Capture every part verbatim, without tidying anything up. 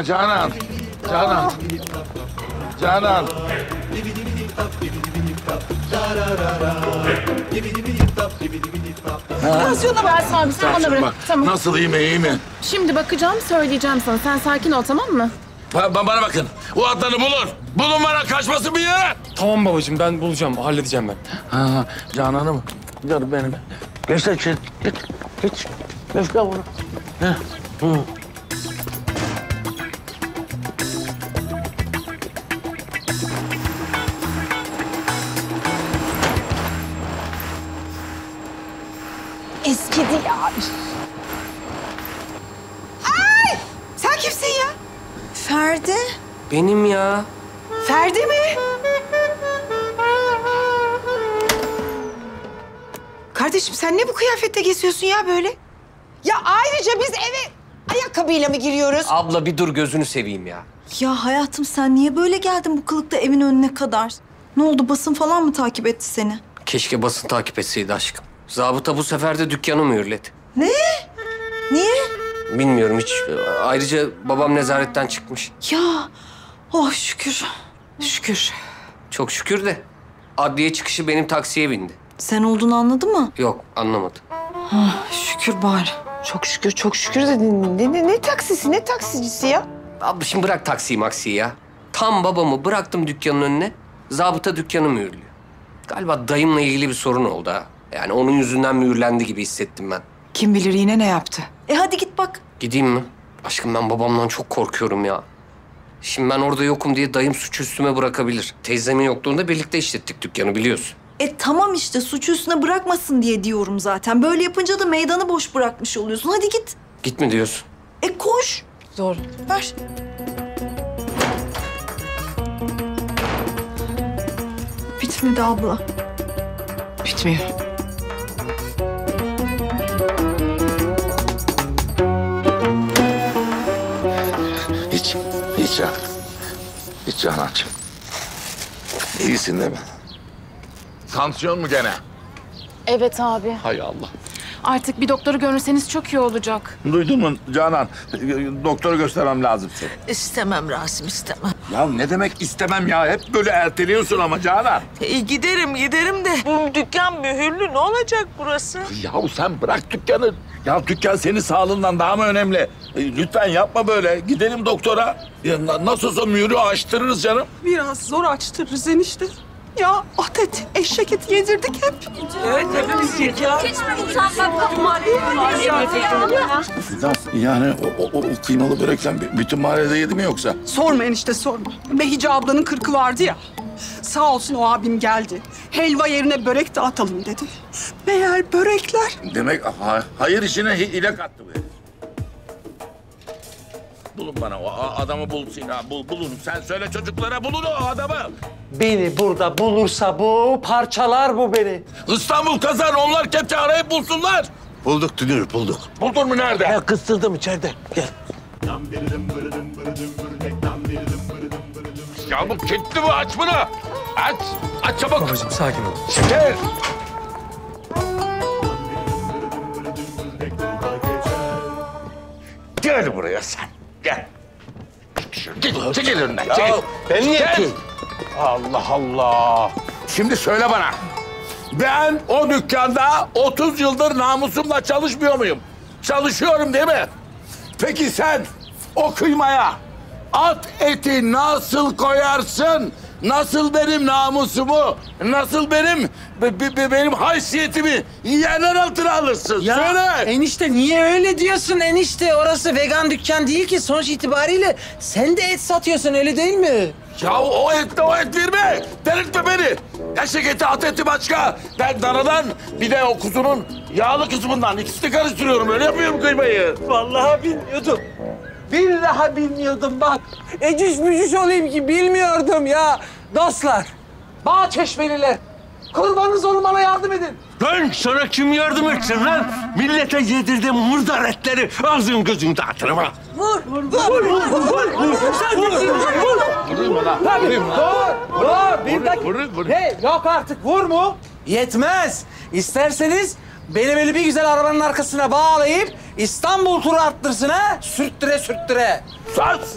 Ha Canan. Canan. Canan. Tansiyonu versin abi, sen bana bırak. Tamam. Nasıl, iyi mi, iyi mi? Şimdi bakacağım, söyleyeceğim sana. Sen sakin ol, tamam mı? Ba bana bakın, o Adnan'ı bulun. Bulun bana, kaçmasın bir yere. Tamam babacığım, ben bulacağım, halledeceğim ben. Ha, Canan'ı mı? Canım benim. Geç de içeri, git, geç. Geç de bunu. Heh, hı. Eskidi ya. Ay! Sen kimsin ya? Ferdi. Benim ya. Ferdi mi? Kardeşim sen ne bu kıyafette geziyorsun ya böyle? Ya ayrıca biz eve ayakkabıyla mı giriyoruz? Abla bir dur, gözünü seveyim ya. Ya hayatım sen niye böyle geldin bu kılıkta evin önüne kadar? Ne oldu, basın falan mı takip etti seni? Keşke basın takip etseydi aşkım. Zabıta bu sefer de dükkanı mühürledi. Ne? Niye? Bilmiyorum hiç. Ayrıca babam nezaretten çıkmış. Ya, oh şükür. Şükür. Çok şükür de adliye çıkışı benim taksiye bindi. Sen olduğunu anladı mı? Yok, anlamadı. Ah, şükür bari. Çok şükür, çok şükür de ne, ne, ne taksisi, ne taksicisi ya? Abla şimdi bırak taksiyi maksiyi ya. Tam babamı bıraktım dükkanın önüne, zabıta dükkanı mühürlüyor. Galiba dayımla ilgili bir sorun oldu ha. Yani onun yüzünden mühürlendi gibi hissettim ben. Kim bilir yine ne yaptı? E hadi git bak. Gideyim mi? Aşkım ben babamdan çok korkuyorum ya. Şimdi ben orada yokum diye dayım suçu üstüme bırakabilir. Teyzemin yokluğunda birlikte işlettik dükkanı biliyorsun. E tamam işte suçu üstüne bırakmasın diye diyorum zaten. Böyle yapınca da meydanı boş bırakmış oluyorsun. Hadi git. Git mi diyorsun? E koş. Doğru. Ver. Bitmedi abla. Bitmiyor. Hiç, hiç canım. Hiç Canancığım. İyisin değil mi? Tansiyon mu gene? Evet abi. Hay Allah. Artık bir doktoru görürseniz çok iyi olacak. Duydun mu Canan? Doktoru göstermem lazım seni. İstemem Rasim, istemem. Ya ne demek istemem ya? Hep böyle erteliyorsun ama Canan. E, giderim, giderim de bu dükkan mühürlü. Ne olacak burası? Yahu sen bırak dükkanı. Ya dükkan senin sağlığından daha mı önemli? E, lütfen yapma böyle. Gidelim doktora. Ya, nasıl olsa mühürü açtırırız canım. Biraz zor açtırırız enişte. Ya at et, eşek eti yedirdik hep. Evet, hepimiz yedik ya. Hiç mi utanmak mahalleye? Yani o, o, o kıymalı börekten bütün mahallede yedi mi yoksa? Sorma enişte, sorma. Behice ablanın kırkı vardı ya. Sağ olsun o abim geldi. Helva yerine börek dağıtalım dedi. Meğer börekler... Demek ha, hayır işine hile kattı bu herif. Bulun bana, o adamı bul Sina, bul, bulun. Sen söyle çocuklara, bulun o adamı. Beni burada bulursa bu, parçalar bu beni. İstanbul kazan, onlar kepçe arayıp bulsunlar. Bulduk Dünür, bulduk. Buldun mu, nerede? Ya kıstırdım içeride, gel. Ya bu kilitli bu, aç bunu. Aç, aç çabuk. Babacığım sakin ol. Şeker. Gel buraya sen, gel. Git, çekil önünden, çekil. Ya ben niye yapayım? Allah Allah! Şimdi söyle bana, ben o dükkanda otuz yıldır namusumla çalışmıyor muyum? Çalışıyorum değil mi? Peki sen o kıymaya at eti nasıl koyarsın? Nasıl benim namusumu, nasıl benim be, be, benim haysiyetimi yerler altına alırsın? Ya söyle. Enişte niye öyle diyorsun enişte? Orası vegan dükkan değil ki sonuç itibariyle. Sen de et satıyorsun öyle değil mi? Ya o etle o et verme. Delirtme beni. Eşek eti, at eti başka. Ben danadan bir de o kuzunun yağlı kısmından ikisini karıştırıyorum. Öyle yapıyorum kıymayı. Vallahi bilmiyordum. Bir daha bilmiyordum bak. Eciş müciş olayım ki bilmiyordum ya. Dostlar, Bağçeşmeliler, kurbanınız olun bana yardım edin. Lan sana kim yardım etsin lan? Millete yedirdiğim murdar etleri ağzın gözünü dağıtırım ha. Vur, vur, vur, vur, vur, vur. Sen gitsin, vur. Vurayım mı lan? Vurayım mı lan? Vur, vur, bir dakika. Vur, vur. Ne? Yok artık, vur mu? Yetmez. İsterseniz beni böyle bir güzel arabanın arkasına bağlayıp İstanbul turu attırsına sürttüre sürttüre. Sus!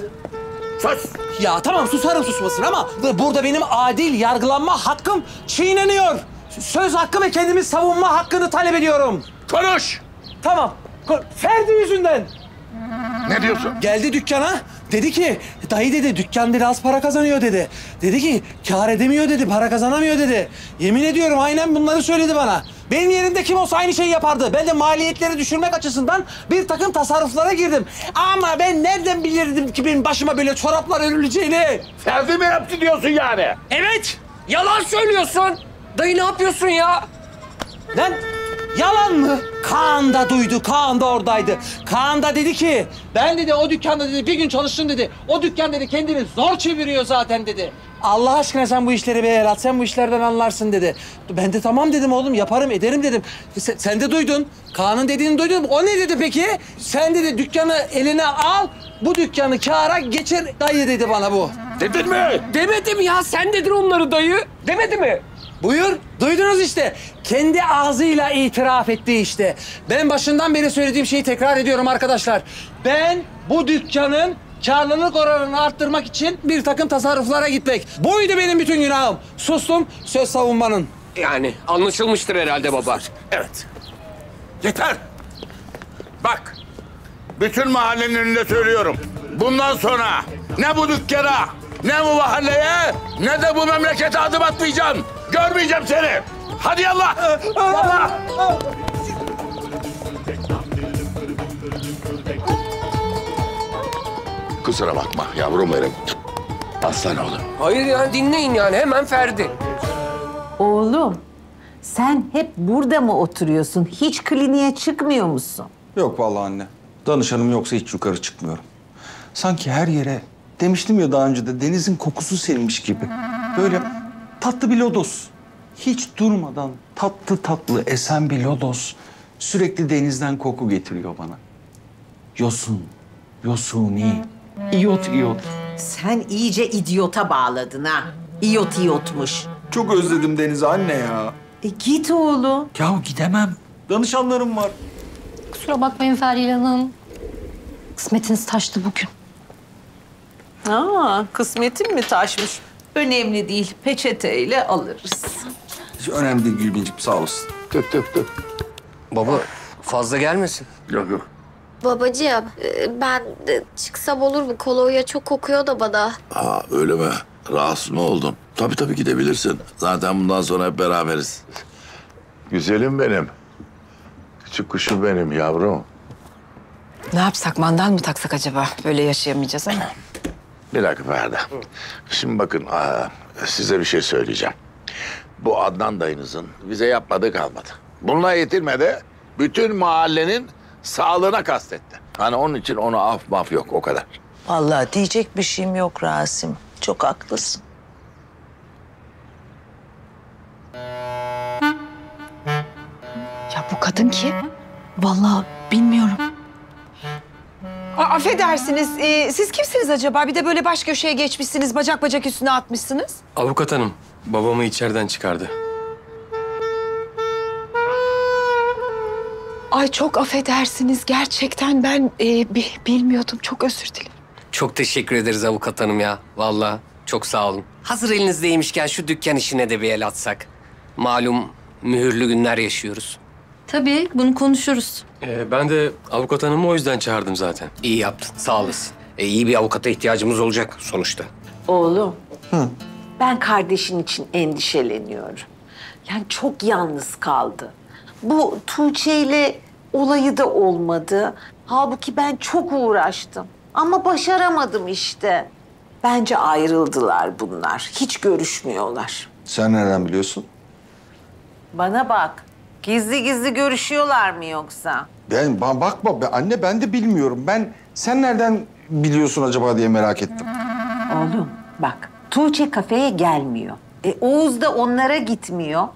Sus! Ya tamam susarım susmasın ama burada benim adil yargılanma hakkım çiğneniyor. Söz hakkı ve kendimi savunma hakkını talep ediyorum. Konuş! Tamam. Ferdi yüzünden. Ne diyorsun? Geldi dükkana. Dedi ki, dayı dedi, dükkan dedi az para kazanıyor dedi. Dedi ki, kâr edemiyor dedi, para kazanamıyor dedi. Yemin ediyorum aynen bunları söyledi bana. Benim yerimde kim olsa aynı şeyi yapardı. Ben de maliyetleri düşürmek açısından bir takım tasarruflara girdim. Ama ben nereden bilirdim ki benim başıma böyle çoraplar örüleceğini? Ferdi mi yaptı diyorsun yani? Evet, yalan söylüyorsun. Dayı ne yapıyorsun ya? Lan yalan mı? Kaan da duydu, Kaan da oradaydı. Kaan da dedi ki, ben dedi o dükkanda dedi bir gün çalıştım dedi. O dükkan dedi kendini zor çeviriyor zaten dedi. Allah aşkına sen bu işleri bir el at, sen bu işlerden anlarsın dedi. Ben de tamam dedim oğlum, yaparım ederim dedim. Sen, sen de duydun, Kaan'ın dediğini duydun. O ne dedi peki? Sen dedi dükkanı eline al, bu dükkanı kâra geçir dayı dedi bana bu. Dedin mi? Demedim ya, sen dedin onları dayı. Demedi mi? Buyur, duydunuz işte. Kendi ağzıyla itiraf etti işte. Ben başından beri söylediğim şeyi tekrar ediyorum arkadaşlar. Ben bu dükkanın kârlılık oranını arttırmak için bir takım tasarruflara gitmek. Buydu benim bütün günahım. Sustum, söz savunmanın. Yani anlaşılmıştır herhalde baba. Evet. Yeter. Bak, bütün mahallenin önünde söylüyorum. Bundan sonra ne bu dükkana, ne bu mahalleye, ne de bu memlekete adım atmayacaksın. Görmeyeceğim seni. Hadi yallah. Yallah. Kusura bakma yavrum benim. Aslan oğlum. Hayır ya dinleyin yani hemen Ferdi. Oğlum sen hep burada mı oturuyorsun? Hiç kliniğe çıkmıyor musun? Yok vallahi anne. Danışanım yoksa hiç yukarı çıkmıyorum. Sanki her yere demiştim ya daha önce de denizin kokusu sinmiş gibi. Böyle tatlı bir lodos. Hiç durmadan tatlı tatlı esen bir lodos sürekli denizden koku getiriyor bana. Yosun, yosuni, iyot iyot. Sen iyice idiota bağladın ha. İyot iyotmuş. Çok özledim denizi anne ya. E git oğlum. Yahu gidemem. Danışanlarım var. Kusura bakmayın Feryal Hanım. Kısmetiniz taştı bugün. Aa, kısmetim mi taşmış? Önemli değil, peçeteyle alırız. Hiç önemli değil Gülbinciğim, sağ olasın. Töp töp töp. Baba, fazla gelmesin. Yok yok. Babacığım, ben çıksam olur mu? Kolonya çok kokuyor da bana. Aa, öyle mi? Rahatsız mı oldun? Tabii tabii gidebilirsin. Zaten bundan sonra hep beraberiz. Güzelim benim. Küçük kuşum benim yavrum. Ne yapsak, mandal mı taksak acaba? Böyle yaşayamayacağız ama. Bir dakika Ferda. Şimdi bakın size bir şey söyleyeceğim. Bu Adnan dayınızın bize yapmadığı kalmadı. Bununla yetinmedi. Bütün mahallenin sağlığına kastetti. Hani onun için ona af maf yok o kadar. Vallahi diyecek bir şeyim yok Rasim. Çok haklısın. Ya bu kadın kim? Vallahi bilmiyorum. A, affedersiniz, ee, siz kimsiniz acaba? Bir de böyle baş köşeye geçmişsiniz, bacak bacak üstüne atmışsınız. Avukat hanım, babamı içeriden çıkardı. Ay çok affedersiniz, gerçekten ben e, bi, bilmiyordum. Çok özür dilerim. Çok teşekkür ederiz avukat hanım ya, vallahi çok sağ olun. Hazır elinizdeymişken şu dükkan işine de bir el atsak. Malum mühürlü günler yaşıyoruz. Tabii, bunu konuşuruz. Ee, ben de avukat hanımı o yüzden çağırdım zaten. İyi yaptın, sağ olasın. Ee, iyi bir avukata ihtiyacımız olacak sonuçta. Oğlum, hı. Ben kardeşin için endişeleniyorum. Yani çok yalnız kaldı. Bu Tuğçe ile olayı da olmadı. Halbuki ben çok uğraştım. Ama başaramadım işte. Bence ayrıldılar bunlar. Hiç görüşmüyorlar. Sen nereden biliyorsun? Bana bak. Gizli gizli görüşüyorlar mı yoksa? Ben bakma be anne ben de bilmiyorum. Ben sen nereden biliyorsun acaba diye merak ettim. Oğlum bak Tuğçe kafeye gelmiyor. E, Oğuz da onlara gitmiyor.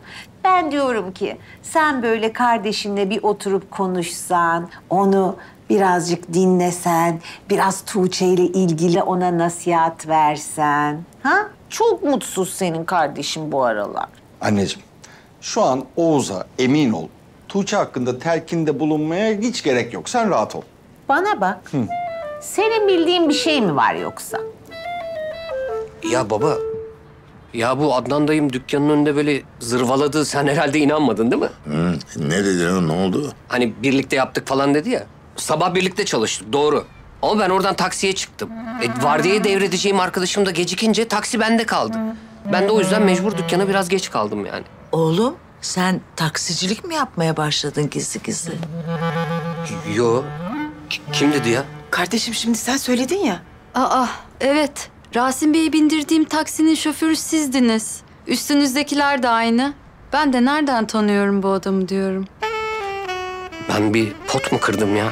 Ben diyorum ki sen böyle kardeşinle bir oturup konuşsan, onu birazcık dinlesen, biraz Tuğçe ile ilgili ona nasihat versen. Ha? Çok mutsuz senin kardeşin bu aralar. Anneciğim. Şu an Oğuz'a emin ol, Tuğçe hakkında telkinde bulunmaya hiç gerek yok. Sen rahat ol. Bana bak. Hı. Senin bildiğin bir şey mi var yoksa? Ya baba, ya bu Adnan dayım dükkanın önünde böyle zırvaladı. Sen herhalde inanmadın değil mi? Hı. Ne dedi, ne oldu? Hani birlikte yaptık falan dedi ya. Sabah birlikte çalıştık, doğru. Ama ben oradan taksiye çıktım. E, vardiyayı devredeceğim arkadaşım da gecikince taksi bende kaldı. Ben de o yüzden mecbur dükkana biraz geç kaldım yani. Oğlum, sen taksicilik mi yapmaya başladın gizli gizli? Yo. Kim dedi ya? Kardeşim şimdi sen söyledin ya. Aa, evet. Rasim Bey'i bindirdiğim taksinin şoförü sizdiniz. Üstünüzdekiler de aynı. Ben de nereden tanıyorum bu adamı diyorum. Ben bir pot mu kırdım ya?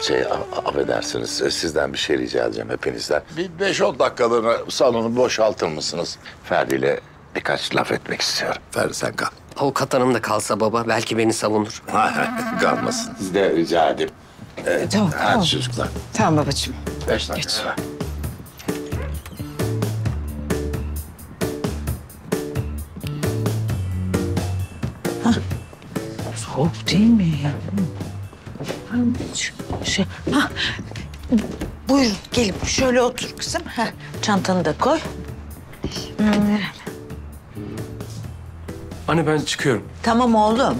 Şey, affedersiniz, sizden bir şey rica edeceğim hepinizden. Bir beş on dakikalığına salonu boşaltır mısınız? Ferdi ile birkaç laf etmek istiyorum. Ferdi sen kal. Avukat hanım da kalsa baba, belki beni savunur. Kalmasın. Siz de rica edeyim. Ee, tamam, hadi tamam. Çocuklar. Tamam babacığım. Beş dakika. Soğuk değil mi? Şey, ha, buyurun gelin, şöyle otur kızım. Ha, çantanı da koy. Hmm. Anne ben çıkıyorum. Tamam oğlum.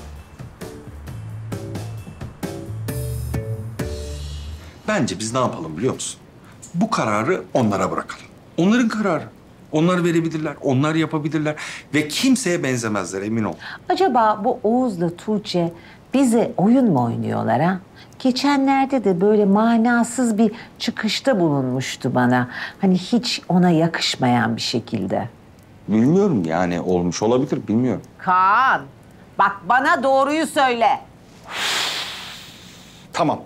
Bence biz ne yapalım biliyor musun? Bu kararı onlara bırakalım. Onların kararı. Onlar verebilirler, onlar yapabilirler ve kimseye benzemezler, emin ol. Acaba bu Oğuz'la Tuğçe bize oyun mu oynuyorlar ha? Geçenlerde de böyle manasız bir çıkışta bulunmuştu bana. Hani hiç ona yakışmayan bir şekilde. Bilmiyorum yani, olmuş olabilir, bilmiyorum. Kaan, bak bana doğruyu söyle. Tamam,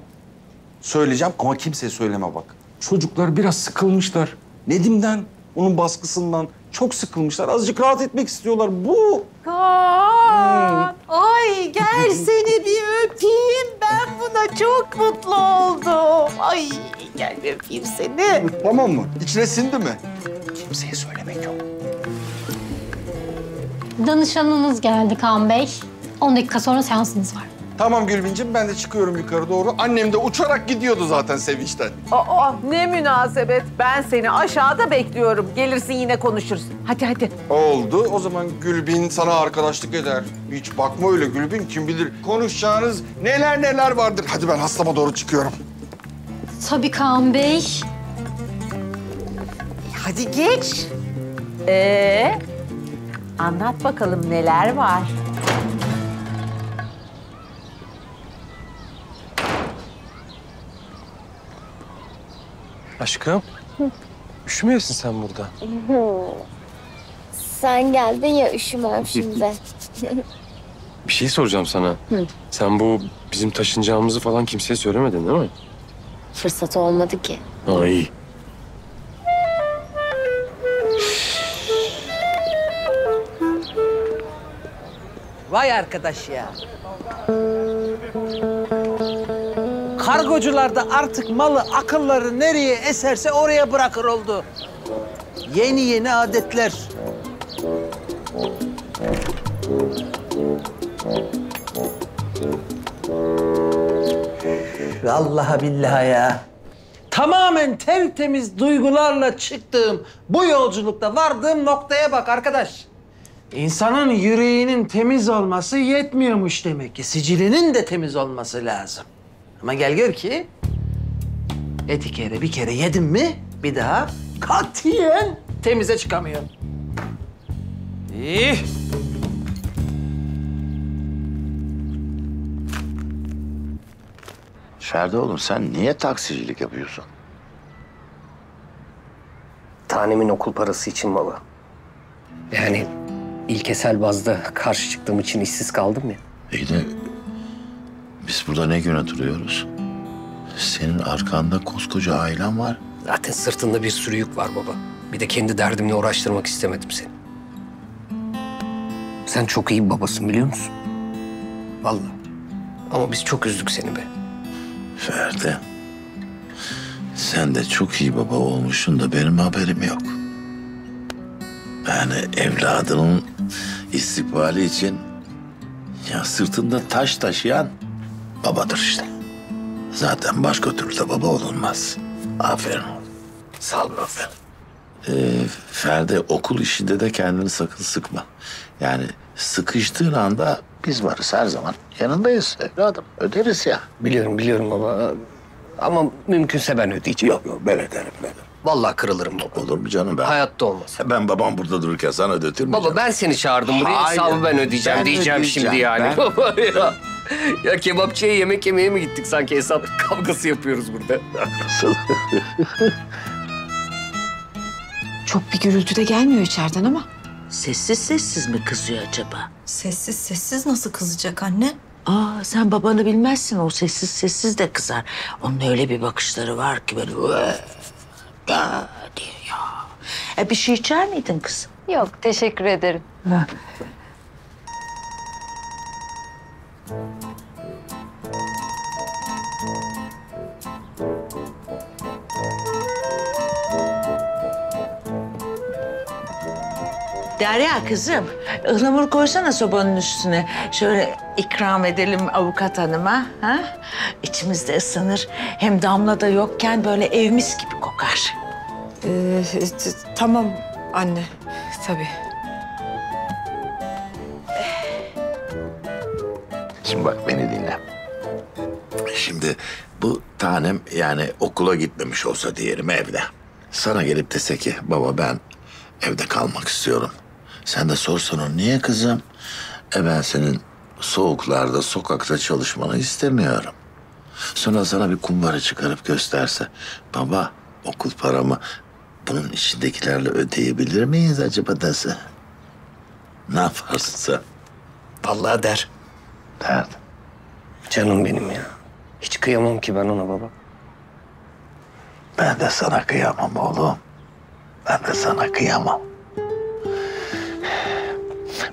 söyleyeceğim ama kimseye söyleme bak. Çocuklar biraz sıkılmışlar. Nedim'den, onun baskısından çok sıkılmışlar. Azıcık rahat etmek istiyorlar. Bu... Kaan! Hmm. Ay gel seni bir öpeyim. Ben buna çok mutlu oldum. Ay gel bir öpeyim seni. Tamam mı? İçine sindi mi? Kimseye söylemek yok. Danışanınız geldi Kaan Bey. on dakika sonra seansınız var. Tamam Gülbinciğim, ben de çıkıyorum yukarı doğru. Annem de uçarak gidiyordu zaten sevinçten. Aa, ne münasebet. Ben seni aşağıda bekliyorum. Gelirsin yine konuşuruz. Hadi hadi. Oldu. O zaman Gülbin sana arkadaşlık eder. Hiç bakma öyle Gülbin. Kim bilir konuşacağınız neler neler vardır. Hadi ben hastama doğru çıkıyorum. Tabii Kaan Bey. Hadi geç. Ee, anlat bakalım neler var. Aşkım, hı. Üşümüyorsun sen burada. Hı. Sen geldin ya, üşümem şimdi. Bir şey soracağım sana. Hı. Sen bu bizim taşınacağımızı falan kimseye söylemedin değil mi? Fırsat olmadı ki. Ay. Vay arkadaş ya. Kargocular da artık malı, akılları nereye eserse oraya bırakır oldu. Yeni yeni adetler. Vallahi billahi ya. Tamamen tertemiz duygularla çıktığım bu yolculukta vardığım noktaya bak arkadaş. İnsanın yüreğinin temiz olması yetmiyormuş demek ki. Sicilinin de temiz olması lazım. Ama gel gör ki eti kere bir kere yedim mi bir daha katiyen temize çıkamıyor. İyi. Ferdi oğlum sen niye taksicilik yapıyorsun? Tanemin okul parası için baba. Yani ilkesel bazda karşı çıktığım için işsiz kaldım ya. İyi de biz burada ne gün oturuyoruz? Senin arkanda koskoca ailen var. Zaten sırtında bir sürü yük var baba. Bir de kendi derdimle uğraştırmak istemedim seni. Sen çok iyi bir babasın biliyor musun? Vallahi. Ama biz çok üzdük seni be. Ferdi. Sen de çok iyi baba olmuşsun da benim haberim yok. Yani evladının istikbali için Ya sırtında taş taşıyan babadır işte. Zaten başka türlü de baba olunmaz. Aferin oğlum. Sağ olun efendim. Ee, Ferdi, okul işinde de kendini sakın sıkma. Yani sıkıştığın anda biz varız her zaman. Yanındayız evladım. Öderiz ya. Biliyorum, biliyorum baba. Ama mümkünse ben ödeyeceğim. Yok yok, ben öderim, ben öderim. Vallahi kırılırım baba. Olur mu canım ben? Hayatta olmaz. Ben babam burada dururken sana ödetirmeyeceğim. Baba ben seni çağırdım buraya. Hesabı ben ödeyeceğim ben diyeceğim ödeyeceğim. Şimdi yani. Ben... Baba ya. Ya kebapçıya yemek yemeye mi gittik sanki? Hesap kavgası yapıyoruz burada. Nasıl? Çok bir gürültü de gelmiyor içeriden ama. Sessiz sessiz mi kızıyor acaba? Sessiz sessiz nasıl kızacak anne? Aa, sen babanı bilmezsin, o sessiz sessiz de kızar. Onun öyle bir bakışları var ki böyle da diyor ya. E bir şey içer miydin kızım? Yok, teşekkür ederim. Derya kızım, ıhlamur koysana sobanın üstüne. Şöyle ikram edelim avukat hanıma. Ha? İçimiz de ısınır. Hem Damla da yokken böyle evimiz gibi kokar. Ee, tamam anne, tabii. Şimdi bak beni dinle. Şimdi bu tanem yani okula gitmemiş olsa diyelim evde. Sana gelip dese ki baba ben evde kalmak istiyorum. Sen de sorsan onu, niye kızım? E ben senin soğuklarda, sokakta çalışmanı istemiyorum. Sonra sana bir kumbara çıkarıp gösterse, baba okul paramı bunun içindekilerle ödeyebilir miyiz acaba dese? Ne yaparsın sen? Vallahi der. Der. Canım benim ya. Hiç kıyamam ki ben ona baba. Ben de sana kıyamam oğlum. Ben de sana kıyamam.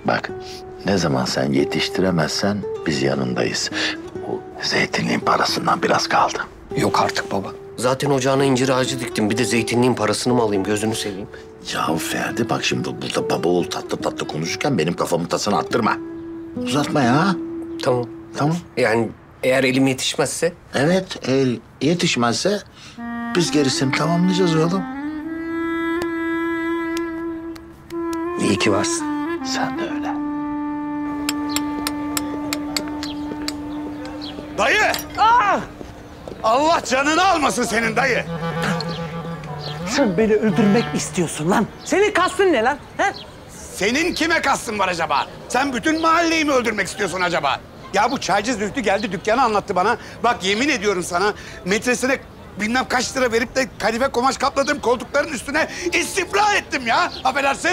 Bak, ne zaman sen yetiştiremezsen biz yanındayız. Bu zeytinliğin parasından biraz kaldı. Yok artık baba. Zaten ocağına incir ağacı diktim. Bir de zeytinliğin parasını mı alayım? Gözünü seveyim. Ya Ferdi bak şimdi burada baba oğul tatlı tatlı konuşurken benim kafamın tasını attırma. Uzatma ya. Tamam. Tamam. Yani eğer elim yetişmezse? Evet, el yetişmezse biz gerisini tamamlayacağız oğlum. İyi ki varsın. Sen de öyle. Dayı! Aa! Allah canını almasın senin dayı. Sen beni öldürmek istiyorsun lan. Senin kastın ne lan? He? Senin kime kastın var acaba? Sen bütün mahalleyi mi öldürmek istiyorsun acaba? Ya bu çaycı Zühtü geldi dükkanı anlattı bana. Bak yemin ediyorum sana metresine bilmem kaç lira verip de kadife kumaş kapladığım koltukların üstüne istifra ettim ya. Affedersin.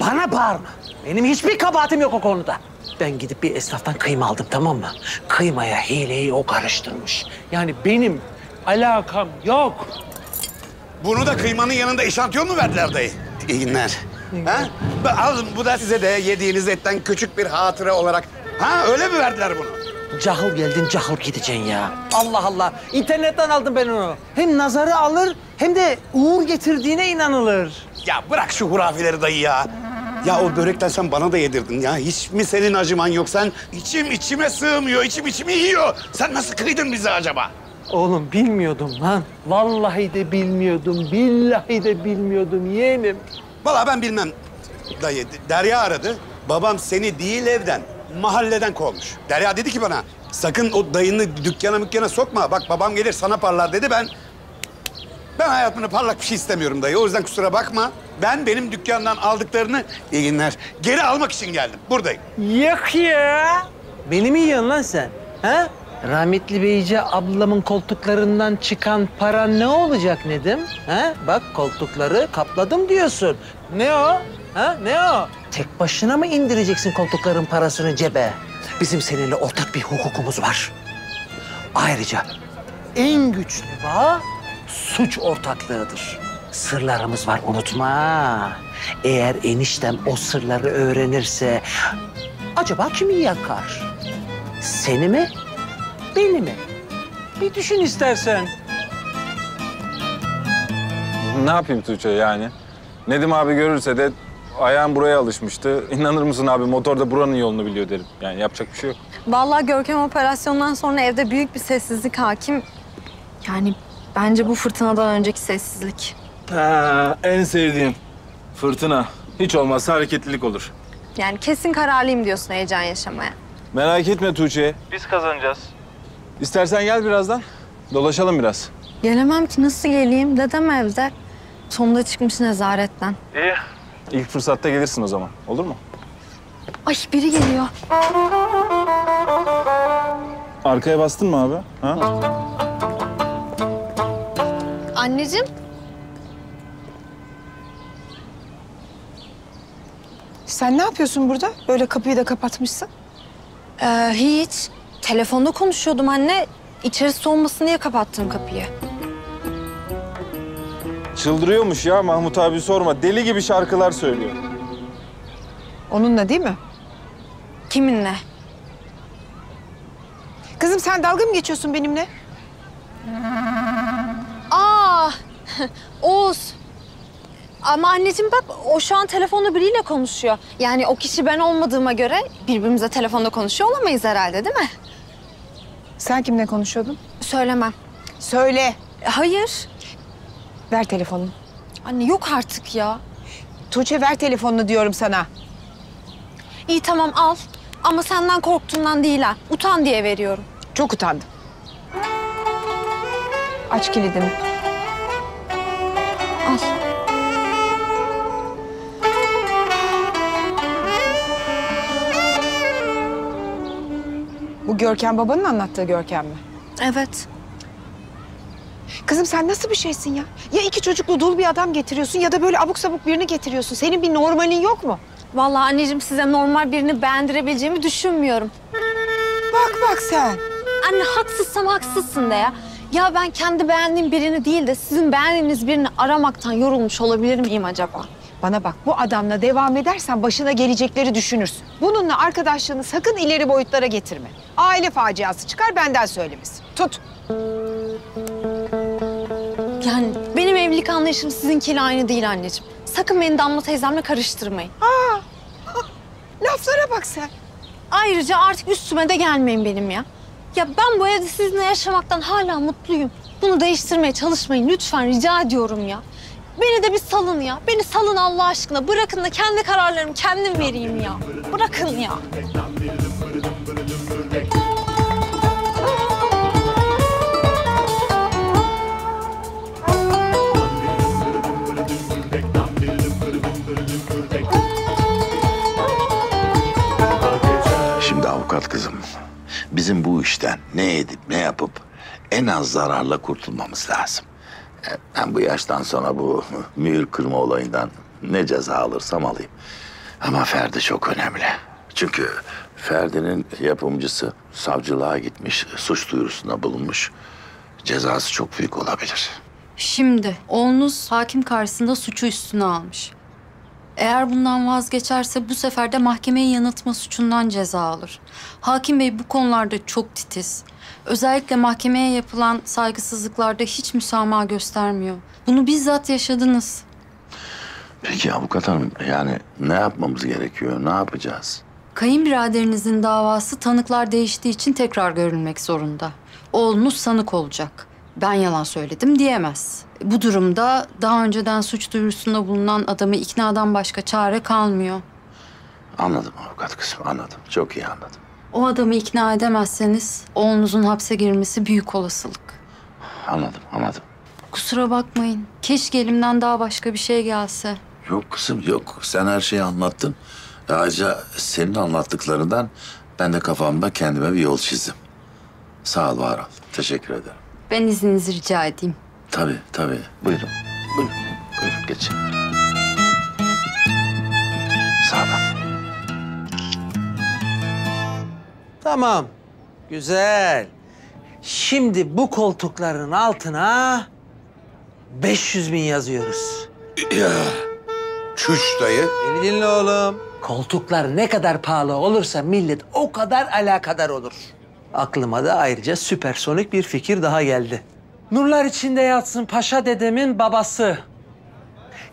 Bana bağırma. Benim hiçbir kabahatim yok o konuda. Ben gidip bir esnaftan kıyma aldım, tamam mı? Kıymaya hileyi o karıştırmış. Yani benim alakam yok. Bunu da kıymanın yanında eşantiyon mu verdiler dayı? İyi günler. İyi günler. Ha? Alın, bu da size de yediğiniz etten küçük bir hatıra olarak. Ha, öyle mi verdiler bunu? Cahil geldin, cahil gideceksin ya. Allah Allah. İnternetten aldım ben onu. Hem nazarı alır hem de uğur getirdiğine inanılır. Ya bırak şu hurafeleri dayı ya. Ya o börekten sen bana da yedirdin ya. Hiç mi senin acıman yok? Sen içim içime sığmıyor, içim içimi yiyor. Sen nasıl kıydın bizi acaba? Oğlum bilmiyordum lan. Vallahi de bilmiyordum, billahi de bilmiyordum yeğenim. Vallahi ben bilmem dayı. Derya aradı. Babam seni değil evden, mahalleden kovmuş. Derya dedi ki bana, sakın o dayını dükkana mükkana sokma. Bak babam gelir sana parlar dedi. Ben ben hayatımda parlak bir şey istemiyorum dayı. O yüzden kusura bakma. Ben benim dükkandan aldıklarını, iyi günler, geri almak için geldim. Buradayım. Yok ya. Beni mi yiyorsun lan sen? Ha? Rahmetli Beyce ablamın koltuklarından çıkan para ne olacak Nedim? Ha? Bak koltukları kapladım diyorsun. Ne o? Ha? Ne o? Tek başına mı indireceksin koltukların parasını cebe? Bizim seninle ortak bir hukukumuz var. Ayrıca en güçlü bağ suç ortaklığıdır. Sırlarımız var, unutma. Eğer eniştem o sırları öğrenirse acaba kimi yakar? Seni mi? Beni mi? Bir düşün istersen. Ne yapayım Tuğçe yani? Nedim abi görürse de Ayağım buraya alışmıştı. İnanır mısın abi, motor da buranın yolunu biliyor derim. Yani yapacak bir şey yok. Vallahi Görkem operasyondan sonra evde büyük bir sessizlik hakim. Yani bence bu fırtınadan önceki sessizlik. Ha, en sevdiğim fırtına. Hiç olmazsa hareketlilik olur. Yani kesin kararlıyım diyorsun heyecan yaşamaya. Merak etme Tuğçe. Biz kazanacağız. İstersen gel birazdan. Dolaşalım biraz. Gelemem ki, nasıl geleyim? Dedem evde. Sonunda çıkmış nezaretten. İyi. İlk fırsatta gelirsin o zaman. Olur mu? Ay, biri geliyor. Arkaya bastın mı abi? Ha? Anneciğim. Sen ne yapıyorsun burada? Böyle kapıyı da kapatmışsın. Ee, hiç. Telefonda konuşuyordum anne. İçerisi soğumasın diye kapattım kapıyı. Çıldırıyormuş ya Mahmut abi, sorma. Deli gibi şarkılar söylüyor. Onunla değil mi? Kiminle? Kızım sen dalga mı geçiyorsun benimle? Aa, Oğuz. Ama anneciğim bak, o şu an telefonda biriyle konuşuyor. Yani o kişi ben olmadığıma göre birbirimize telefonda konuşuyor olamayız herhalde, değil mi? Sen kimle konuşuyordun? Söylemem. Söyle. Hayır. Ver telefonunu. Anne yok artık ya. Tuğçe ver telefonunu diyorum sana. İyi tamam al. Ama senden korktuğumdan değil ha. Utan diye veriyorum. Çok utandım. Aç kilidini. Al. Bu Görkem babanın anlattığı Görkem mi? Evet. Kızım sen nasıl bir şeysin ya? Ya iki çocuklu dul bir adam getiriyorsun ya da böyle abuk sabuk birini getiriyorsun. Senin bir normalin yok mu? Vallahi anneciğim size normal birini beğendirebileceğimi düşünmüyorum. Bak bak sen. Anne haksızsam haksızsın de ya. Ya ben kendi beğendiğim birini değil de sizin beğendiğiniz birini aramaktan yorulmuş olabilir miyim acaba? Bana bak, bu adamla devam edersen başına gelecekleri düşünürsün. Bununla arkadaşlığını sakın ileri boyutlara getirme. Aile faciası çıkar, benden söylemesi. Tut. Yani benim evlilik anlayışım sizinkiyle aynı değil anneciğim. Sakın beni Damla teyzemle karıştırmayın. Aa, laflara bak sen. Ayrıca artık üstüme de gelmeyin benim ya. Ya ben bu evde sizinle yaşamaktan hala mutluyum. Bunu değiştirmeye çalışmayın lütfen, rica ediyorum ya. Beni de bir salın ya. Beni salın Allah aşkına. Bırakın da kendi kararlarımı kendim vereyim ya. Bırakın ya. Şimdi avukat kızım, bizim bu işten ne edip ne yapıp en az zararla kurtulmamız lazım. Ben bu yaştan sonra bu mühür kırma olayından ne ceza alırsam alayım. Ama Ferdi çok önemli. Çünkü Ferdi'nin yapımcısı savcılığa gitmiş, suç duyurusunda bulunmuş. Cezası çok büyük olabilir. Şimdi oğlunuz hakim karşısında suçu üstüne almış. Eğer bundan vazgeçerse bu sefer de mahkemeyi yanıltma suçundan ceza alır. Hakim Bey bu konularda çok titiz. Özellikle mahkemeye yapılan saygısızlıklarda hiç müsamaha göstermiyor. Bunu bizzat yaşadınız. Peki avukat hanım, yani ne yapmamız gerekiyor, ne yapacağız? Kayınbiraderinizin davası tanıklar değiştiği için tekrar görülmek zorunda. Oğlunuz sanık olacak. Ben yalan söyledim diyemez. Bu durumda daha önceden suç duyurusunda bulunan adamı iknadan başka çare kalmıyor. Anladım avukat kızım, anladım. Çok iyi anladım. O adamı ikna edemezseniz oğlunuzun hapse girmesi büyük olasılık. Anladım, anladım. Kusura bakmayın. Keşke elimden daha başka bir şey gelse. Yok kızım, yok. Sen her şeyi anlattın. Ayrıca senin anlattıklarından ben de kafamda kendime bir yol çizdim. Sağ ol, var ol. Teşekkür ederim. Ben izninizi rica edeyim. Tabii, tabii. Buyurun, buyurun. Buyurun, geçin. Sağ olun. Tamam, güzel. Şimdi bu koltukların altına beş yüz bin yazıyoruz. Ya, çüş dayı. Beni dinle oğlum. Koltuklar ne kadar pahalı olursa millet o kadar alakadar olur. Aklıma da ayrıca süpersonik bir fikir daha geldi. Nurlar içinde yatsın Paşa dedemin babası.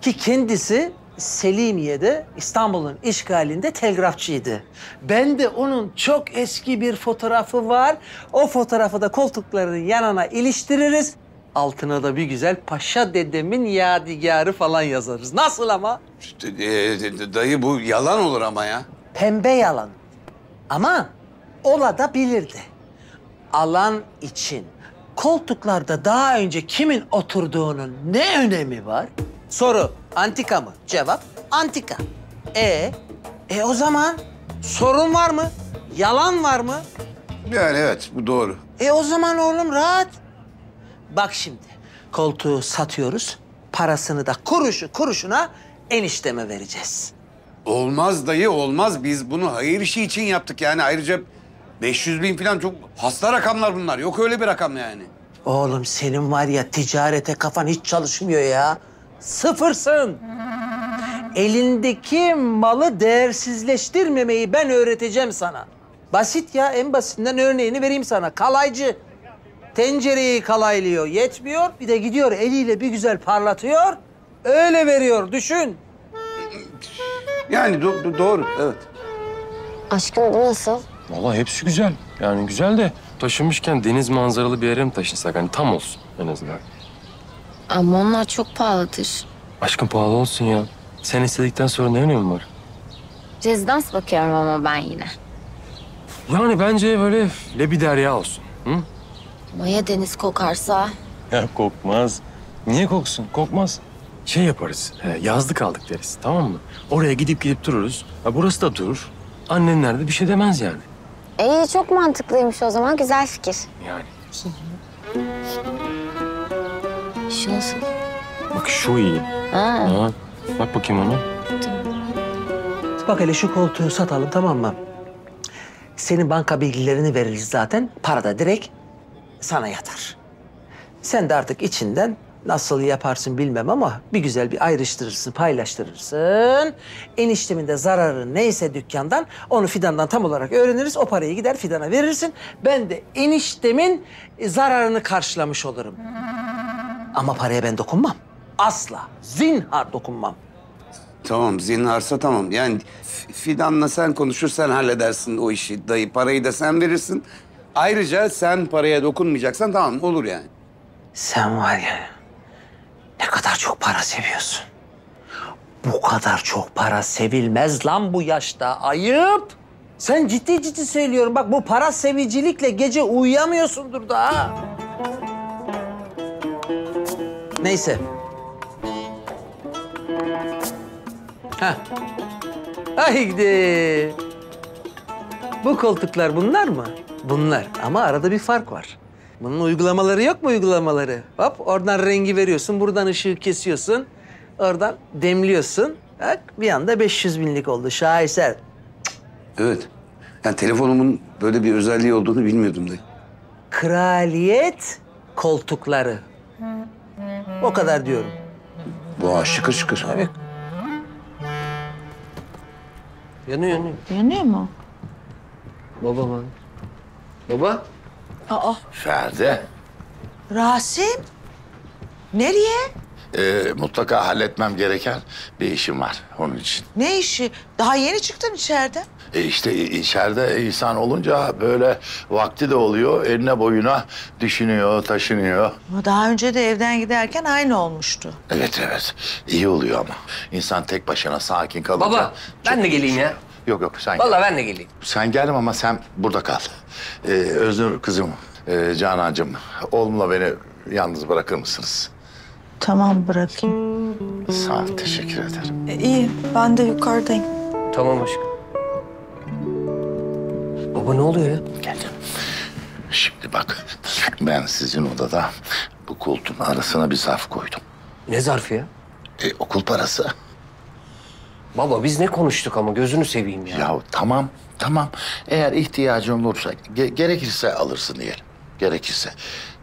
Ki kendisi Selimiye'de, İstanbul'un işgalinde telgrafçıydı. Ben de onun çok eski bir fotoğrafı var. O fotoğrafı da koltukların yanına iliştiririz. Altına da bir güzel Paşa dedemin yadigarı falan yazarız. Nasıl ama? İşte, e, dayı bu yalan olur ama ya. Pembe yalan. Ama ola da bilirdi. Alan için koltuklarda daha önce kimin oturduğunun ne önemi var? Soru antika mı? Cevap antika. E e o zaman sorun var mı? Yalan var mı? Yani evet, bu doğru. E o zaman oğlum rahat. Bak şimdi, koltuğu satıyoruz, parasını da kuruşu kuruşuna enişteme vereceğiz. Olmaz dayı, olmaz. Biz bunu hayır işi için yaptık yani. Ayrıca beş yüz bin falan çok hasta rakamlar bunlar. Yok öyle bir rakam yani. Oğlum senin var ya, ticarete kafan hiç çalışmıyor ya. Sıfırsın. Elindeki malı değersizleştirmemeyi ben öğreteceğim sana. Basit ya, en basitinden örneğini vereyim sana. Kalaycı. Tencereyi kalaylıyor, yetmiyor. Bir de gidiyor eliyle bir güzel parlatıyor. Öyle veriyor, düşün. Yani do do doğru, evet. Aşkım bu nasıl? Vallahi hepsi güzel. Yani güzel de taşınmışken deniz manzaralı bir yere mi taşınsak? Hani tam olsun en azından. Ama onlar çok pahalıdır. Aşkım pahalı olsun ya. Sen istedikten sonra ne önemi var? Rezidans bakıyorum ama ben yine. Yani bence böyle lebi derya olsun. Hı? Maya deniz kokarsa? Ya kokmaz. Niye koksun? Kokmaz. Şey yaparız, yazlık aldık deriz, tamam mı? Oraya gidip gidip dururuz. Ha, burası da durur. Annenler de bir şey demez yani. İyi, çok mantıklıymış o zaman. Güzel fikir. Yani. Şu nasıl? Bak şu iyi. Ha. Ha. Bak bakayım ona. Bak hele şu koltuğu satalım, tamam mı? Senin banka bilgilerini veririz zaten. Para da direkt sana yatar. Sen de artık içinden nasıl yaparsın bilmem ama bir güzel bir ayrıştırırsın, paylaştırırsın. Eniştemin de zararı neyse dükkandan, onu Fidan'dan tam olarak öğreniriz. O parayı gider Fidan'a verirsin. Ben de eniştemin zararını karşılamış olurum. Ama paraya ben dokunmam. Asla. Zinhar dokunmam. Tamam, zinharsa tamam. Yani Fidan'la sen konuşur, sen halledersin o işi dayı. Parayı da sen verirsin. Ayrıca sen paraya dokunmayacaksan tamam, olur yani. Sen var ya, ne kadar çok para seviyorsun. Bu kadar çok para sevilmez lan bu yaşta. Ayıp. Sen ciddi ciddi söylüyorum. Bak bu para sevicilikle gece uyuyamıyorsundur da ha. Neyse. Hah. Haydi. Bu koltuklar bunlar mı? Bunlar. Ama arada bir fark var. Bunun uygulamaları yok mu, uygulamaları? Hop, oradan rengi veriyorsun, buradan ışığı kesiyorsun. Oradan demliyorsun. Bak, bir anda beş yüz binlik oldu. Şaheser. Evet. Yani telefonumun böyle bir özelliği olduğunu bilmiyordum da. Kraliyet koltukları. O kadar diyorum. Vay, şıkır şıkır. Tabii. Yanıyor, yanıyor. Yanıyor mu? Baba var. Baba. Aa. Ferdi. Rasim. Nereye? Ee, mutlaka halletmem gereken bir işim var onun için. Ne işi? Daha yeni çıktın içeride. E işte içeride insan olunca böyle vakti de oluyor. Eline boyuna düşünüyor, taşınıyor. Ama daha önce de evden giderken aynı olmuştu. Evet evet. İyi oluyor ama. İnsan tek başına sakin kalınca... Baba ben de geleyim ya. Yok yok sen vallahi gel. Vallahi ben de geleyim. Sen gelme ama sen burada kal. Ee, Öznur kızım, e, Canancığım, oğlumla beni yalnız bırakır mısınız? Tamam, bırakayım. Sağ ol, teşekkür ederim. E, iyi, ben de yukarıdayım. Tamam aşkım. Baba ne oluyor ya? Gel canım. Şimdi bak, ben sizin odada bu koltuğun arasına bir zarf koydum. Ne zarfı ya? E, okul parası. Baba biz ne konuştuk ama gözünü seveyim ya. Ya tamam, tamam. Eğer ihtiyacın olursa, ge gerekirse alırsın diyelim. Gerekirse.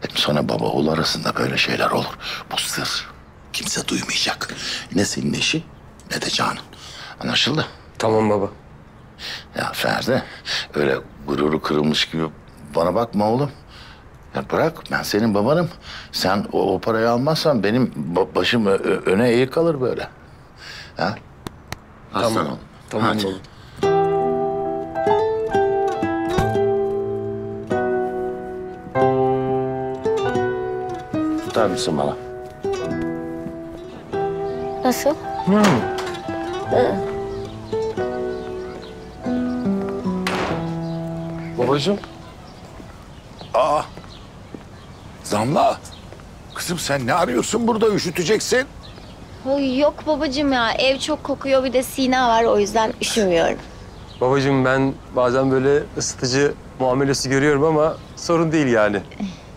Hep sonra baba oğul arasında böyle şeyler olur. Bu sır. Kimse duymayacak. Ne senin eşi, ne de Canan. Anlaşıldı? Tamam baba. Ya Ferdi, öyle gururu kırılmış gibi bana bakma oğlum. Ya bırak, ben senin babanım. Sen o, o parayı almazsan benim başım öne eğik kalır böyle. Ha? Tamam. Aslan oğlum. Tamam hadi. Oğlum. Tutar mısın bana? Nasıl? Hmm. Ee. Babacığım. Aa. Damla. Kızım sen ne arıyorsun burada? Üşüteceksin. Yok babacığım ya. Ev çok kokuyor. Bir de Sina var. O yüzden üşümüyorum. Babacığım ben bazen böyle ısıtıcı muamelesi görüyorum ama sorun değil yani.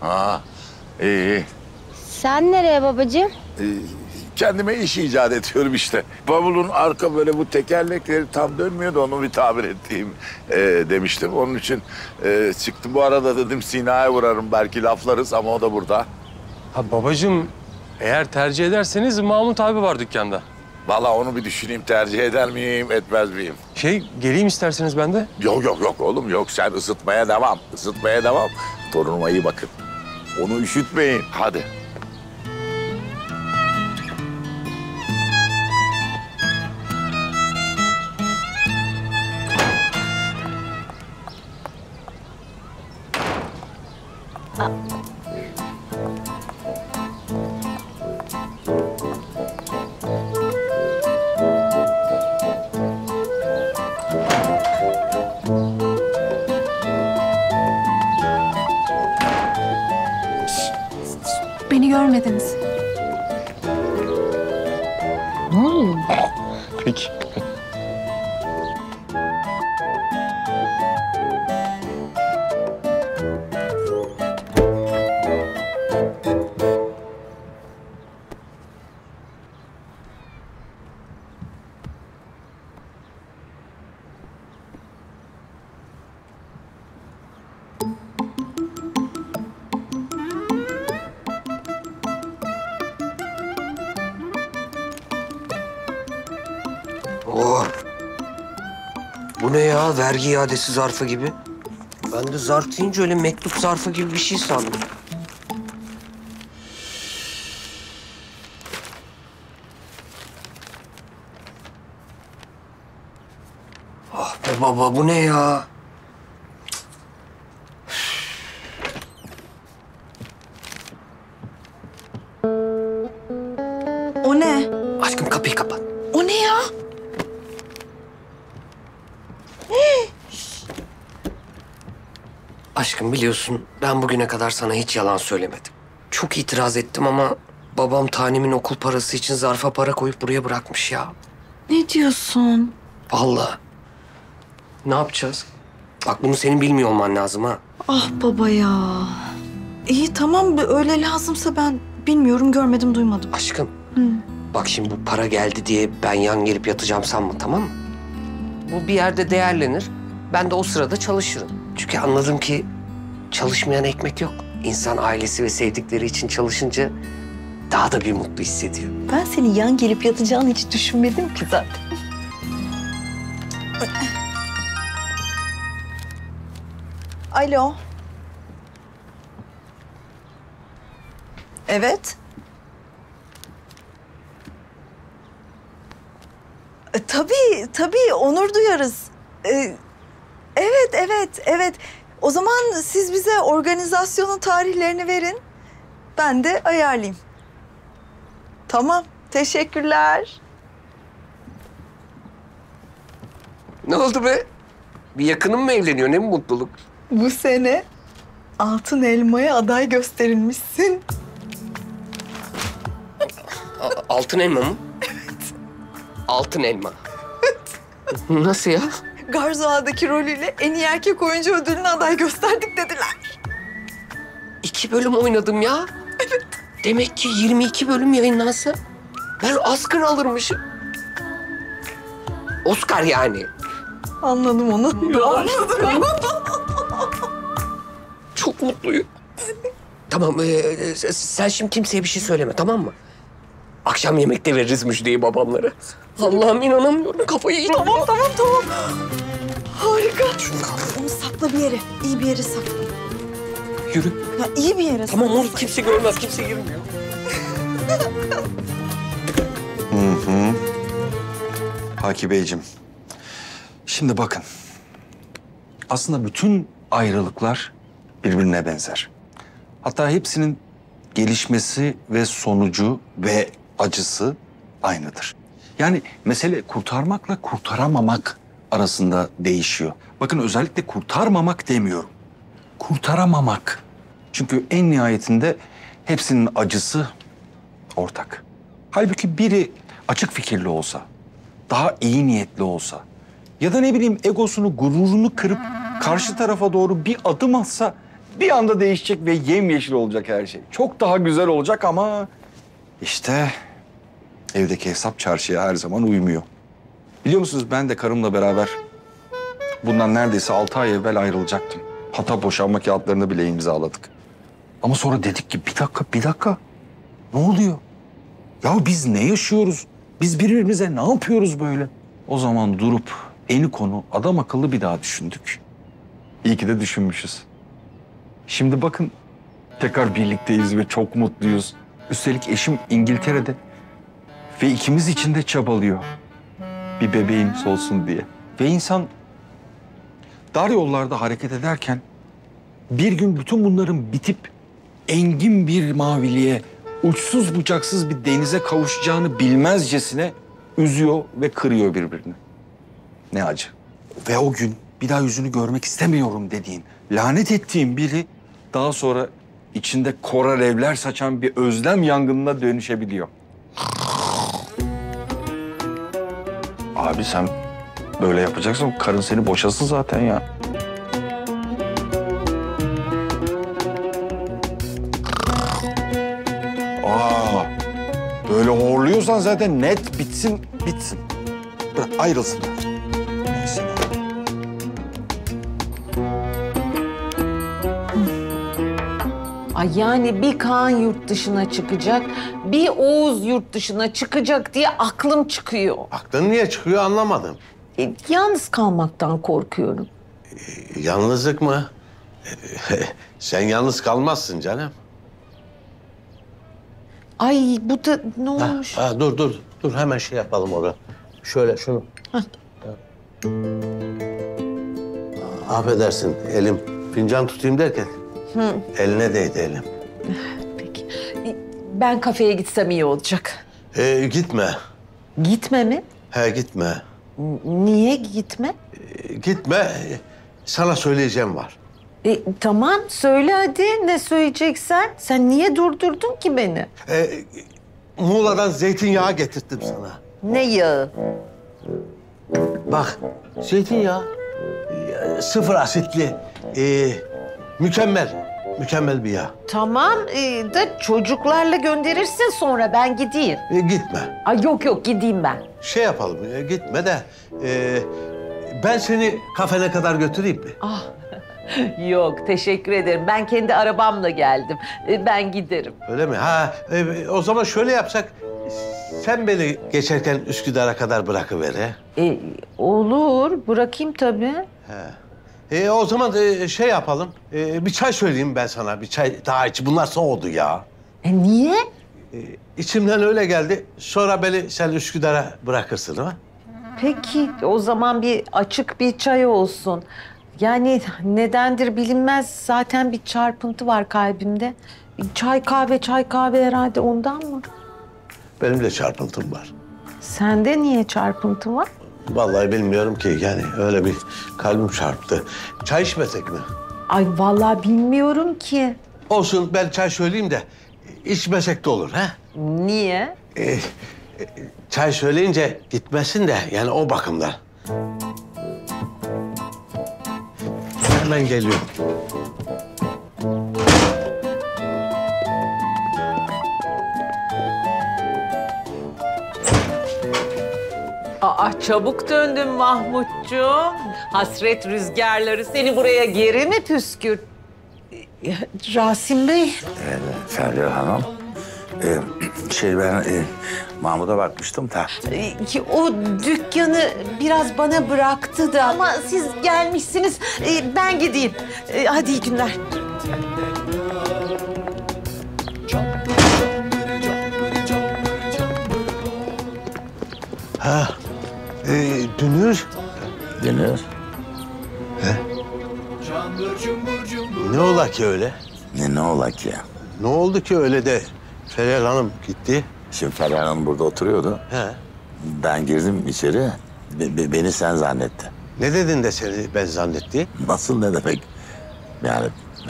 Ha, iyi iyi. Sen nereye babacığım? Ee, kendime iş icat ediyorum işte. Bavulun arka böyle bu tekerlekleri tam dönmüyor da onu bir tamir ettiğim e, demiştim. Onun için e, çıktım. Bu arada dedim Sina'ya vurarım. Belki laflarız ama o da burada. Ha babacığım. Eğer tercih ederseniz Mahmut abi var dükkanda. Vallahi onu bir düşüneyim, tercih eder miyim, etmez miyim? Şey, geleyim isterseniz ben de. Yok yok yok oğlum yok, sen ısıtmaya devam, ısıtmaya devam. Torunuma iyi bakın, onu üşütmeyin. Hadi. Vergi iadesi zarfı gibi. Ben de zarf deyince öyle mektup zarfı gibi bir şey sandım. Ah be baba, bu ne ya? O ne? Aşkım kapıyı kapat. O ne ya? Aşkım biliyorsun ben bugüne kadar sana hiç yalan söylemedim. Çok itiraz ettim ama babam tanemin okul parası için zarfa para koyup buraya bırakmış ya. Ne diyorsun? Vallahi. Ne yapacağız? Bak bunu senin bilmiyor olman lazım ha. Ah baba ya. İyi tamam öyle lazımsa ben bilmiyorum, görmedim, duymadım. Aşkım. Hı. Bak şimdi bu para geldi diye ben yan gelip yatacağım sanma, tamam mı? Bu bir yerde değerlenir. Ben de o sırada çalışırım. Çünkü anladım ki çalışmayan ekmek yok. İnsan ailesi ve sevdikleri için çalışınca daha da bir mutlu hissediyor. Ben senin yan gelip yatacağını hiç düşünmedim ki zaten. Alo. Evet. E, tabii, tabii onur duyarız. E, Evet, evet, evet. O zaman siz bize organizasyonun tarihlerini verin. Ben de ayarlayayım. Tamam, teşekkürler. Ne oldu be? Bir yakınım mı evleniyor? Ne mutluluk? Bu sene Altın Elma'ya aday gösterilmişsin. A- Altın Elma mı? Evet. Altın Elma. Evet. Nasıl ya? Garzo Ağa'daki rolüyle en iyi erkek oyuncu ödülüne aday gösterdik dediler. İki bölüm oynadım ya. Evet. Demek ki yirmi iki bölüm yayınlansa ben Oscar alırmışım. Oscar yani. Anladım onu. Anladım onu. Çok mutluyum. Tamam, e, sen şimdi kimseye bir şey söyleme, tamam mı? Akşam yemekte veririz müjdeyi babamlara. Allah'ım inanamıyorum, kafayı yiyeceğim. Tamam, tamam, tamam. Harika. Onu sakla bir yere, iyi bir yere sakla. Yürü. Ya iyi bir yere sakla. Tamam, onu kimse görmez, kimse girmiyor. Hı hı. Haki Beyciğim, şimdi bakın. Aslında bütün ayrılıklar birbirine benzer. Hatta hepsinin gelişmesi ve sonucu ve acısı aynıdır. Yani mesele kurtarmakla kurtaramamak arasında değişiyor. Bakın özellikle kurtarmamak demiyorum. Kurtaramamak. Çünkü en nihayetinde hepsinin acısı ortak. Halbuki biri açık fikirli olsa, daha iyi niyetli olsa ya da ne bileyim egosunu, gururunu kırıp karşı tarafa doğru bir adım atsa bir anda değişecek ve yemyeşil olacak her şey. Çok daha güzel olacak ama işte evdeki hesap çarşıya her zaman uymuyor. Biliyor musunuz ben de karımla beraber bundan neredeyse altı ay evvel ayrılacaktım. Hatta boşanma kağıtlarını bile imzaladık. Ama sonra dedik ki bir dakika, bir dakika. Ne oluyor? Ya biz ne yaşıyoruz? Biz birbirimize ne yapıyoruz böyle? O zaman durup eni konu adam akıllı bir daha düşündük. İyi ki de düşünmüşüz. Şimdi bakın tekrar birlikteyiz ve çok mutluyuz. Üstelik eşim İngiltere'de ve ikimiz için de çabalıyor. Bir bebeğimiz olsun diye. Ve insan dar yollarda hareket ederken bir gün bütün bunların bitip engin bir maviliğe, uçsuz bucaksız bir denize kavuşacağını bilmezcesine üzüyor ve kırıyor birbirini. Ne acı. Ve o gün bir daha yüzünü görmek istemiyorum dediğin, lanet ettiğin biri daha sonra içinde kor alevler saçan bir özlem yangınına dönüşebiliyor. Abi sen böyle yapacaksan karın seni boşasın zaten ya. Aa, böyle horluyorsan zaten net bitsin, bitsin. Bırak ayrılsınlar. Neyse. Ay yani bir Kaan yurt dışına çıkacak, bir Oğuz yurt dışına çıkacak diye aklım çıkıyor. Aklın niye çıkıyor anlamadım. E, yalnız kalmaktan korkuyorum. E, yalnızlık mı? E, sen yalnız kalmazsın canım. Ay bu da ne olmuş? Ha, ha, dur dur dur hemen şey yapalım orada. Şöyle şunu. Ha. Affedersin elim fincan tutayım derken. Hı. Eline değdi elim. Peki. Ben kafeye gitsem iyi olacak. Ee, gitme. Gitme mi? He gitme. Niye gitme? Ee, gitme. Sana söyleyeceğim var. E, tamam söyle hadi ne söyleyeceksen. Sen niye durdurdun ki beni? Ee, Muğla'dan zeytinyağı getirttim sana. Ne yağı? Bak zeytinyağı sıfır asitli. Ee, mükemmel. Mükemmel bir yağ. Tamam e, da çocuklarla gönderirsin sonra ben gideyim. E, gitme. Ay yok yok gideyim ben. Şey yapalım e, gitme de e, ben seni kafene kadar götüreyim mi? Ah. Yok, teşekkür ederim. Ben kendi arabamla geldim. Ben giderim. Öyle mi? Ha, e, o zaman şöyle yapsak, sen beni geçerken Üsküdar'a kadar bırakıver. He? E, olur, bırakayım tabii. He. E, o zaman e, şey yapalım, e, bir çay söyleyeyim ben sana. Bir çay daha iç, bunlar soğudu ya. E, niye? E, içimden öyle geldi. Sonra beni sen Üsküdar'a bırakırsın, ha? Peki, o zaman bir açık bir çay olsun. Yani nedendir bilinmez. Zaten bir çarpıntı var kalbimde. Çay kahve, çay kahve herhalde ondan mı? Benim de çarpıntım var. Sende niye çarpıntı var? Vallahi bilmiyorum ki. Yani öyle bir kalbim çarptı. Çay içmesek mi? Ay vallahi bilmiyorum ki. Olsun ben çay söyleyeyim de içmesek de olur ha? Niye? Ee, çay söyleyince gitmesin de yani o bakımdan. Ben geliyorum. Aa, çabuk döndün Mahmutcuğum. Hasret rüzgarları seni buraya geri mi püskürt? Rasim Bey. Evet, Feryal Hanım. Ee, şey ben e, Mahmut'a bakmıştım da. Ee, ki o dükkanı biraz bana bıraktı da ama siz gelmişsiniz. Ee, ben gideyim. Ee, hadi iyi günler. Ha, Ee, dünür. Dünür. He? Ne ola ki öyle? Ne ne ola ki? Ne oldu ki öyle de Feryal Hanım gitti? Şimdi Feryal Hanım burada oturuyordu. He. Ben girdim içeri, be, be, beni sen zannetti. Ne dedin de seni ben zannetti? Nasıl ne demek? Yani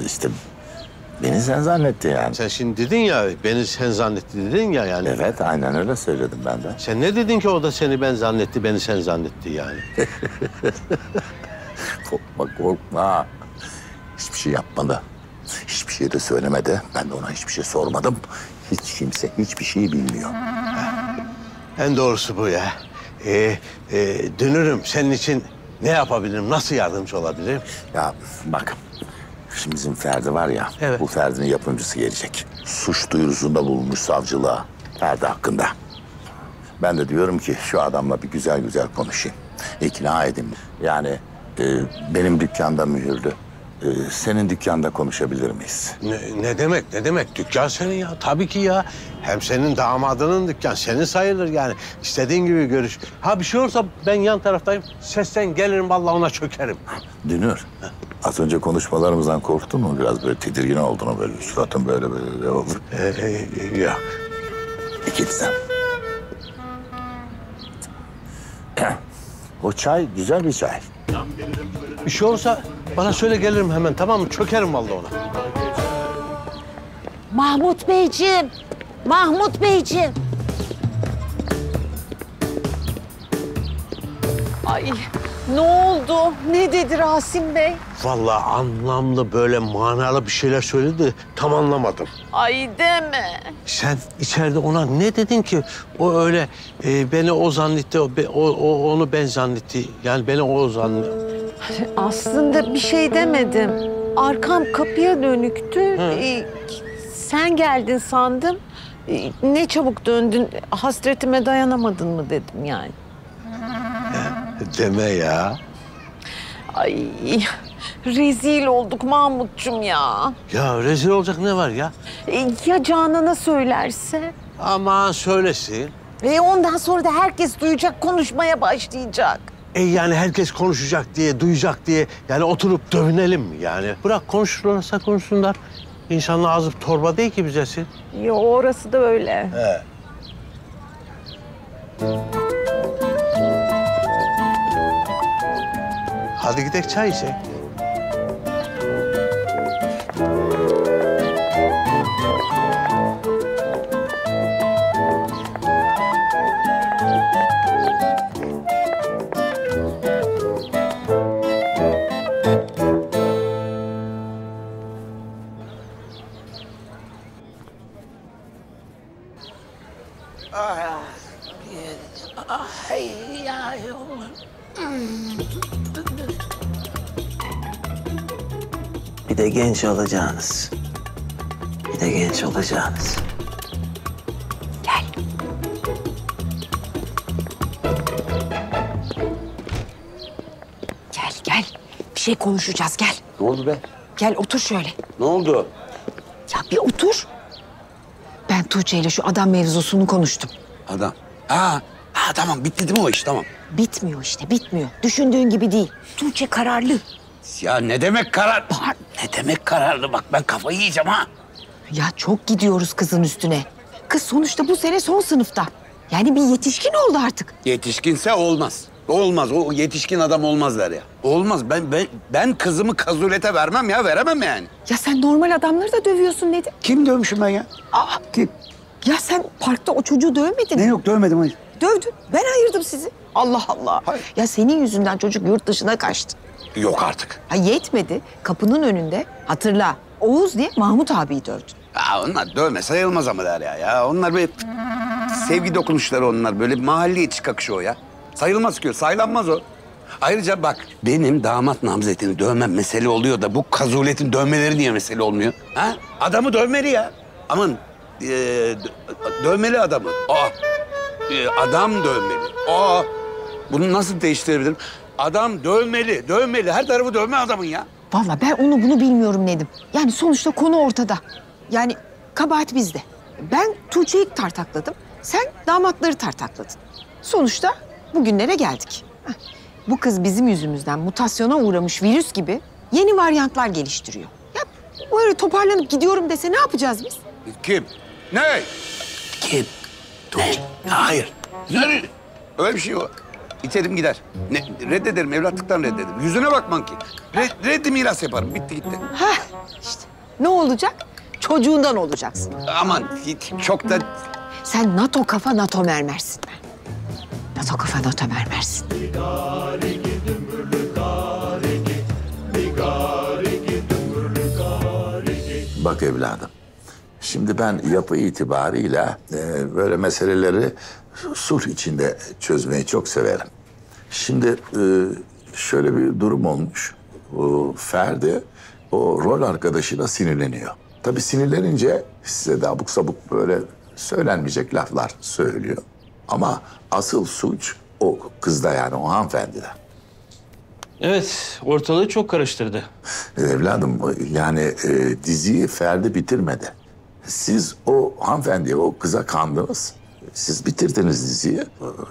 işte beni sen zannetti yani. Sen şimdi dedin ya, beni sen zannetti dedin ya yani. Evet, aynen öyle söyledim ben de. Sen ne dedin ki o da seni ben zannetti, beni sen zannetti yani? Korkma, korkma. Hiçbir şey yapmadı. Hiçbir şey de söylemedi. Ben de ona hiçbir şey sormadım. Hiç kimse hiçbir şey bilmiyor. En doğrusu bu ya. Ee, e, dönürüm. Senin için ne yapabilirim? Nasıl yardımcı olabilirim? Ya bak, şimdi bizim Ferdi var ya, evet. Bu Ferdi'nin yapımcısı gelecek. Suç duyurusunda bulunmuş savcılığa Ferdi hakkında. Ben de diyorum ki şu adamla bir güzel güzel konuşayım. İkna edeyim. Yani e, benim dükkanda mühürlü. Ee, senin dükkanda konuşabilir miyiz? Ne, ne demek, ne demek? Dükkan senin ya, tabii ki ya. Hem senin damadının dükkan, senin sayılır yani. İstediğin gibi görüş. Ha bir şey olursa ben yan taraftayım, sesten gelirim vallahi ona çökerim. Dünür, ha. Az önce konuşmalarımızdan korktun mu? Biraz böyle tedirgin oldun mu? Böyle suratın böyle böyle oldu. Ee, yok. Git sen. O çay güzel bir çay. Bir şey olursa bana söyle gelirim hemen, tamam mı? Çökerim vallahi ona. Mahmut Beyciğim, Mahmut Beyciğim. Ay, ne oldu? Ne dedi Rasim Bey? Vallahi anlamlı, böyle manalı bir şeyler söyledi. Tam anlamadım. Ay deme. Sen içeride ona ne dedin ki? O öyle e, beni o zannetti, o, o onu ben zannetti. Yani beni o zannetti. Aslında bir şey demedim. Arkam kapıya dönüktü. Ee, sen geldin sandım. Ee, ne çabuk döndün. Hasretime dayanamadın mı dedim yani. Deme ya. Ay rezil olduk Mahmutcuğum ya. Ya rezil olacak ne var ya? Ee, ya Canan'a söylerse? Aman söylesin. Ve ondan sonra da herkes duyacak, konuşmaya başlayacak. E yani herkes konuşacak diye, duyacak diye yani oturup dövünelim mi yani? Bırak konuşurlarsa konuşsunlar. İnsanın ağzı torba değil ki bizesin. Ya orası da öyle. He. Hadi gidelim çay içelim. Bir de genç olacağınız. Bir de genç olacağınız. Gel. Gel, gel. Bir şey konuşacağız, gel. Ne oldu be? Gel, otur şöyle. Ne oldu? Ya bir otur. Ben Tuğçe ile şu adam mevzusunu konuştum. Adam? Ha, ha tamam. Bitti değil mi o iş? Tamam. Bitmiyor işte, bitmiyor. Düşündüğün gibi değil. Tuğçe kararlı. Ya ne demek karar... Bahar, ne demek kararlı? Bak ben kafayı yiyeceğim ha. Ya çok gidiyoruz kızın üstüne. Kız sonuçta bu sene son sınıfta. Yani bir yetişkin oldu artık. Yetişkinse olmaz. Olmaz. O yetişkin adam olmaz der ya. Olmaz. Ben ben, ben kızımı kazulete vermem ya. Veremem yani. Ya sen normal adamları da dövüyorsun Nedim. Kim dövmüşüm ben ya? Aa, kim? Ya sen parkta o çocuğu dövmedin mi? Ne yok dövmedim hayır. Dövdün. Ben ayırdım sizi. Allah Allah. Hayır. Ya senin yüzünden çocuk yurt dışına kaçtı. Yok artık. Ha yetmedi. Kapının önünde hatırla. Oğuz diye Mahmut abiyi dövdü. Ya onlar dövme sayılmaz ama Derya ya. Onlar böyle sevgi dokunuşları onlar. Böyle mahalle içi kakışı o ya. Sayılmaz ki o. Saylanmaz o. Ayrıca bak benim damat namzetini dövmem mesele oluyor da bu kazuletin dövmeleri niye mesele olmuyor? Ha? Adamı dövmeli ya. Aman ee, dövmeli adamı. Aa, ee, adam dövmeli. Aa, bunu nasıl değiştirebilirim? Adam dövmeli, dövmeli. Her tarafı dövme adamın ya. Vallahi ben onu bunu bilmiyorum Nedim. Yani sonuçta konu ortada. Yani kabahat bizde. Ben Tuğçe'yi tartakladım. Sen damatları tartakladın. Sonuçta bugünlere geldik. Heh. Bu kız bizim yüzümüzden mutasyona uğramış virüs gibi yeni varyantlar geliştiriyor. Ya böyle toparlanıp gidiyorum dese ne yapacağız biz? Kim? Ne? Kim? Tuğçe. Ne? Hayır. Ne? Öyle bir şey o. İterim gider. Ne? Reddederim, evlatlıktan reddederim. Yüzüne bakman ki. Red, reddi miras yaparım. Bitti gitti. Ha işte. Ne olacak? Çocuğundan olacaksın. Aman çok da... Sen NATO kafa NATO mermersin ben. NATO kafa NATO mermersin. Bak evladım, şimdi ben yapı itibarıyla e, böyle meseleleri sulh içinde çözmeyi çok severim. Şimdi e, şöyle bir durum olmuş. O Ferdi o rol arkadaşına sinirleniyor. Tabii sinirlenince size de abuk sabuk böyle söylenmeyecek laflar söylüyor. Ama asıl suç o kızda, yani o hanımefendide. Evet, ortalığı çok karıştırdı. Evladım, yani e, diziyi Ferdi bitirmedi. Siz o hanımefendiye, o kıza kandınız. Siz bitirdiniz diziyi.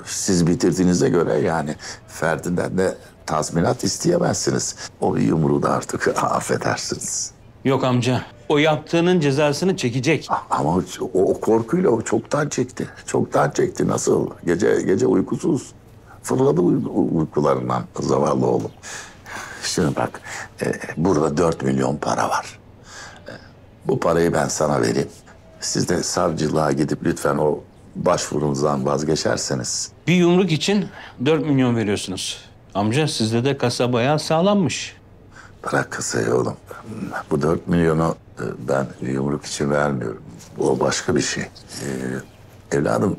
Siz bitirdiğinize göre yani Ferdi'den de tazminat isteyemezsiniz. O yumruğu da artık affedersiniz. Yok amca. O yaptığının cezasını çekecek. Ama o, o korkuyla o çoktan çekti. Çoktan çekti. Nasıl? Gece gece uykusuz. Fırladı uykularından zavallı oğlum. Şimdi bak, e, burada dört milyon para var. E, bu parayı ben sana vereyim. Siz de savcılığa gidip lütfen o başvurunuzdan vazgeçerseniz. Bir yumruk için dört milyon veriyorsunuz. Amca sizde de kasa bayağı sağlanmış. Bırak kasayı oğlum. Bu dört milyonu ben yumruk için vermiyorum. O başka bir şey. Ee, evladım,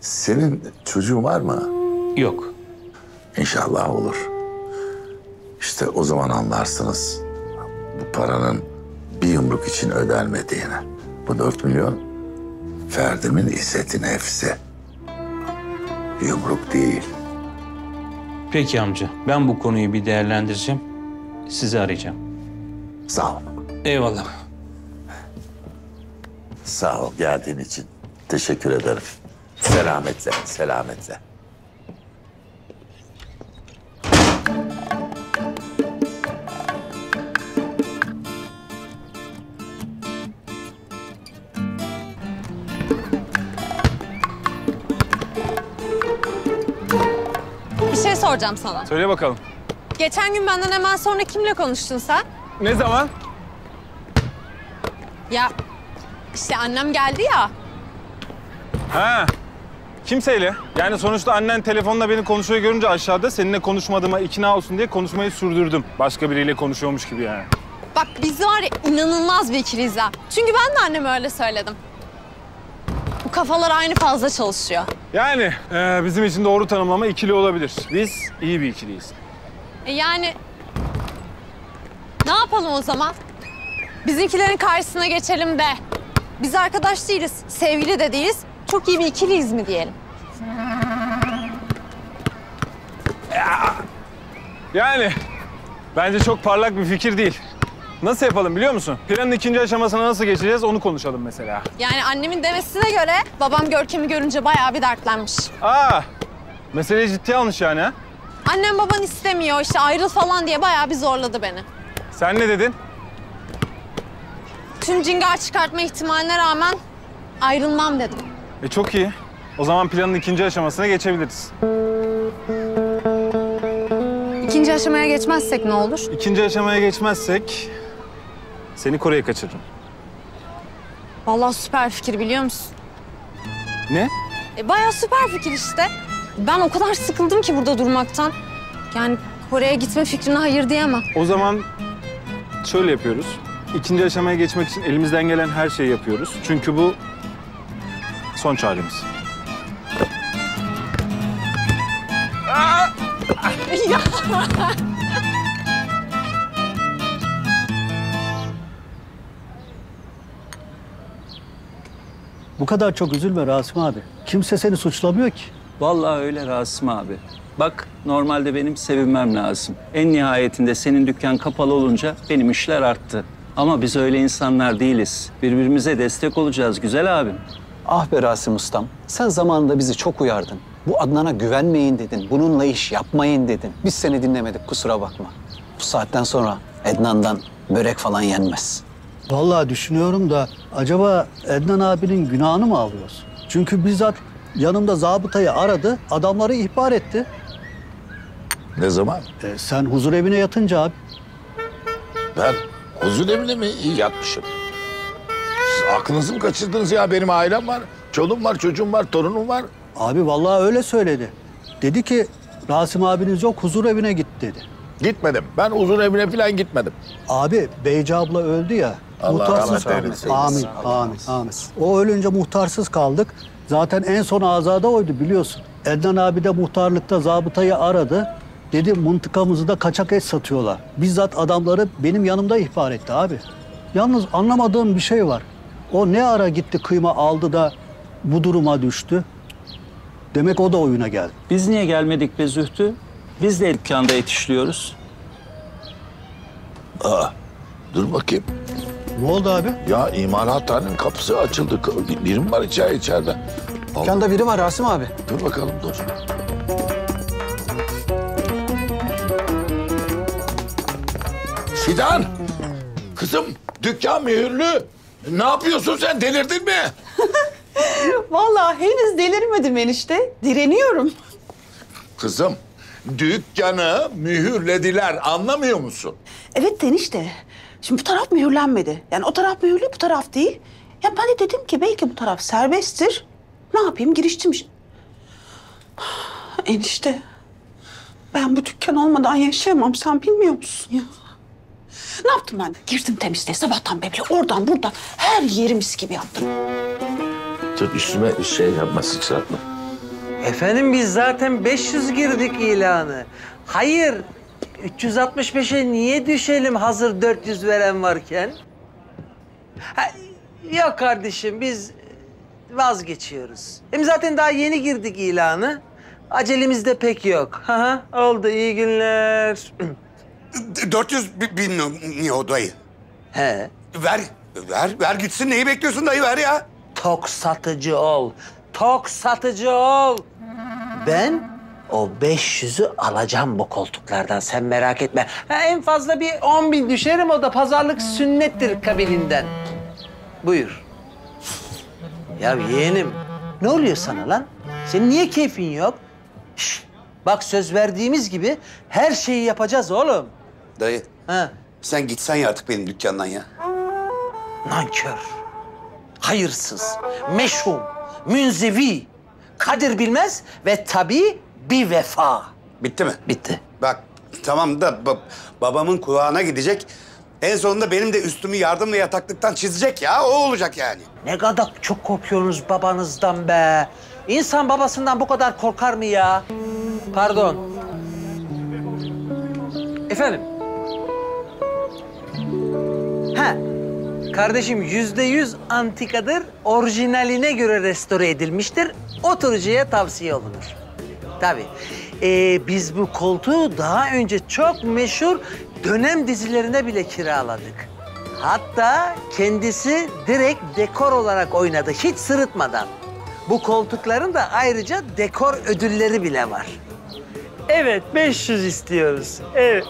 senin çocuğun var mı? Yok. İnşallah olur. İşte o zaman anlarsınız bu paranın bir yumruk için ödenmediğini. Bu dört milyon Ferdi'nin izzeti nefsi. Yumruk değil. Peki amca, ben bu konuyu bir değerlendireceğim. Sizi arayacağım. Sağ ol. Eyvallah. Sağ ol geldiğin için. Teşekkür ederim. Selametle, selametle. Bir şey soracağım sana. Söyle bakalım. Geçen gün benden hemen sonra kimle konuştun sen? Ne zaman? Ya işte annem geldi ya. Ha. Kimseyle. Yani sonuçta annen telefonla beni konuşuyor görünce aşağıda seninle konuşmadığıma ikna olsun diye konuşmayı sürdürdüm. Başka biriyle konuşuyormuş gibi yani. Bak biz var ya inanılmaz bir ikiliyiz ha. Çünkü ben de anneme öyle söyledim. Bu kafalar aynı fazla çalışıyor. Yani e, bizim için doğru tanımlama ikili olabilir. Biz iyi bir ikiliyiz. E yani ne yapalım o zaman? Bizimkilerin karşısına geçelim de. Biz arkadaş değiliz, sevgili de değiliz. Çok iyi bir ikiliyiz mi diyelim? Yani bence çok parlak bir fikir değil. Nasıl yapalım biliyor musun? Planın ikinci aşamasına nasıl geçeceğiz onu konuşalım mesela. Yani annemin demesine göre babam Görkem'i görünce bayağı bir dertlenmiş. Aa, meseleyi ciddiye almış yani ha? Annem baban istemiyor işte ayrıl falan diye bayağı bir zorladı beni. Sen ne dedin? Tüm cingar çıkartma ihtimaline rağmen ayrılmam dedim. E çok iyi. O zaman planın ikinci aşamasına geçebiliriz. İkinci aşamaya geçmezsek ne olur? İkinci aşamaya geçmezsek seni Kore'ye kaçırırım. Vallahi süper fikir biliyor musun? Ne? E bayağı süper fikir işte. Ben o kadar sıkıldım ki burada durmaktan. Yani Kore'ye gitme fikrine hayır diyemem. O zaman şöyle yapıyoruz. İkinci aşamaya geçmek için elimizden gelen her şeyi yapıyoruz. Çünkü bu son çaremiz. Bu kadar çok üzülme Rasim abi. Kimse seni suçlamıyor ki. Vallahi öyle Rasim abi. Bak normalde benim sevinmem lazım. En nihayetinde senin dükkan kapalı olunca benim işler arttı. Ama biz öyle insanlar değiliz. Birbirimize destek olacağız güzel abim. Ah be Rasim ustam, sen zamanında bizi çok uyardın. Bu Adnan'a güvenmeyin dedin, bununla iş yapmayın dedin. Biz seni dinlemedik, kusura bakma. Bu saatten sonra Adnan'dan börek falan yenmez. Vallahi düşünüyorum da acaba Adnan abinin günahını mı alıyoruz? Çünkü bizzat yanımda zabıtayı aradı, adamları ihbar etti. Ne zaman? E, sen huzur evine yatınca abi. Ben huzur evine mi? İyi yatmışım. Siz aklınızı mı kaçırdınız ya? Benim ailem var, çoluğum var, çocuğum var, torunum var. Abi vallahi öyle söyledi. Dedi ki Rasim abiniz yok, huzur evine git dedi. Gitmedim. Ben huzur evine falan gitmedim. Abi Beyci abla öldü ya. Allah muhtarsız kaldık. Amin, amin, amin. O ölünce muhtarsız kaldık. Zaten en son azada oydu biliyorsun. Adnan abi de muhtarlıkta zabıtayı aradı. Dedi mıntıkamızı da kaçak et satıyorlar. Bizzat adamları benim yanımda ihbar etti abi. Yalnız anlamadığım bir şey var. O ne ara gitti kıyma aldı da bu duruma düştü. Demek o da oyuna geldi. Biz niye gelmedik be Zühtü? Biz de dükkanda yetişliyoruz. Aa, dur bakayım. Ne oldu abi? Ya imalathanenin kapısı açıldı. Biri mi var içeri, içeride? Dükkanda biri var Rasim abi. Dur bakalım, dur. Fidan! Kızım, dükkan mühürlü. Ne yapıyorsun sen? Delirdin mi? Vallahi henüz delirmedim enişte. Direniyorum. Kızım, dükkanı mühürlediler. Anlamıyor musun? Evet enişte. Şimdi bu taraf mühürlenmedi. Yani o taraf mühürlü, bu taraf değil. Ya ben de dedim ki belki bu taraf serbesttir. Ne yapayım? Giriştim. Enişte, ben bu dükkan olmadan yaşayamam. Sen bilmiyor musun ya? Ne yaptım ben? Girdim temizliğe. Sabahtan beri oradan buradan her yeri mis gibi yaptım. Dur üstüme şey yapma, sıçratma. Efendim biz zaten beş yüz girdik ilanı. Hayır, üç yüz altmış beşe niye düşelim hazır dört yüz veren varken? Ha, yok kardeşim biz vazgeçiyoruz. Hem zaten daha yeni girdik ilanı. Acelemiz de pek yok. Ha, oldu iyi günler. dört yüz bin niye o dayı? He. Ver, ver, ver gitsin. Neyi bekliyorsun dayı, ver ya. Tok satıcı ol. Tok satıcı ol. Ben o beş yüzü alacağım bu koltuklardan. Sen merak etme. Ha, en fazla bir on bin düşerim. O da pazarlık sünnettir kabilinden. Buyur. Ya yeğenim ne oluyor sana lan? Senin niye keyfin yok? Şişt. Bak söz verdiğimiz gibi her şeyi yapacağız oğlum. Dayı, ha? Sen gitsen ya artık benim dükkandan ya. Nankör, hayırsız, meşhum, münzevi, kadir bilmez ve tabii bir vefa. Bitti mi? Bitti. Bak tamam da bab babamın kulağına gidecek. En sonunda benim de üstümü yardımla yataklıktan çizecek ya. O olacak yani. Ne kadar çok korkuyorsunuz babanızdan be. İnsan babasından bu kadar korkar mı ya? Pardon. Efendim? Ha, kardeşim yüzde yüz antikadır, orijinaline göre restore edilmiştir. Oturucuya tavsiye olunur. Tabii. Ee, biz bu koltuğu daha önce çok meşhur dönem dizilerine bile kiraladık. Hatta kendisi direkt dekor olarak oynadı, hiç sırıtmadan. Bu koltukların da ayrıca dekor ödülleri bile var. Evet, beş yüz istiyoruz. Evet.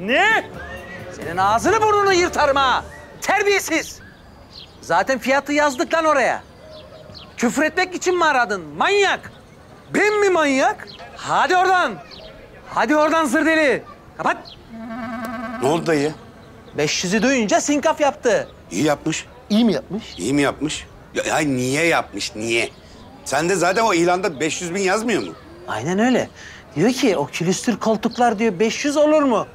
Ne? Senin ağzını burnunu yırtarım ha! Terbiyesiz! Zaten fiyatı yazdık lan oraya. Küfür etmek için mi aradın? Manyak! Ben mi manyak? Hadi oradan! Hadi oradan zırdeli! Kapat! Ne oldu dayı? beş yüzü duyunca sinkaf yaptı. İyi yapmış. İyi mi yapmış? İyi mi yapmış? Ya niye yapmış, niye? Sen de zaten o ilanda beş yüz bin yazmıyor mu? Aynen öyle. Diyor ki o külüstür koltuklar diyor beş yüz olur mu?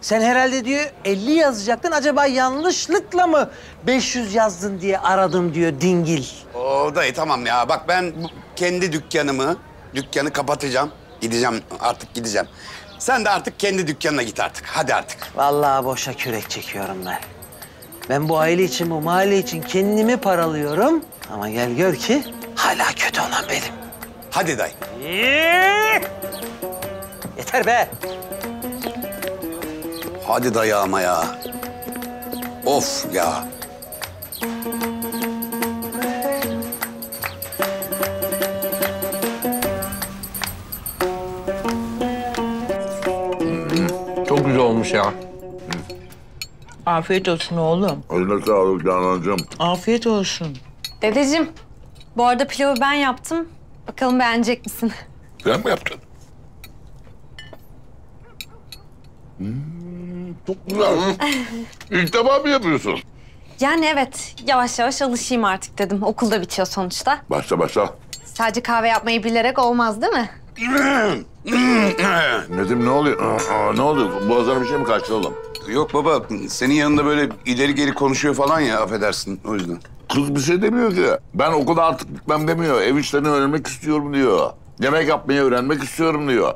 Sen herhalde diyor elli yazacaktın. Acaba yanlışlıkla mı beş yüz yazdın diye aradım diyor dingil. O dayı tamam ya. Bak ben kendi dükkanımı, dükkanı kapatacağım. Gideceğim artık gideceğim. Sen de artık kendi dükkanına git artık. Hadi artık. Vallahi boşa kürek çekiyorum ben. Ben bu aile için, bu mahalle için kendimi paralıyorum. Ama gel gör ki hala kötü olan benim. Hadi dayı. Yeter be. Hadi dayı ama ya. Of ya. güzel olmuş ya. Hı. Afiyet olsun oğlum. Eline sağlık Canancığım. Afiyet olsun. Dedeciğim, bu arada pilavı ben yaptım. Bakalım beğenecek misin? Ben mi yaptın? Hmm, çok güzel. İlk defa mı yapıyorsun? Yani evet, yavaş yavaş alışayım artık dedim. Okulda bitiyor sonuçta. Başla başla. Sadece kahve yapmayı bilerek olmaz değil mi? Nedim ne oluyor? Ne oluyor? Boğazına bir şey mi kaçtı oğlum? Yok baba, senin yanında böyle ileri geri konuşuyor falan ya, affedersin o yüzden. Kız bir şey demiyor ki. Ben okula artık gitmem demiyor. Ev işlerini öğrenmek istiyorum diyor. Yemek yapmayı öğrenmek istiyorum diyor.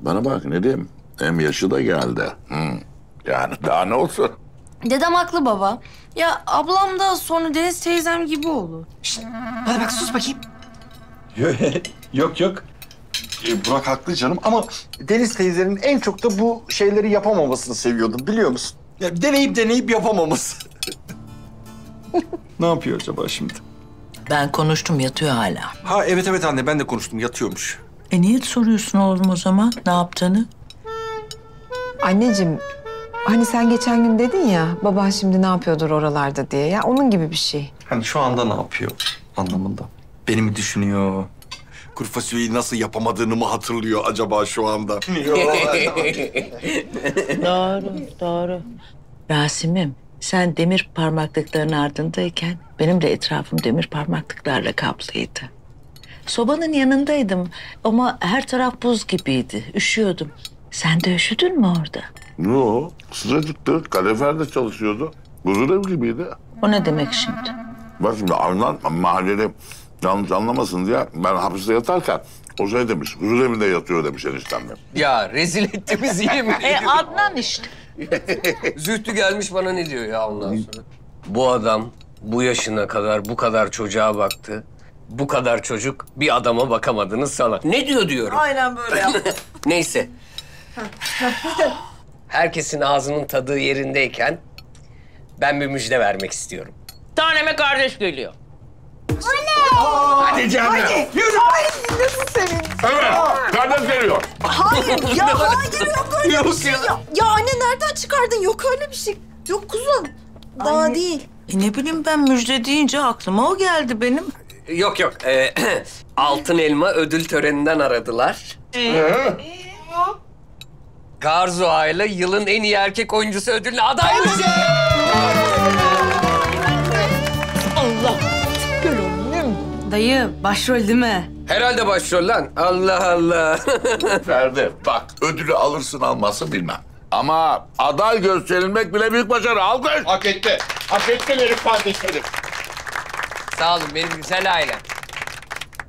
Bana bak Nedim, hem yaşı da geldi. Hmm. Yani daha ne olsun? Dedem haklı baba. Ya ablam da sonra Deniz teyzem gibi olur. Şişt, bana bak sus bakayım. Yok yok. Ee, Burak haklı canım ama Deniz teyzenin en çok da bu şeyleri yapamamasını seviyordum biliyor musun? Ya deneyip deneyip yapamaması. Ne yapıyor acaba şimdi? Ben konuştum, yatıyor hala. Ha evet evet anne, ben de konuştum, yatıyormuş. E niye soruyorsun oğlum o zaman ne yaptığını? Anneciğim, hani sen geçen gün dedin ya, baban şimdi ne yapıyordur oralarda diye. Ya onun gibi bir şey. Hani şu anda ne yapıyor anlamında. Beni mi düşünüyor? Kuru fasulyeyi nasıl yapamadığını mı hatırlıyor acaba şu anda? Doğru, doğru. Rasim'im, sen demir parmaklıkların ardındayken benim de etrafım demir parmaklıklarla kaplıydı. Sobanın yanındaydım ama her taraf buz gibiydi, üşüyordum. Sen de üşüdün mü orada? Yok, sıcacıktı, kalorifer de çalışıyordu. Buzdolabı gibiydi. O ne demek şimdi? Bak şimdi Adnan mahallede yanlış anlamasın diye ben hapiste yatarken o şey demiş, huzurevinde yatıyor demiş eniştemle. Ya rezil etti bizi yemin ediyorum. E Adnan işte. Zühtü gelmiş bana ne diyor ya ondan sonra. Bu adam bu yaşına kadar bu kadar çocuğa baktı. Bu kadar çocuk bir adama bakamadınız sana. Ne diyor diyorum. Aynen böyle yaptı. Neyse. Herkesin ağzının tadı yerindeyken ben bir müjde vermek istiyorum. Taneme kardeş geliyor. Oley! Hadi canım. Hadi. Yürü. Ay nasıl sevindim. Evet. Kardeş geliyor. Hayır ya hayır yok öyle yok bir şey. Ya. ya anne nereden çıkardın? Yok öyle bir şey. Yok kuzum. Daha anne. Değil. E ne bileyim ben müjde deyince aklıma o geldi benim. Yok yok. Ee, Altın Elma ödül töreninden aradılar. Ee? Garzo Ağa ile yılın en iyi erkek oyuncusu ödülüne adaymış. Allah! Gel oğlum. Dayı, başrol değil mi? Herhalde başrol lan. Allah Allah. Ferdi, bak ödülü alırsın almasın bilmem. Ama aday gösterilmek bile büyük başarı. Alkış! Hak etti. Hak ettilerim kardeşlerim. Sağ olun, benim güzel ailem.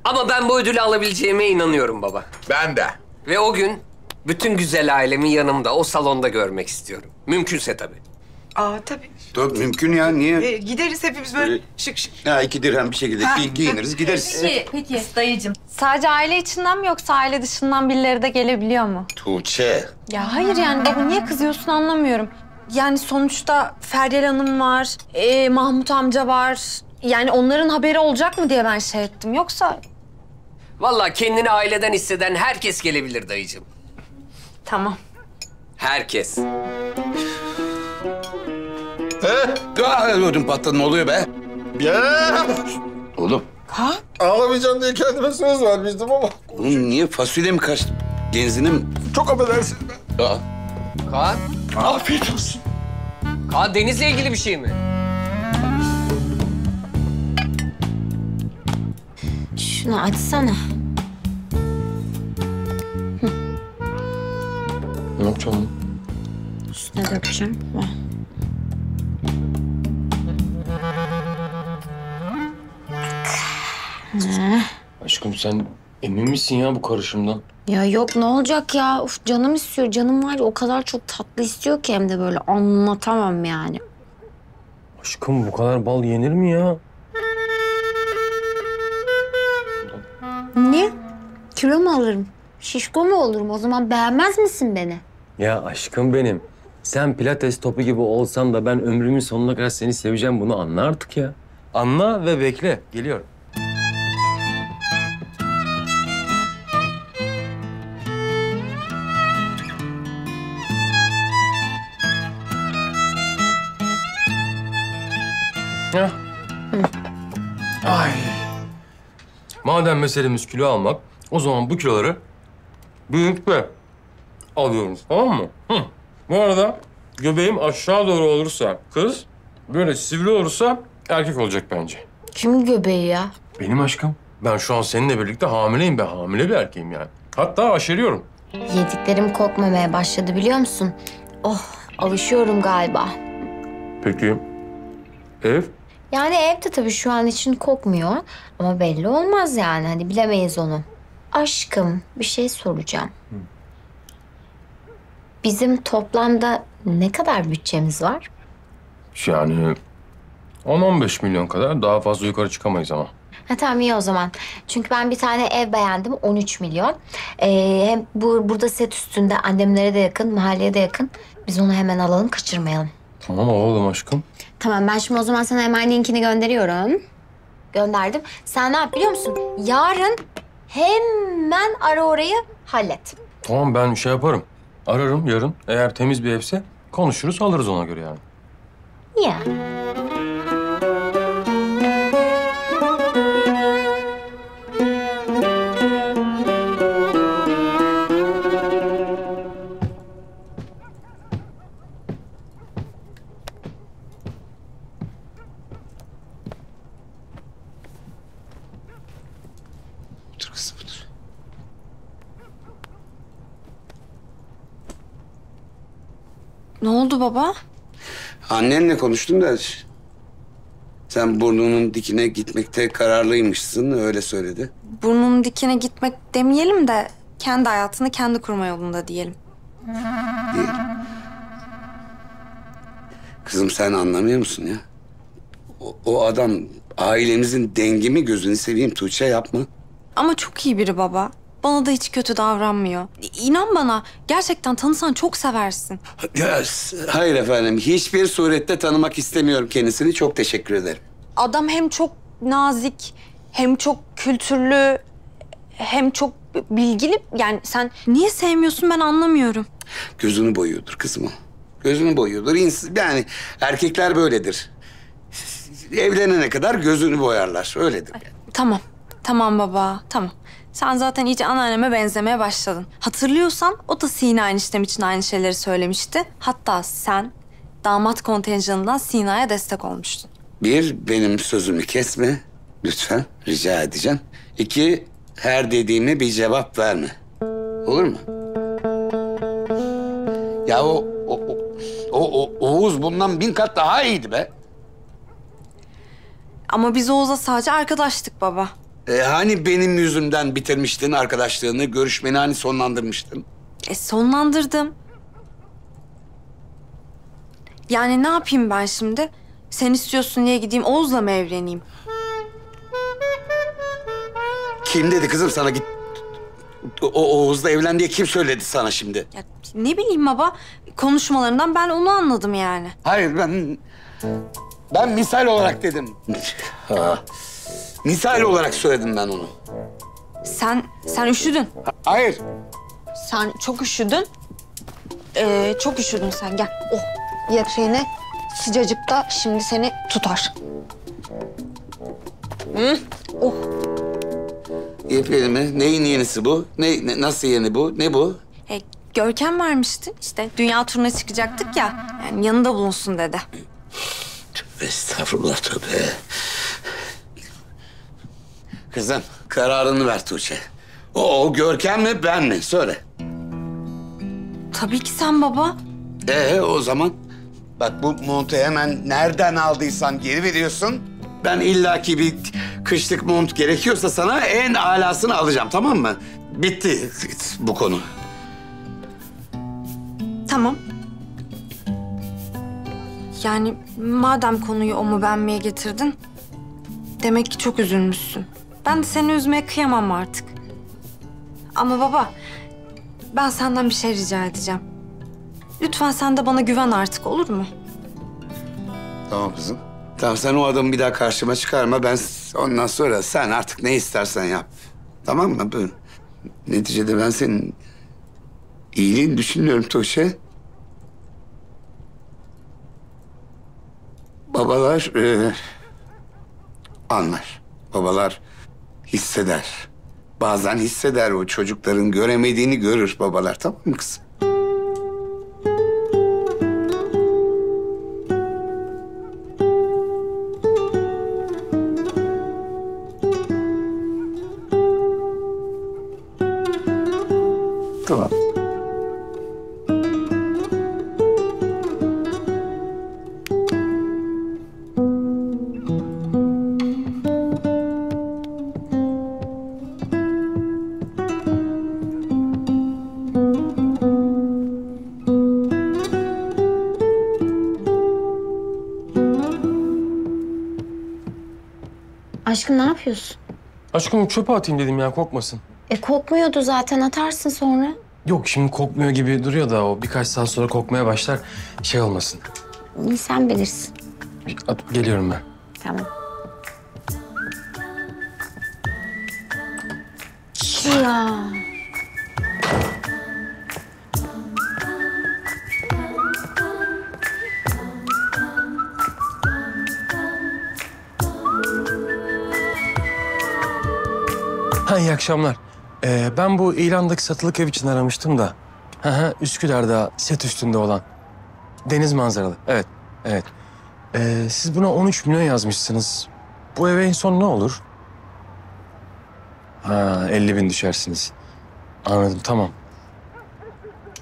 Ama ben bu ödülü alabileceğime inanıyorum baba. Ben de. Ve o gün bütün güzel ailemi yanımda, o salonda görmek istiyorum. Mümkünse tabii. Aa tabii. Tabii mümkün ya, niye? Ee, gideriz hepimiz böyle ee, şık şık. Ha iki dirhem bir şekilde giyiniriz, gideriz. Peki, peki dayıcığım. Sadece aile içinden mi yoksa aile dışından birileri de gelebiliyor mu? Tuğçe. Ya hayır yani baba niye kızıyorsun anlamıyorum. Yani sonuçta Feryal Hanım var, e, Mahmut amca var. Yani onların haberi olacak mı diye ben şey ettim yoksa... Vallahi kendini aileden hisseden herkes gelebilir dayıcığım. Tamam. Herkes. Ee, ödüm patladı, ne oluyor be? Ya. Oğlum. Ha? Ağlamayacağım diye kendime söz vermiştim ama. Oğlum niye fasulye mi kaçtı? Genzine mi? Çok affedersin be. Aa. Kaan. Afiyet olsun. Kaan, Deniz'le ilgili bir şey mi? Şunu açsana. Ne yapacağım? Üstüne dökeceğim. Aşkım sen emin misin ya bu karışımdan? Ya yok ne olacak ya? Uf canım istiyor. Canım var ya o kadar çok tatlı istiyor ki hem de böyle anlatamam yani. Aşkım bu kadar bal yenir mi ya? Niye? Kilo mu alırım? Şişko mu olurum? O zaman beğenmez misin beni? Ya aşkım benim. Sen pilates topu gibi olsan da ben ömrümün sonuna kadar seni seveceğim. Bunu anla artık ya. Anla ve bekle. Geliyorum. Ha? Ay. Madem meselemiz kilo almak, o zaman bu kiloları büyükle alıyoruz, tamam mı? Hı. Bu arada göbeğim aşağı doğru olursa kız, böyle sivri olursa erkek olacak bence. Kimin göbeği ya? Benim aşkım. Ben şu an seninle birlikte hamileyim. Ben hamile bir erkeğim yani. Hatta aşeriyorum. Yediklerim kokmamaya başladı biliyor musun? Oh, alışıyorum galiba. Peki ev? Yani evde tabii şu an için kokmuyor. Ama belli olmaz yani. Hani bilemeyiz onu. Aşkım, bir şey soracağım. Hı. Bizim toplamda ne kadar bütçemiz var? Yani on on beş milyon kadar. Daha fazla yukarı çıkamayız ama. Ha, tamam iyi o zaman. Çünkü ben bir tane ev beğendim, on üç milyon. Ee, hem bu, burada set üstünde, annemlere de yakın, mahalleye de yakın. Biz onu hemen alalım, kaçırmayalım. Tamam oğlum aşkım. Tamam, ben şimdi o zaman sana hemen linkini gönderiyorum. Gönderdim. Sen ne yap biliyor musun? Yarın hemen ara orayı, hallet. Tamam, ben şey yaparım. Ararım yarın. Eğer temiz bir evse konuşuruz, alırız ona göre yani. Ya. Yeah. Ne oldu baba? Annenle konuştum da sen burnunun dikine gitmekte kararlıymışsın, öyle söyledi. Burnunun dikine gitmek demeyelim de kendi hayatını kendi kurma yolunda diyelim. Diyelim. Kızım sen anlamıyor musun ya? O, o adam ailemizin dengimi, gözünü seveyim Tuğçe, yapma. Ama çok iyi biri baba. Bana da hiç kötü davranmıyor. İnan bana, gerçekten tanısan çok seversin. Hayır efendim, hiçbir surette tanımak istemiyorum kendisini. Çok teşekkür ederim. Adam hem çok nazik, hem çok kültürlü, hem çok bilgili. Yani sen niye sevmiyorsun ben anlamıyorum. Gözünü boyuyordur kızım o. Gözünü boyuyordur. Yani erkekler böyledir. Evlenene kadar gözünü boyarlar, öyledir. Yani. Tamam, tamam baba, tamam. Sen zaten iyice anneanneme benzemeye başladın. Hatırlıyorsan o da Sina eniştem için aynı şeyleri söylemişti. Hatta sen damat kontenjanından Sina'ya destek olmuştun. Bir, benim sözümü kesme. Lütfen, rica edeceğim. İki, her dediğime bir cevap verme. Olur mu? Ya o, o, o, o Oğuz bundan bin kat daha iyiydi be. Ama biz Oğuz'la sadece arkadaştık baba. Ee, hani benim yüzümden bitirmiştin arkadaşlığını, görüşmeni hani sonlandırmıştın? E sonlandırdım. Yani ne yapayım ben şimdi? Sen istiyorsun diye gideyim Oğuz'la mı evleneyim? Kim dedi kızım sana git... O Oğuz'la evlen diye kim söyledi sana şimdi? Ya, ne bileyim baba, konuşmalarından ben onu anladım yani. Hayır ben... Ben misal olarak dedim. Misal olarak söyledim ben onu. Sen, sen üşüdün. Hayır. Sen çok üşüdün. Ee, çok üşüdün sen, gel. Oh, yak şeyine sıcacık da şimdi seni tutar. Hı? Oh. Yapayım mı? Neyin yenisi bu? Ne, ne, nasıl yeni bu? Ne bu? Hey, Görkem vermişti. İşte dünya turuna çıkacaktık ya. Yani yanında bulunsun dedi. Tövbe estağfurullah, tövbe. Kızım, kararını ver Tuğçe. O, o Görkem mi, ben mi? Söyle. Tabii ki sen baba. Ee, o zaman bak bu montu hemen nereden aldıysan geri veriyorsun. Ben illaki bir kışlık mont gerekiyorsa sana en alasını alacağım, tamam mı? Bitti bu konu. Tamam. Yani madem konuyu o mu ben mi'ye getirdin, demek ki çok üzülmüşsün. Ben de seni üzmeye kıyamam artık. Ama baba, ben senden bir şey rica edeceğim. Lütfen sen de bana güven artık, olur mu? Tamam kızım. Tamam, sen o adamı bir daha karşıma çıkarma. Ben ondan sonra sen artık ne istersen yap. Tamam mı? Böyle. Neticede ben senin iyiliğini düşünüyorum Tuğçe. Babalar... E anlar. Babalar hisseder. Bazen hisseder, o çocukların göremediğini görür babalar, tamam mı kızım? Tamam. Aşkım ne yapıyorsun? Aşkım çöpe atayım dedim ya, korkmasın. E kokmuyordu zaten, atarsın sonra. Yok şimdi kokmuyor gibi duruyor da o birkaç saat sonra kokmaya başlar, şey olmasın. İyi, sen bilirsin. Atıp geliyorum ben. Tamam. Ya. Ha, iyi akşamlar. Ee, ben bu ilandaki satılık ev için aramıştım da. Hı hı, Üsküdar'da set üstünde olan. Deniz manzaralı. Evet, evet. Ee, siz buna on üç milyon yazmışsınız. Bu eve en son ne olur? Ha, elli bin düşersiniz. Anladım, tamam.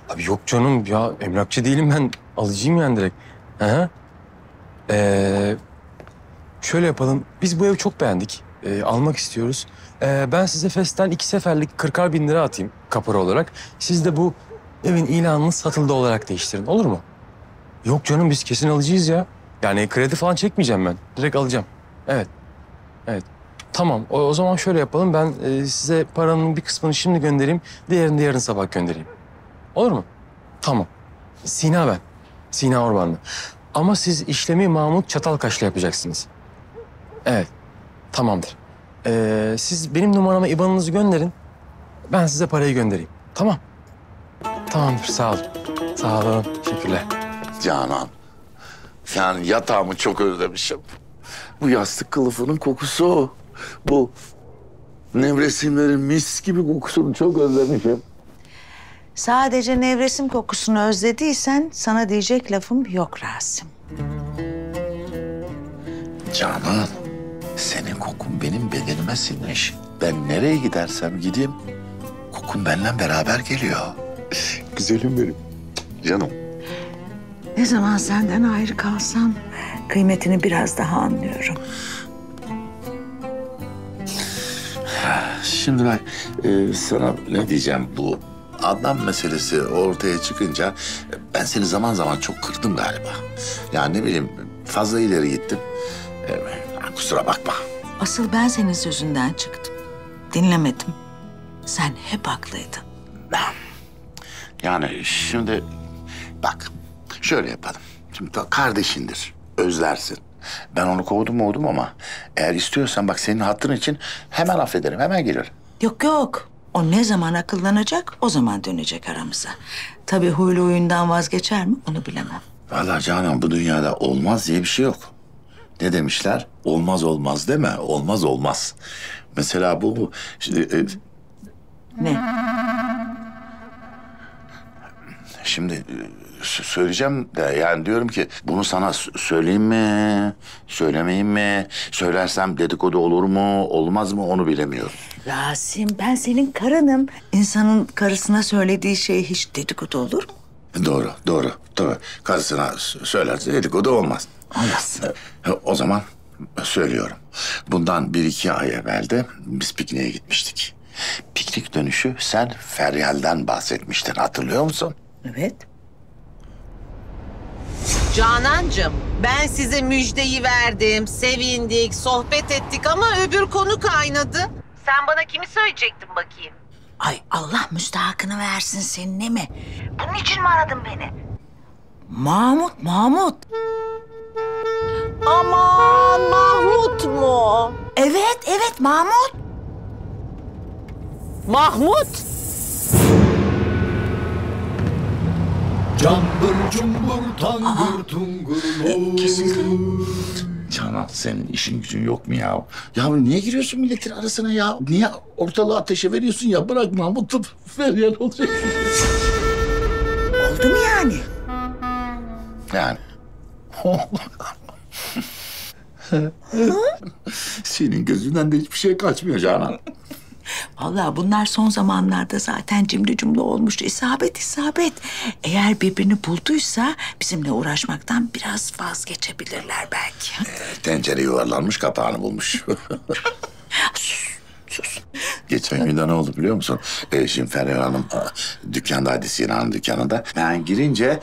Abi yok canım ya, emlakçı değilim ben. Alıcıyım yani direkt. Hı hı. Ee, şöyle yapalım, biz bu evi çok beğendik. Ee, almak istiyoruz. Ee, ben size Fes'ten iki seferlik kırkar bin lira atayım kapora olarak. Siz de bu evin ilanını satıldı olarak değiştirin, olur mu? Yok canım, biz kesin alıcıyız ya. Yani kredi falan çekmeyeceğim ben. Direkt alacağım. Evet. Evet. Tamam, o, o zaman şöyle yapalım. Ben e, size paranın bir kısmını şimdi göndereyim. Diğerini de yarın sabah göndereyim. Olur mu? Tamam. Sina ben. Sina Orbanlı. Ama siz işlemi Mahmut Çatalkaş'la yapacaksınız. Evet. Tamamdır. Ee, siz benim numarama I B A N'ınızı gönderin. Ben size parayı göndereyim. Tamam. Tamamdır. Sağ olun. Sağ olun. Teşekkürler. Canan. Yani yatağımı çok özlemişim. Bu yastık kılıfının kokusu o. Bu nevresimlerin mis gibi kokusunu çok özlemişim. Sadece nevresim kokusunu özlediysen sana diyecek lafım yok Rasim. Canan. Senin kokun benim bedenime sinmiş. Ben nereye gidersem gideyim, kokun benimle beraber geliyor. Güzelim benim, canım. Ne zaman senden ayrı kalsam kıymetini biraz daha anlıyorum. Şimdi ben e, sana ne diyeceğim, bu Adnan meselesi ortaya çıkınca ben seni zaman zaman çok kırdım galiba. Yani ne bileyim, fazla ileri gittim. Evet. Kusura bakma. Asıl ben senin sözünden çıktım. Dinlemedim. Sen hep haklıydın. Yani şimdi bak şöyle yapalım. Şimdi kardeşindir, özlersin. Ben onu kovdum oldum ama eğer istiyorsan bak senin hatırın için hemen affederim, hemen gelir. Yok yok. O ne zaman akıllanacak, o zaman dönecek aramıza. Tabii huylu huyundan vazgeçer mi onu bilemem. Vallahi Canan bu dünyada olmaz diye bir şey yok. Ne demişler? Olmaz olmaz deme. Olmaz olmaz. Mesela bu... bu şimdi, e, ne? Şimdi söyleyeceğim de yani diyorum ki... Bunu sana söyleyeyim mi? Söylemeyeyim mi? Söylersem dedikodu olur mu? Olmaz mı? Onu bilemiyorum. Rasim ben senin karınım. İnsanın karısına söylediği şey hiç dedikodu olur mu? Doğru, doğru. Tabii. Karısına söylerse dedikodu olmaz. Olmaz. O zaman söylüyorum. Bundan bir iki ay evvel de biz pikniğe gitmiştik. Piknik dönüşü sen Feryal'den bahsetmiştin, hatırlıyor musun? Evet. Canancığım, ben size müjdeyi verdim, sevindik, sohbet ettik ama öbür konu kaynadı. Sen bana kimi söyleyecektin bakayım? Ay Allah müstahakını versin seninle mi? Bunun için mi aradın beni? Mahmut, Mahmut. Aman Mahmut mu? Evet, evet Mahmut. Mahmut. Cambur cumbur tangır tungur. Kesinlikle. Canan senin işin gücün yok mu ya? Ya niye giriyorsun milletin arasına ya? Niye ortalığı ateşe veriyorsun ya? Bırak Mahmut'u Feryal olacak. Oldu mu yani? Yani. Senin gözünden de hiçbir şey kaçmıyor Canan. Vallahi bunlar son zamanlarda zaten cimri cümle olmuş. İsabet isabet. Eğer birbirini bulduysa bizimle uğraşmaktan biraz vazgeçebilirler belki. Ee, tencere yuvarlanmış, kapağını bulmuş. Sus, sus. Geçen gün de ne oldu biliyor musun? Ee, şimdi Feryal Hanım dükkandaydı, Sina'nın dükkanında. Ben girince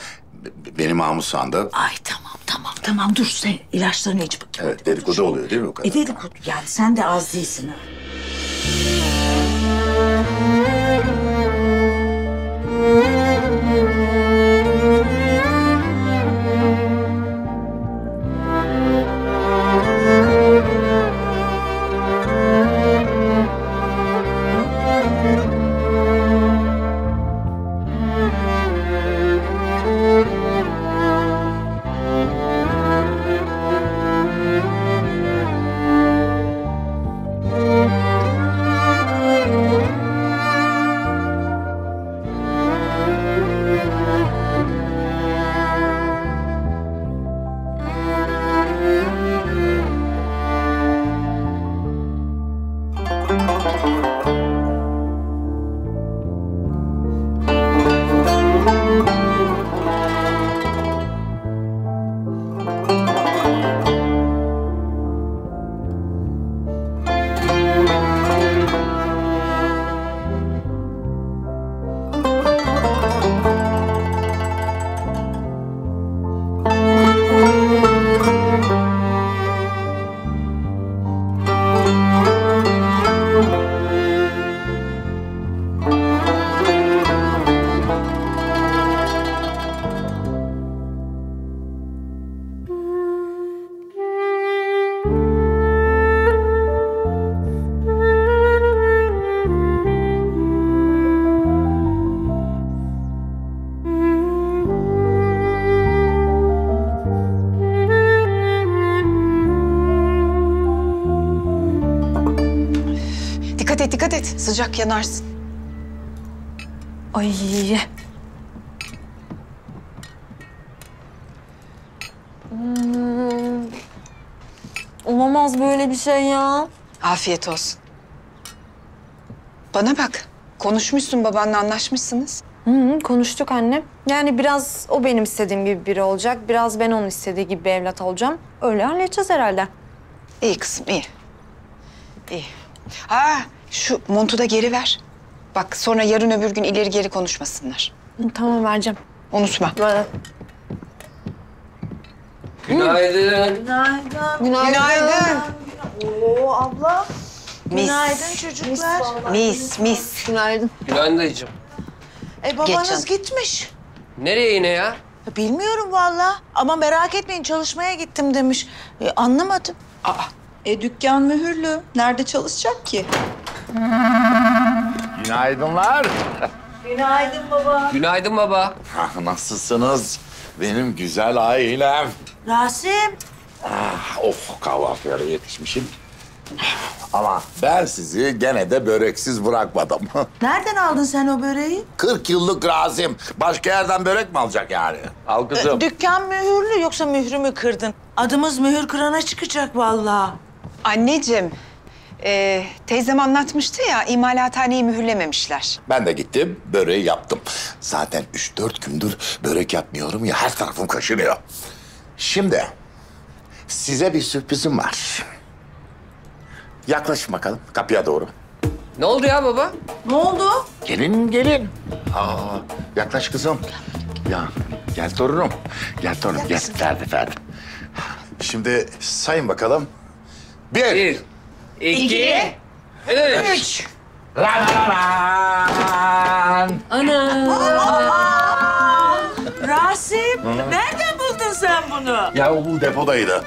beni Mahmut sandı. Ay tamam, tamam, tamam. Dur sen ilaçlarını iç bakayım. Evet, dedikodu dur. Oluyor değil mi o kadar? E dedikodu yani sen de az değilsin ha. Sıcak yanarsın. Ay. Hmm. Olamaz böyle bir şey ya. Afiyet olsun. Bana bak. Konuşmuşsun babanla, anlaşmışsınız. Hı hı, konuştuk anne. Yani biraz o benim istediğim gibi biri olacak. Biraz ben onun istediği gibi bir evlat olacağım. Öyle halledeceğiz herhalde. İyi kızım iyi. İyi. Ha. Şu montu da geri ver. Bak sonra yarın öbür gün ileri geri konuşmasınlar. Tamam vereceğim. Unutma. Ver. Günaydın. Günaydın. Günaydın. Günaydın. Oo abla. Mis. Günaydın çocuklar. Mis, mis, mis. Günaydın. Günaydın dayıcığım. E babanız gitmiş. Nereye yine ya? Ya bilmiyorum vallahi ama merak etmeyin çalışmaya gittim demiş. E, anlamadım. Aa. E dükkan mühürlü. Nerede çalışacak ki? Günaydınlar. Günaydın baba. Günaydın baba. Ah, nasılsınız? Benim güzel ailem. Rasim. Ah, of kahvaltıya yetişmişim. Ama ben sizi gene de böreksiz bırakmadım. Nereden aldın sen o böreği? kırk yıllık Rasim. Başka yerden börek mi alacak yani? Al kızım. Dükkan mühürlü yoksa mührümü kırdın? Adımız mühür kırana çıkacak vallahi. Anneciğim. Ee, teyzem anlatmıştı ya, imalathaneyi mühürlememişler. Ben de gittim, böreği yaptım. Zaten üç dört gündür börek yapmıyorum ya, her tarafım kaşınıyor. Şimdi size bir sürprizim var. Yaklaşın bakalım kapıya doğru. Ne oldu ya baba? Ne oldu? Gelin, gelin. Aa, yaklaş kızım. Ya, gel torunum. Gel torunum, gel. Ferdi, Ferdi. Şimdi sayın bakalım. Bir. Bir. İki, İki üç. üç. Lan lan. Anam. Rasim, nereden buldun sen bunu? Ya bu depodaydı.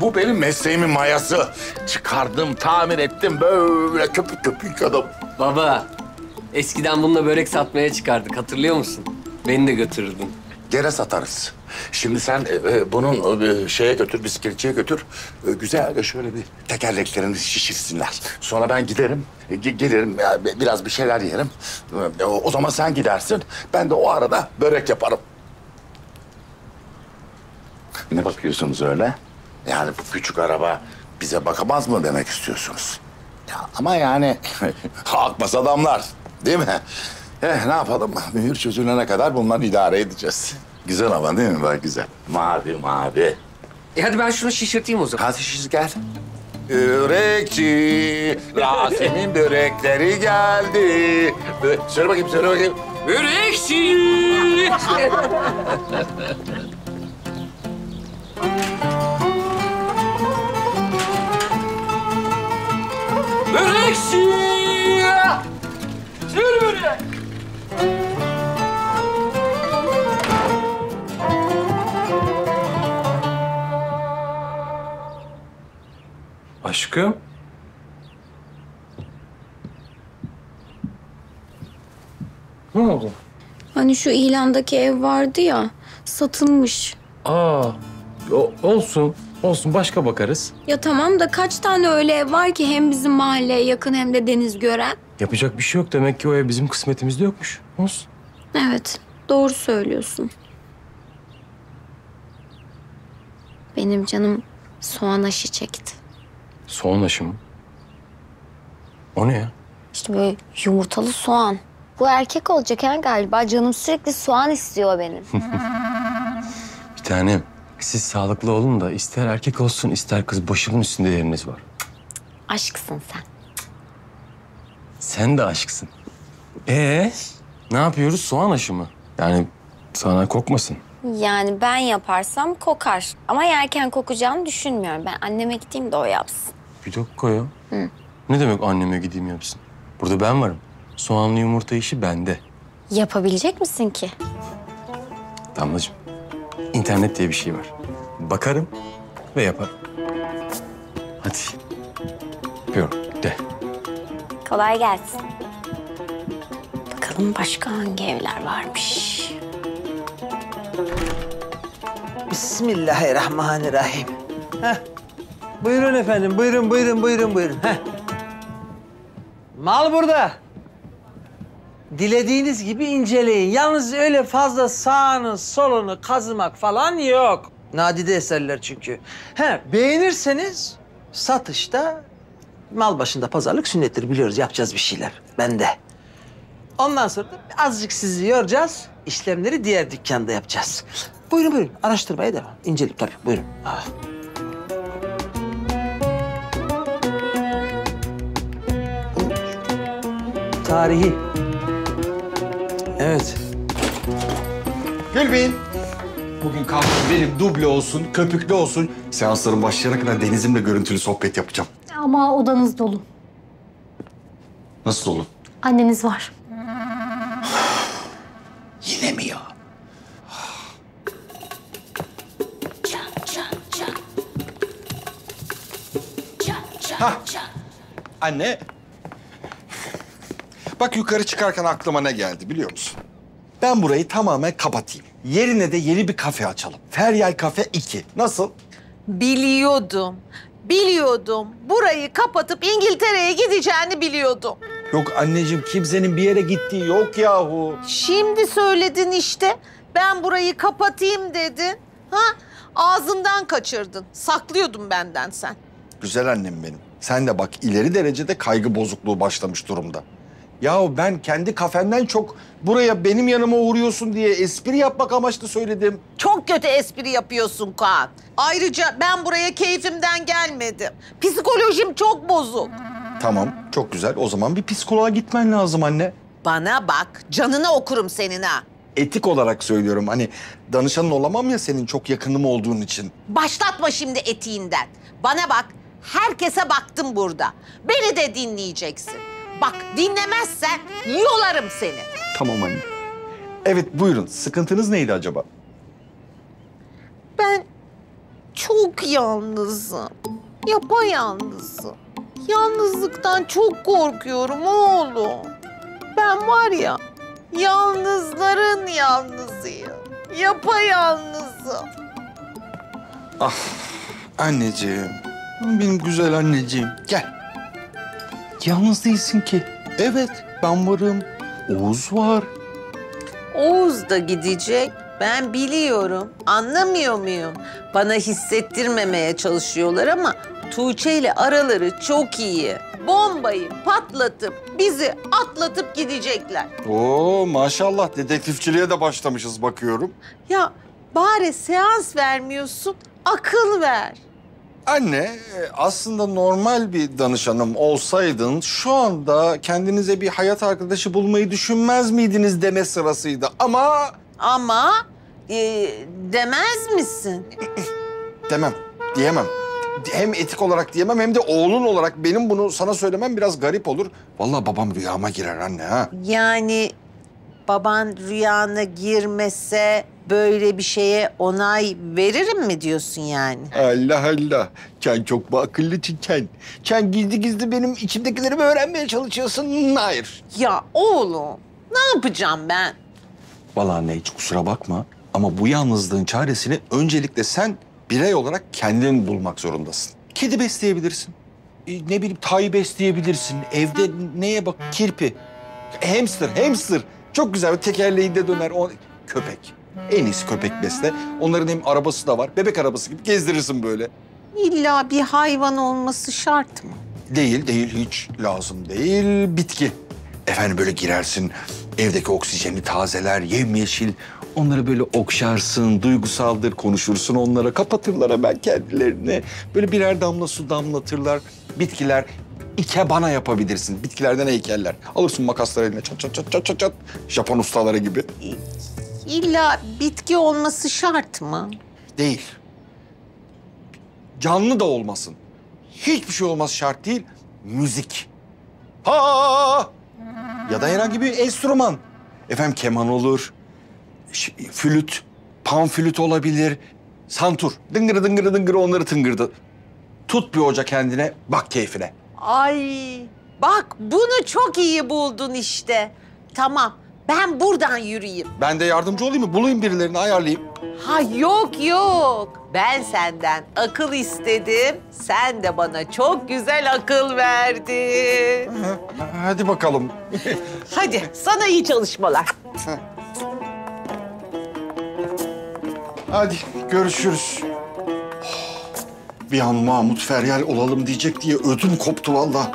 Bu benim mesleğimin mayası. Çıkardım, tamir ettim. Böyle köpük köpük adam. Baba, eskiden bununla börek satmaya çıkardık. Hatırlıyor musun? Beni de götürürdün. geri satarız. Şimdi sen e, bunun e, şeye götür, bisikletçiye götür. E, güzelce şöyle bir tekerleklerini şişirsinler. Sonra ben giderim, e, gelirim, e, biraz bir şeyler yerim. E, o zaman sen gidersin, ben de o arada börek yaparım. Ne bakıyorsunuz öyle? Yani bu küçük araba bize bakamaz mı demek istiyorsunuz? Ya, ama yani akmaz adamlar, değil mi? Eh, ne yapalım? Mühür çözülene kadar bunları idare edeceğiz. Güzel ama değil mi? Bak güzel. Mavi mavi. E hadi ben şunu şişirteyim o zaman. Hadi şişir gel. Börekçi, Rasim'in börekleri geldi. Bö söyle bakayım, söyle bakayım. Börekçi! Börekçi! Sür börek! Aşkım. Ne oldu? Hani şu ilandaki ev vardı ya, satılmış. Aa, o, olsun. Olsun, başka bakarız. Ya tamam da kaç tane öyle ev var ki hem bizim mahalleye yakın hem de deniz gören? Yapacak bir şey yok. Demek ki o ev bizim kısmetimizde yokmuş. Olsun. Evet, doğru söylüyorsun. Benim canım soğan aşı çekti. Soğan aşı mı? O ne ya? İşte böyle yumurtalı soğan. Bu erkek olacak yani galiba. Canım sürekli soğan istiyor benim. Bir tanem, siz sağlıklı olun da ister erkek olsun ister kız, başımın üstünde yeriniz var. Aşksın sen. Sen de aşksın. Ee, ne yapıyoruz? Soğan aşı mı? Yani sana kokmasın. Yani ben yaparsam kokar. Ama yerken kokacağını düşünmüyorum. Ben anneme gideyim de o yapsın. Bir dakika ya. Hı. Ne demek anneme gideyim yapsın? Burada ben varım. Soğanlı yumurta işi bende. Yapabilecek misin ki? Damlacığım, internet diye bir şey var. Bakarım ve yaparım. Hadi. Yapıyorum. De. Kolay gelsin. Bakalım başka hangi evler varmış? Bismillahirrahmanirrahim. Heh. Buyurun efendim, buyurun, buyurun, buyurun, buyurun. Heh. Mal burada. Dilediğiniz gibi inceleyin. Yalnız öyle fazla sağını, solunu kazımak falan yok. Nadide eserler çünkü. He, beğenirseniz satışta, mal başında pazarlık sünnettir, biliyoruz. Yapacağız bir şeyler. Ben de. Ondan sonra da azıcık sizi yoracağız. İşlemleri diğer dükkanda yapacağız. Buyurun, buyurun. Araştırmaya devam. İnceleyip tabii. Buyurun. Ah. Tarihi. Evet. Gülbin. Bugün kalkın benim duble olsun, köpüklü olsun. Seansların başlayana kadar Deniz'imle görüntülü sohbet yapacağım. Ama odanız dolu. Nasıl dolu? Anneniz var. Yine mi ya? Çan, çan, çan. Çan, çan, çan. Anne. Bak yukarı çıkarken aklıma ne geldi biliyor musun? Ben burayı tamamen kapatayım. Yerine de yeni bir kafe açalım. Feryal Kafe iki. Nasıl? Biliyordum. Biliyordum. Burayı kapatıp İngiltere'ye gideceğini biliyordum. Yok anneciğim, kimsenin bir yere gittiği yok yahu. Şimdi söyledin işte. Ben burayı kapatayım dedin. Ha? Ağzımdan kaçırdın. Saklıyordun benden sen. Güzel annem benim. Sen de bak ileri derecede kaygı bozukluğu başlamış durumda. Yahu ben kendi kafemden çok buraya benim yanıma uğruyorsun diye espri yapmak amaçlı söyledim. Çok kötü espri yapıyorsun Kaan. Ayrıca ben buraya keyfimden gelmedim. Psikolojim çok bozuk. Tamam, çok güzel. O zaman bir psikoloğa gitmen lazım anne. Bana bak, canına okurum senin ha. Etik olarak söylüyorum, hani danışanın olamam ya senin çok yakınım olduğun için. Başlatma şimdi etiğinden. Bana bak, herkese baktım burada. Beni de dinleyeceksin. Bak, dinlemezsen yolarım seni. Tamam anne. Evet, buyurun. Sıkıntınız neydi acaba? Ben çok yalnızım. Yapayalnızım. Yalnızlıktan çok korkuyorum oğlum. Ben var ya, yalnızların yalnızıyım. Yapayalnızım. Ah anneciğim. Benim güzel anneciğim. Gel. Yalnız değilsin ki. Evet ben varım. Oğuz var. Oğuz da gidecek. Ben biliyorum. Anlamıyor muyum? Bana hissettirmemeye çalışıyorlar ama Tuğçe ile araları çok iyi. Bombayı patlatıp bizi atlatıp gidecekler. Oo maşallah dedektifçiliğe de başlamışız bakıyorum. Ya bari seans vermiyorsun, akıl ver. Anne aslında normal bir danışanım olsaydın şu anda kendinize bir hayat arkadaşı bulmayı düşünmez miydiniz deme sırasıydı ama... Ama e, demez misin? Demem, diyemem. Hem etik olarak diyemem hem de oğlun olarak benim bunu sana söylemem biraz garip olur. Vallahi babam rüyama girer anne ha. Yani baban rüyana girmese böyle bir şeye onay veririm mi diyorsun yani? Allah Allah. Sen çok akıllısın sen. Sen gizli gizli benim içimdekilerimi öğrenmeye çalışıyorsun. Hayır. Ya oğlum ne yapacağım ben? Vallahi anne hiç kusura bakma ama bu yalnızlığın çaresini öncelikle sen... birey olarak kendini bulmak zorundasın. Kedi besleyebilirsin. E, ne bileyim tay besleyebilirsin. Evde neye bak? Kirpi. Hamster, hamster. Çok güzel. Tekerleği de döner. O... Köpek. En iyisi köpek besle. Onların hem arabası da var. Bebek arabası gibi gezdirirsin böyle. İlla bir hayvan olması şart mı? Değil, değil. Hiç lazım değil. Bitki. Efendim böyle girersin. Evdeki oksijeni tazeler, yemyeşil. Onları böyle okşarsın, duygusaldır, konuşursun onlara. Kapatırlar hemen kendilerini. Böyle birer damla su damlatırlar. Bitkiler, ikebana yapabilirsin. Bitkilerden heykeller. Alırsın makasları eline çat çat çat çat çat. Japon ustaları gibi. İlla bitki olması şart mı? Değil. Canlı da olmasın. Hiçbir şey olması şart değil. Müzik. Ha! Ya da herhangi bir enstrüman. Efendim keman olur. Flüt, panflüt olabilir, santur. Dıngırı dıngırı dıngırı onları tıngırdı. Tut bir hoca kendine, bak keyfine. Ay, bak bunu çok iyi buldun işte. Tamam, ben buradan yürüyeyim. Ben de yardımcı olayım mı? Bulayım birilerini, ayarlayayım. Ha yok yok. Ben senden akıl istedim. Sen de bana çok güzel akıl verdin. Hadi bakalım. Hadi, sana iyi çalışmalar. Hadi görüşürüz. Bir an Mahmut Feryal olalım diyecek diye ödüm koptu vallahi.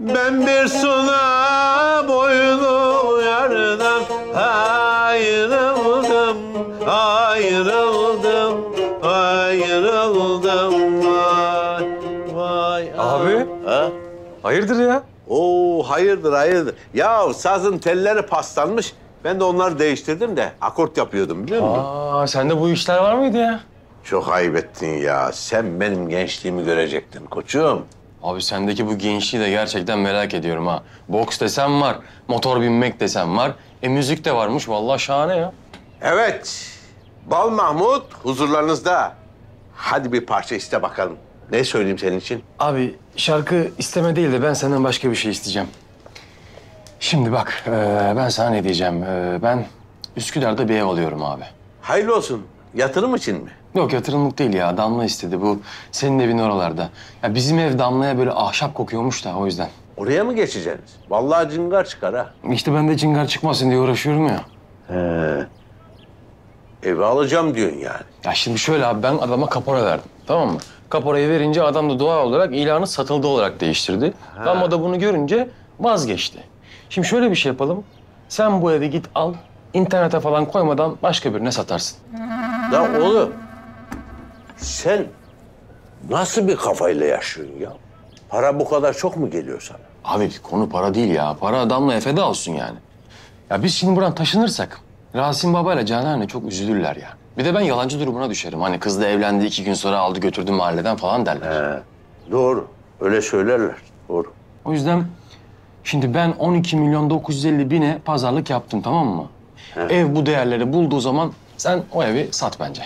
Ben bir sona boynu yarıdan ayrıldım, ayrıldım, ayrıldım. Vay, vay. Abi, ha? Hayırdır ya? Oo, hayırdır, hayırdır. Ya sazın telleri paslanmış. Ben de onları değiştirdim de akort yapıyordum biliyor musun? Aa, sende bu işler var mıydı ya? Çok ayıp ettin ya. Sen benim gençliğimi görecektin koçum. Abi sendeki bu gençliği de gerçekten merak ediyorum ha. Boks desem var, motor binmek desem var. E müzik de varmış vallahi şahane ya. Evet. Bal Mahmut huzurlarınızda. Hadi bir parça iste bakalım. Ne söyleyeyim senin için? Abi şarkı isteme değil de ben senden başka bir şey isteyeceğim. Şimdi bak, e, ben sana ne diyeceğim? E, ben Üsküdar'da bir ev alıyorum abi. Hayırlı olsun. Yatırım için mi? Yok, yatırımlık değil ya. Damla istedi. Bu senin evin oralarda. Ya bizim ev Damla'ya böyle ahşap kokuyormuş da o yüzden. Oraya mı geçeceksiniz? Vallahi cingar çıkar ha. İşte ben de cingar çıkmasın diye uğraşıyorum ya. He. Evi alacağım diyorsun yani. Ya şimdi şöyle abi, ben adama kapora verdim. Tamam mı? Kaporayı verince adam da doğal olarak ilanı satıldı olarak değiştirdi. Ha. Damla da bunu görünce vazgeçti. Şimdi şöyle bir şey yapalım. Sen bu evi git al, internete falan koymadan başka birine satarsın. Ya oğlum, sen nasıl bir kafayla yaşıyorsun ya? Para bu kadar çok mu geliyor sana? Abi konu para değil ya. Para adamla efede olsun yani. Ya biz şimdi buradan taşınırsak Rasim babayla Canan çok üzülürler ya. Bir de ben yalancı durumuna düşerim. Hani kız da evlendi, iki gün sonra aldı götürdü mahalleden falan derler. He, doğru. Öyle söylerler. Doğru. O yüzden... Şimdi ben on iki milyon dokuz yüz elli bine pazarlık yaptım, tamam mı? He. Ev bu değerleri bulduğu zaman sen o evi sat bence.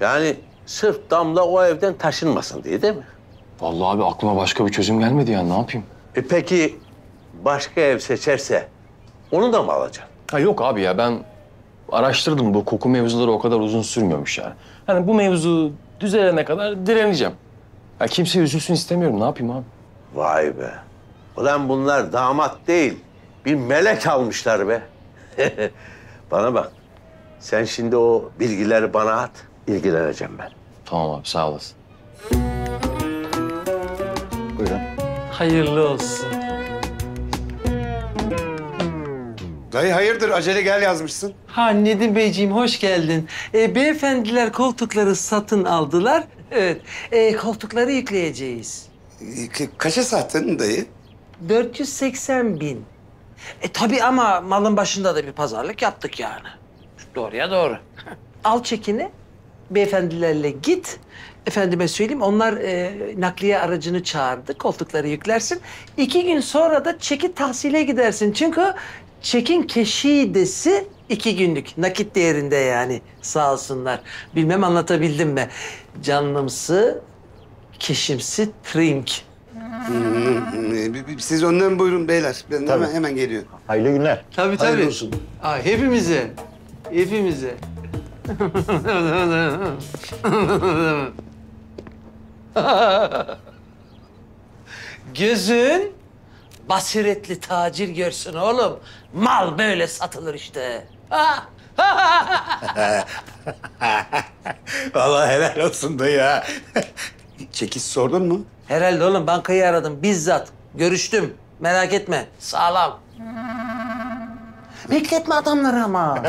Yani sırf Damla o evden taşınmasın diye değil mi? Vallahi abi aklıma başka bir çözüm gelmedi yani, ne yapayım? E peki başka ev seçerse onu da mı alacaksın? Ha yok abi ya, ben araştırdım, bu koku mevzuları o kadar uzun sürmüyormuş yani. Hani bu mevzu düzelene kadar direneceğim. Ya kimse üzülsün istemiyorum, ne yapayım abi? Vay be. Ulan bunlar damat değil, bir melek almışlar be. Bana bak, sen şimdi o bilgileri bana at, ilgileneceğim ben. Tamam abi, sağ olasın. Buyurun. Hayırlı olsun. Dayı hayırdır, acele gel yazmışsın. Ha Nedim Beyciğim, hoş geldin. Ee, beyefendiler koltukları satın aldılar. Evet, ee, koltukları yükleyeceğiz. Ee, kaça sattın dayı? dört yüz seksen bin. E tabii ama malın başında da bir pazarlık yaptık yani. Doğruya doğru. Al çekini, beyefendilerle git. Efendime söyleyeyim, onlar e, nakliye aracını çağırdı, koltukları yüklersin. İki gün sonra da çeki tahsile gidersin. Çünkü çekin keşidesi iki günlük, nakit değerinde yani. Sağ olsunlar. Bilmem anlatabildim mi? Canlımsı, keşimsi trink. Hmm, siz önden buyurun beyler. Ben hemen, hemen geliyorum. Hayırlı günler. Tabii tabii. Hayırlı olsun. Aa, hepimize. Hepimize. Gözün basiretli tacir görsün oğlum. Mal böyle satılır işte. Vallahi helal olsun dayı ha. Çekiş sordun mu? Herhalde oğlum, bankayı aradım bizzat. Görüştüm. Merak etme. Sağlam. Bekletme adamları ama.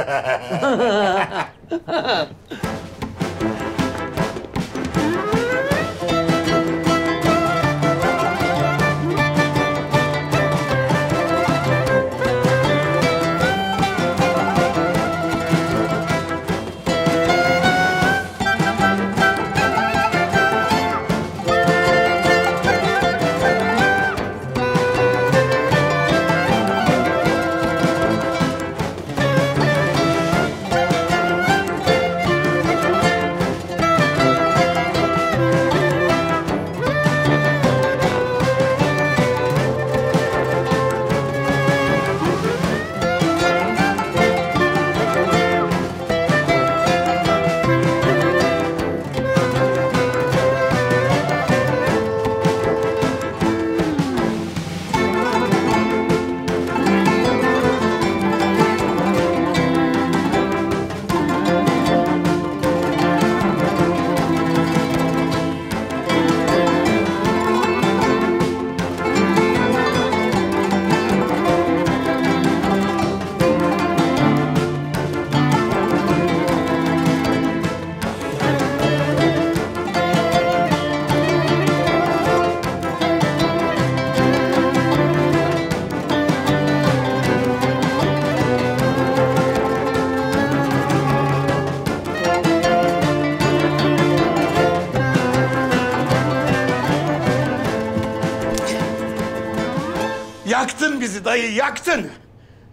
Yaktın bizi dayı, yaktın.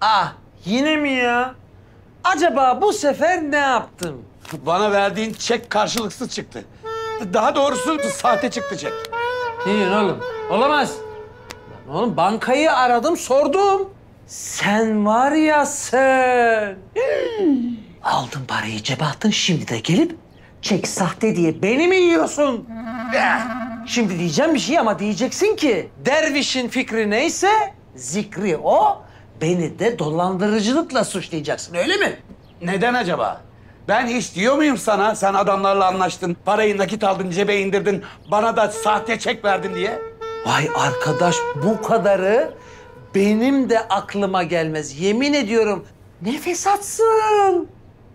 Ah, yine mi ya? Acaba bu sefer ne yaptım? Bana verdiğin çek karşılıksız çıktı. Daha doğrusu sahte çıktı çek. Ne diyorsun oğlum? Olamaz. Lan oğlum, bankayı aradım, sordum. Sen var ya sen. Aldın parayı, cebe attın, şimdi de gelip çek sahte diye beni mi yiyorsun? Şimdi diyeceğim bir şey ama diyeceksin ki dervişin fikri neyse zikri o, beni de dolandırıcılıkla suçlayacaksın, öyle mi? Neden acaba? Ben hiç diyor muyum sana, sen adamlarla anlaştın, parayı nakit aldın, cebe indirdin, bana da sahte çek verdin diye? Vay arkadaş, bu kadarı benim de aklıma gelmez, yemin ediyorum. Ne fesatsın.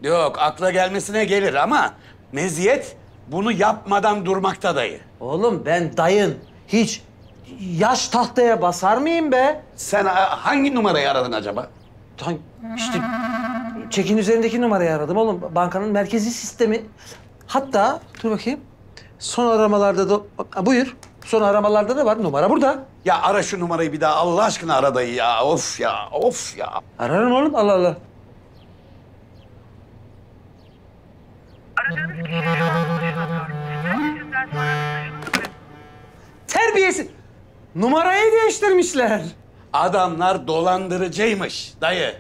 Yok, akla gelmesine gelir ama meziyet bunu yapmadan durmakta dayı. Oğlum ben dayın, hiç yaş tahtaya basar mıyım be? Sen hangi numarayı aradın acaba? İşte çekin üzerindeki numarayı aradım oğlum. Bankanın merkezi sistemi. Hatta dur bakayım. Son aramalarda da... Ha, buyur. Son aramalarda da var. Numara burada. Ya ara şu numarayı bir daha. Allah aşkına ara dayı ya. Of ya, of ya. Ararım oğlum. Allah Allah. Terbiyesiz. Numarayı değiştirmişler. Adamlar dolandırıcıymış dayı.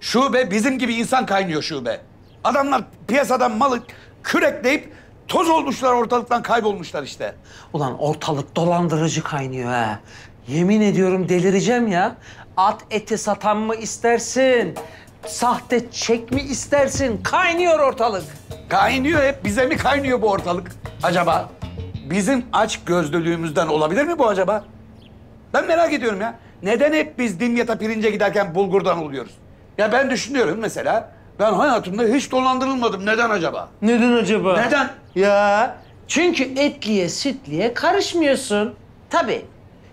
Şube bizim gibi insan kaynıyor şube. Adamlar piyasadan malı kürekleyip toz olmuşlar, ortalıktan kaybolmuşlar işte. Ulan ortalık dolandırıcı kaynıyor ha. Yemin ediyorum delireceğim ya. At eti satan mı istersin? Sahte çek mi istersin? Kaynıyor ortalık. Kaynıyor hep. Bize mi kaynıyor bu ortalık acaba? Bizim aç gözlülüğümüzden olabilir mi bu acaba? Ben merak ediyorum ya. Neden hep biz Dimyat'a pirince giderken bulgurdan oluyoruz? Ya ben düşünüyorum mesela. Ben hayatımda hiç dolandırılmadım. Neden acaba? Neden acaba? Neden? Ya çünkü etliye sütliye karışmıyorsun. Tabii.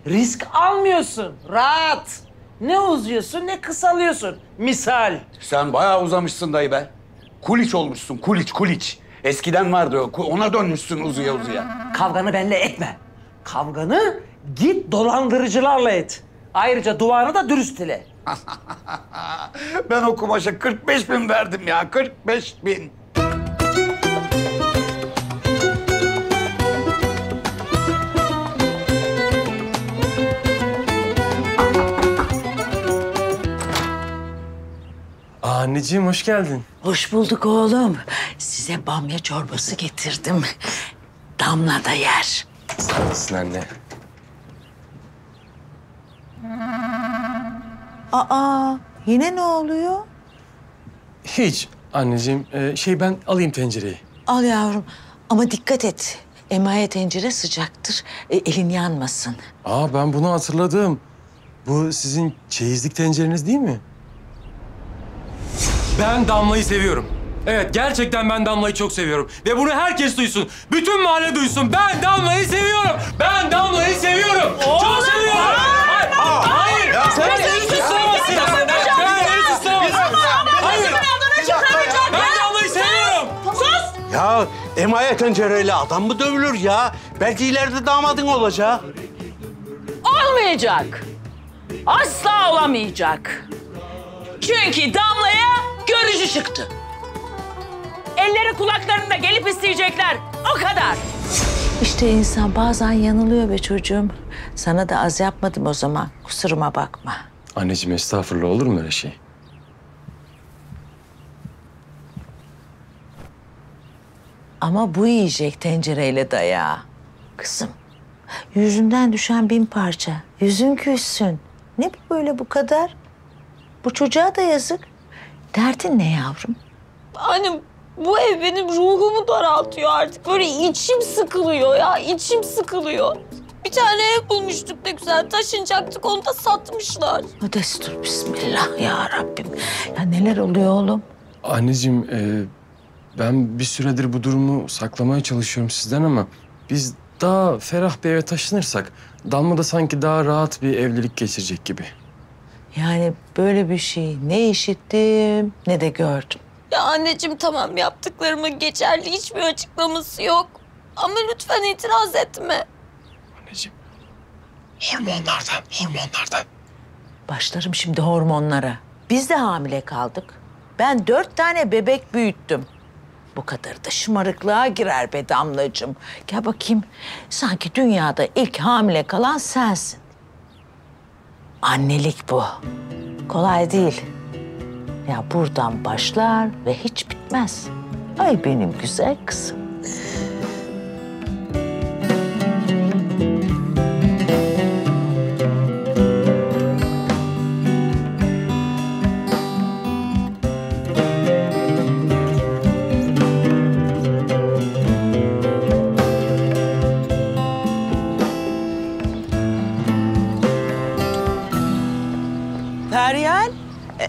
Risk almıyorsun. Rahat. Ne uzuyorsun ne kısalıyorsun. Misal. Sen bayağı uzamışsın dayı be. Kuliç olmuşsun. Kuliç, kuliç. Eskiden vardı o. Ona dönmüşsün uzuya uzuya. Kavganı benimle etme. Kavganı git dolandırıcılarla et. Ayrıca duanı da dürüst ile. Ben o kumaşa kırk beş bin verdim ya. kırk beş bin. Anneciğim hoş geldin. Hoş bulduk oğlum. Size bamya çorbası getirdim. Damla da yer. Sağ olasın anne. Aa, yine ne oluyor? Hiç anneciğim. Ee, şey ben alayım tencereyi. Al yavrum ama dikkat et. Emaye tencere sıcaktır. E, elin yanmasın. Aa, ben bunu hatırladım. Bu sizin çeyizlik tencereniz değil mi? Ben Damla'yı seviyorum. Evet, gerçekten ben Damla'yı çok seviyorum. Ve bunu herkes duysun. Bütün mahalle duysun. Ben Damla'yı seviyorum. Ben Damla'yı seviyorum. Oğlum, çok seviyorum. Hayır, hayır, hayır. Ya sen beni suçlamasın. Ben beni suçlamasın. Hayır. Ben Damla'yı seviyorum. Sus. Ya emaye tencereyle adam mı dövülür ya? Belki ileride damadın olacak. Olmayacak. Asla olamayacak. Çünkü Damla'ya görücü çıktı. Elleri kulaklarında gelip isteyecekler. O kadar. İşte insan bazen yanılıyor be çocuğum. Sana da az yapmadım o zaman. Kusuruma bakma. Anneciğim estağfurullah, olur mu öyle şey? Ama bu yiyecek tencereyle dayağı. Kızım, yüzünden düşen bin parça. Yüzün küssün. Ne bu böyle bu kadar? Bu çocuğa da yazık. Derdin ne yavrum? Annem, bu ev benim ruhumu daraltıyor artık. Böyle içim sıkılıyor ya, içim sıkılıyor. Bir tane ev bulmuştuk ne güzel, taşınacaktık, onu da satmışlar. Adestur bismillah ya Rabbim. Ya neler oluyor oğlum? Anneciğim, e, ben bir süredir bu durumu saklamaya çalışıyorum sizden ama biz daha ferah bir eve taşınırsak Damla da sanki daha rahat bir evlilik geçirecek gibi. Yani böyle bir şey ne işittim ne de gördüm. Ya anneciğim tamam, yaptıklarımın geçerli hiçbir açıklaması yok. Ama lütfen itiraz etme. Anneciğim, hormonlardan, hormonlardan. Başlarım şimdi hormonlara. Biz de hamile kaldık. Ben dört tane bebek büyüttüm. Bu kadar da şımarıklığa girer be Damlacığım. Gel bakayım, sanki dünyada ilk hamile kalan sensin. Annelik bu. Kolay değil. Ya buradan başlar ve hiç bitmez. Ay benim güzel kızım.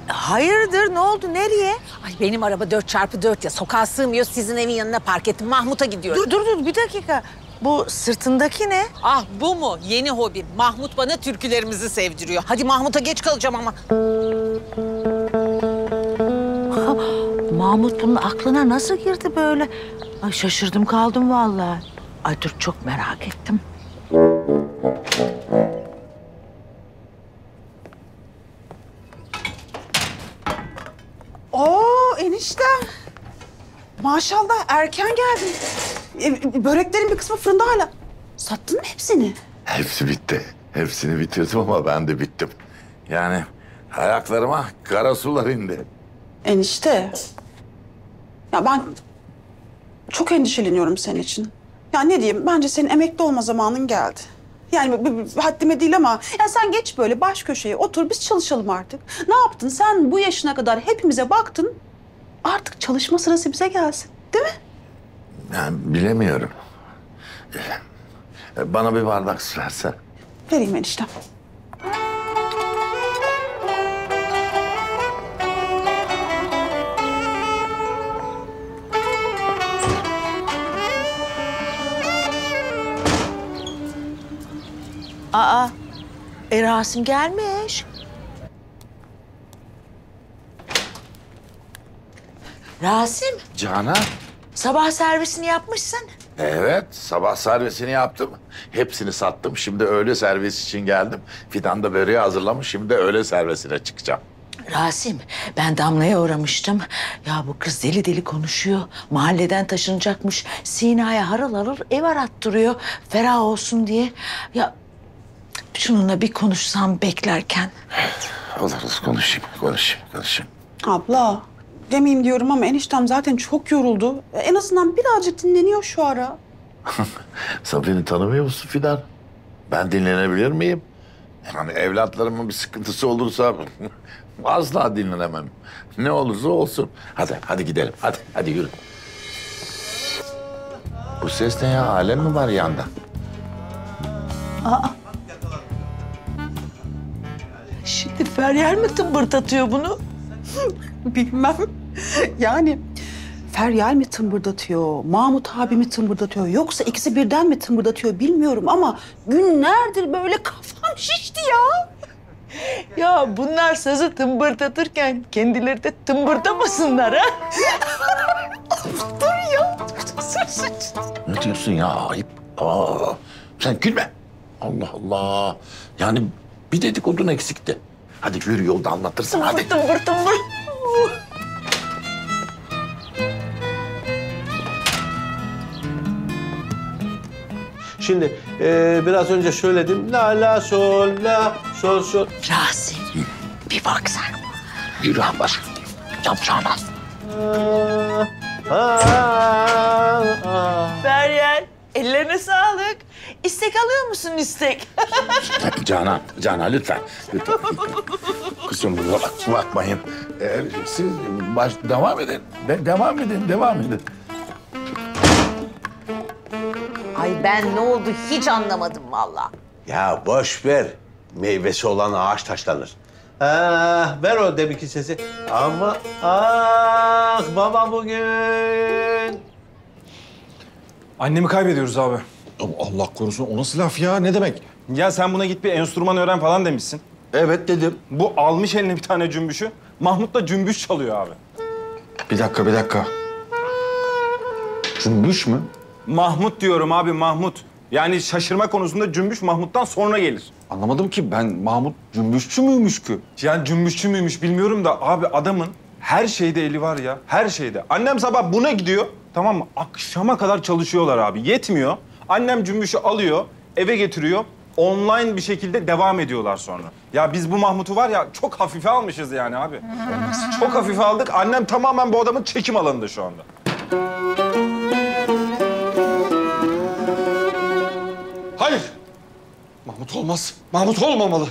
Hayırdır? Ne oldu? Nereye? Ay benim araba dört çarpı dört ya. Sokağa sığmıyor. Sizin evin yanına park ettim. Mahmut'a gidiyorum. Dur, dur, dur. Bir dakika. Bu sırtındaki ne? Ah bu mu? Yeni hobim. Mahmut bana türkülerimizi sevdiriyor. Hadi Mahmut'a geç kalacağım ama. Aha, Mahmut bunun aklına nasıl girdi böyle? Ay şaşırdım kaldım vallahi. Ay dur çok merak ettim. Oo enişte, maşallah erken geldin. E, böreklerin bir kısmı fırında hala. Sattın mı hepsini? Hepsi bitti. Hepsini bitirdim ama ben de bittim. Yani Ayaklarıma kara sular indi. Enişte. Ya ben çok endişeleniyorum senin için. Ya ne diyeyim, bence senin emekli olma zamanın geldi. Yani haddime değil ama ya sen geç böyle baş köşeye otur, biz çalışalım artık. Ne yaptın sen bu yaşına kadar, hepimize baktın. Artık çalışma sırası bize gelsin, değil mi? Yani bilemiyorum. Bana bir bardak su versen. Vereyim eniştem. Aa, e, Rasim gelmiş. Rasim. Canan. Sabah servisini yapmışsın. Evet, sabah servisini yaptım. Hepsini sattım. Şimdi öğle servis için geldim. Fidan da böreği hazırlamış. Şimdi öğle servisine çıkacağım. Rasim, ben Damla'ya uğramıştım. Ya bu kız deli deli konuşuyor. Mahalleden taşınacakmış. Sina'ya harıl harıl ev arattırıyor. Ferah olsun diye. Ya... Şununla bir konuşsam beklerken. Evet, oluruz. Konuşayım, konuşayım, konuşayım. Abla, demeyeyim diyorum ama eniştem zaten çok yoruldu. En azından birazcık dinleniyor şu ara. Sabri'ni tanımıyor musun Fidan? Ben dinlenebilir miyim? Yani evlatlarımın bir sıkıntısı olursa asla dinlenemem. Ne olursa olsun. Hadi, hadi gidelim. Hadi, hadi yürü. Bu ses ne ya? Alem mi var yanda? Aa. Şimdi Feryal mi tımbırdatıyor bunu? Bilmem. Yani Feryal mi tımbırdatıyor, Mahmut abi mi tımbırdatıyor, yoksa ikisi birden mi tımbırdatıyor bilmiyorum ama günlerdir böyle kafam şişti ya. Ya bunlar sazı tımbırdatırken kendileri de tımbırdamasınlar ha. Dur ya. Ne diyorsun ya? Ayıp. Aa, sen gülme. Allah Allah. Yani... Bir dedikodun eksikti. Hadi yürü, yolda anlatırsın, tımbır, hadi. Tımbır tımbır. Şimdi e, biraz önce söyledim. La la sol la sol sol. Rasim, bir baksana. Yürü bak. Yapacağını al. Feryal, ellerine sağlık. İstek alıyor musun istek? Canan, Canan lütfen. lütfen. Kızım buna bak, bakmayın. Ee, siz baş, devam edin. De, devam edin, devam edin. Ay ben ne oldu hiç anlamadım vallahi. Ya boş ver. Meyvesi olan ağaç taşlanır. Ah, ver o deminki sesi. Ama ah baba bugün. Annemi kaybediyoruz abi. Allah korusun, o nasıl laf ya? Ne demek? Ya sen buna git bir enstrüman öğren falan demişsin. Evet dedim. Bu almış eline bir tane cümbüşü. Mahmut'la cümbüş çalıyor abi. Bir dakika, bir dakika. Cümbüş mü? Mahmut diyorum abi, Mahmut. Yani şaşırma konusunda cümbüş Mahmut'tan sonra gelir. Anlamadım ki ben, Mahmut cümbüşçü müymüş ki? Yani cümbüşçü müymüş bilmiyorum da abi adamın her şeyde eli var ya, her şeyde. Annem sabah buna gidiyor, tamam mı? Akşama kadar çalışıyorlar abi, yetmiyor. Annem cümbüşü alıyor, eve getiriyor. Online bir şekilde devam ediyorlar sonra. Ya biz bu Mahmut'u var ya çok hafife almışız yani abi. Çok hafife aldık. Annem tamamen bu adamın çekim alanında şu anda. Hayır. Mahmut olmaz. Mahmut olmamalı.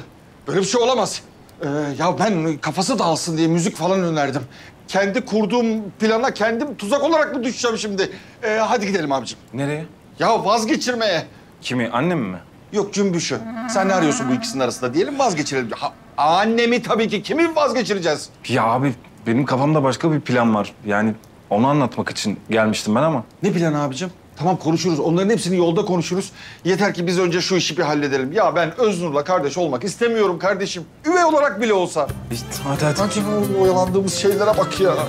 Böyle bir şey olamaz. Ee, ya ben kafası dağılsın diye müzik falan önerdim. Kendi kurduğum plana kendim tuzak olarak mı düşeceğim şimdi? Ee, hadi gidelim abicim. Nereye? Ya vazgeçirmeye. Kimi? Annemi mi? Yok cümbüşü. Sen ne arıyorsun bu ikisinin arasında diyelim vazgeçirelim. Ha, annemi tabii ki. Kimi vazgeçireceğiz? Ya abi benim kafamda başka bir plan var. Yani onu anlatmak için gelmiştim ben ama. Ne plan abicim? Tamam konuşuruz. Onların hepsini yolda konuşuruz. Yeter ki biz önce şu işi bir halledelim. Ya ben Öznur'la kardeş olmak istemiyorum kardeşim. Üvey olarak bile olsa. Hadi hadi. Hadi bu oyalandığımız şeylere bak ya. Hadi.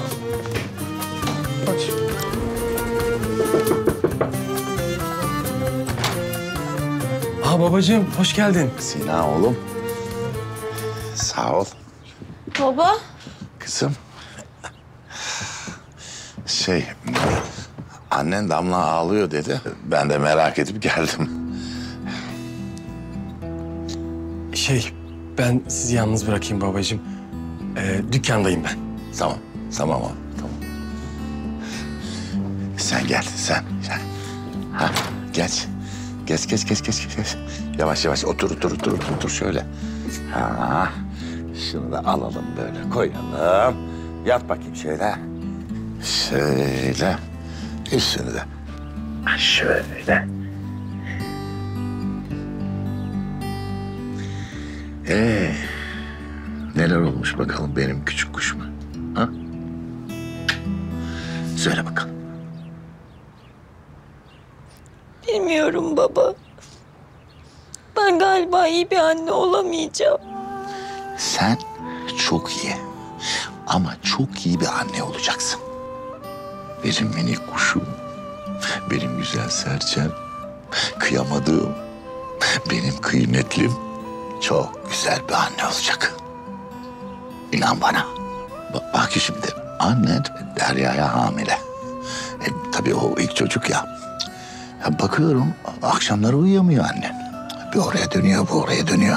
Aa, babacığım, hoş geldin. Sina oğlum. Sağ ol. Baba. Kızım. Şey, annen Damla ağlıyor dedi. Ben de merak edip geldim. Şey, ben sizi yalnız bırakayım babacığım. Ee, dükkandayım ben. Tamam, tamam abi, tamam. Sen gel, sen. sen. Ha, geç. Geç, geç, geç, geç, geç. Yavaş yavaş otur, otur, otur, otur, otur şöyle. Ha, şunu da alalım böyle, koyalım. Yat bakayım şöyle. Şöyle. Üstünü de. Şöyle. Ee, neler olmuş bakalım benim küçük kuşuma, ha? Söyle bakalım. Bilmiyorum baba. Ben galiba iyi bir anne olamayacağım. Sen çok iyi ama çok iyi bir anne olacaksın. Benim minik kuşum, benim güzel serçem, kıyamadığım, benim kıymetlim. Çok güzel bir anne olacak. İnan bana. Bak, bak şimdi anne Derya'ya hamile. E, tabii o ilk çocuk ya. ya. Bakıyorum akşamları uyuyamıyor annen. Bir oraya dönüyor, bu oraya dönüyor.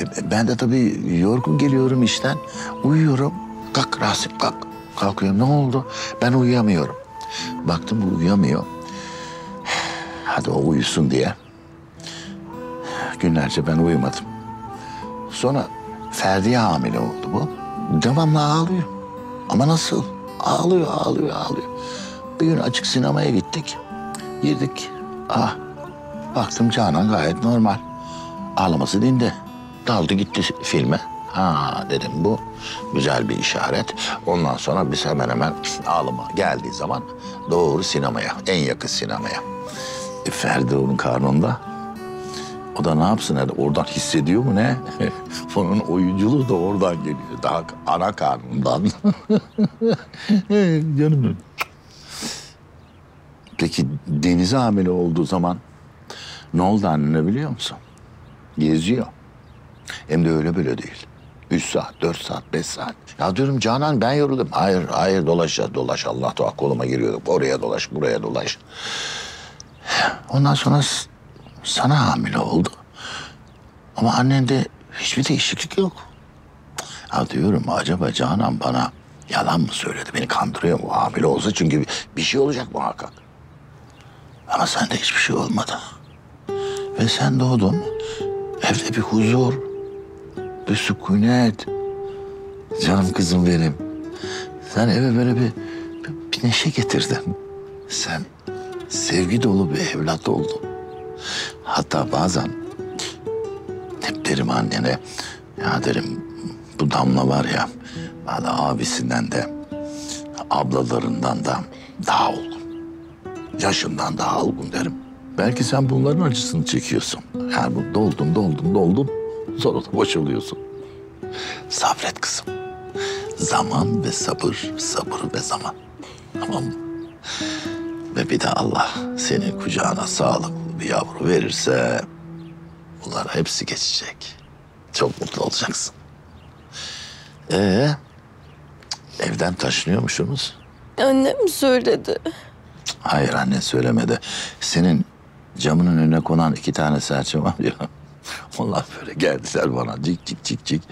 E, ben de tabii yorgun geliyorum işten. Uyuyorum. Kalk Rasim kalk. Kalkıyorum ne oldu? Ben uyuyamıyorum. Baktım bu uyuyamıyor. Hadi o uyusun diye. Günlerce ben uyumadım. Sonra Ferdi'ye hamile oldu bu. Devamlı ağlıyor. Ama nasıl? Ağlıyor, ağlıyor, ağlıyor. Bir gün açık sinemaya gittik. Girdik. Ah, baktım Canan gayet normal. Ağlaması dindi. Daldı gitti filme. Ha dedim bu güzel bir işaret. Ondan sonra biz hemen hemen ağlama geldiği zaman doğru sinemaya, en yakın sinemaya. E, Ferdi onun karnında. O da ne yapsın herhalde? Oradan hissediyor mu ne? Onun oyunculuğu da oradan geliyor. Daha ana karnından. Canım. Peki Deniz'e hamile olduğu zaman ne oldu annene biliyor musun? Geziyor. Hem de öyle böyle değil. Üç saat, dört saat, beş saat. Ya diyorum Canan ben yoruldum. Hayır, hayır dolaş ya dolaş. Allah tuhaf koluma giriyorduk. Oraya dolaş, buraya dolaş. Ondan sonra... Sana hamile oldu. Ama annende hiçbir değişiklik yok. Ya diyorum acaba Canan bana yalan mı söyledi? Beni kandırıyor mu hamile olsa? Çünkü bir şey olacak muhakkak. Ama sende hiçbir şey olmadı. Ve sen doğdun. Evde bir huzur, bir sükunet. Canım kızım benim. Sen eve böyle bir, bir, bir neşe getirdin. Sen sevgi dolu bir evlat oldun. Hatta bazen hep derim annene, ya derim bu Damla var ya, valla abisinden de, ablalarından da daha olgun. Yaşından daha olgun derim. Belki sen bunların acısını çekiyorsun. Yani bu doldun, doldun, doldun, sonra da boşalıyorsun. Sabret kızım. Zaman ve sabır, sabır ve zaman. Tamam mı? Ve bir de Allah senin kucağına sağlık. Bir yavru verirse bunlar hepsi geçecek. Çok mutlu olacaksın. Ee, evden taşınıyormuşsunuz. Annem söyledi. Hayır anne söylemedi. Senin camının önüne konan iki tane serçe var ya. Onlar böyle geldiler bana cik cik cik cik.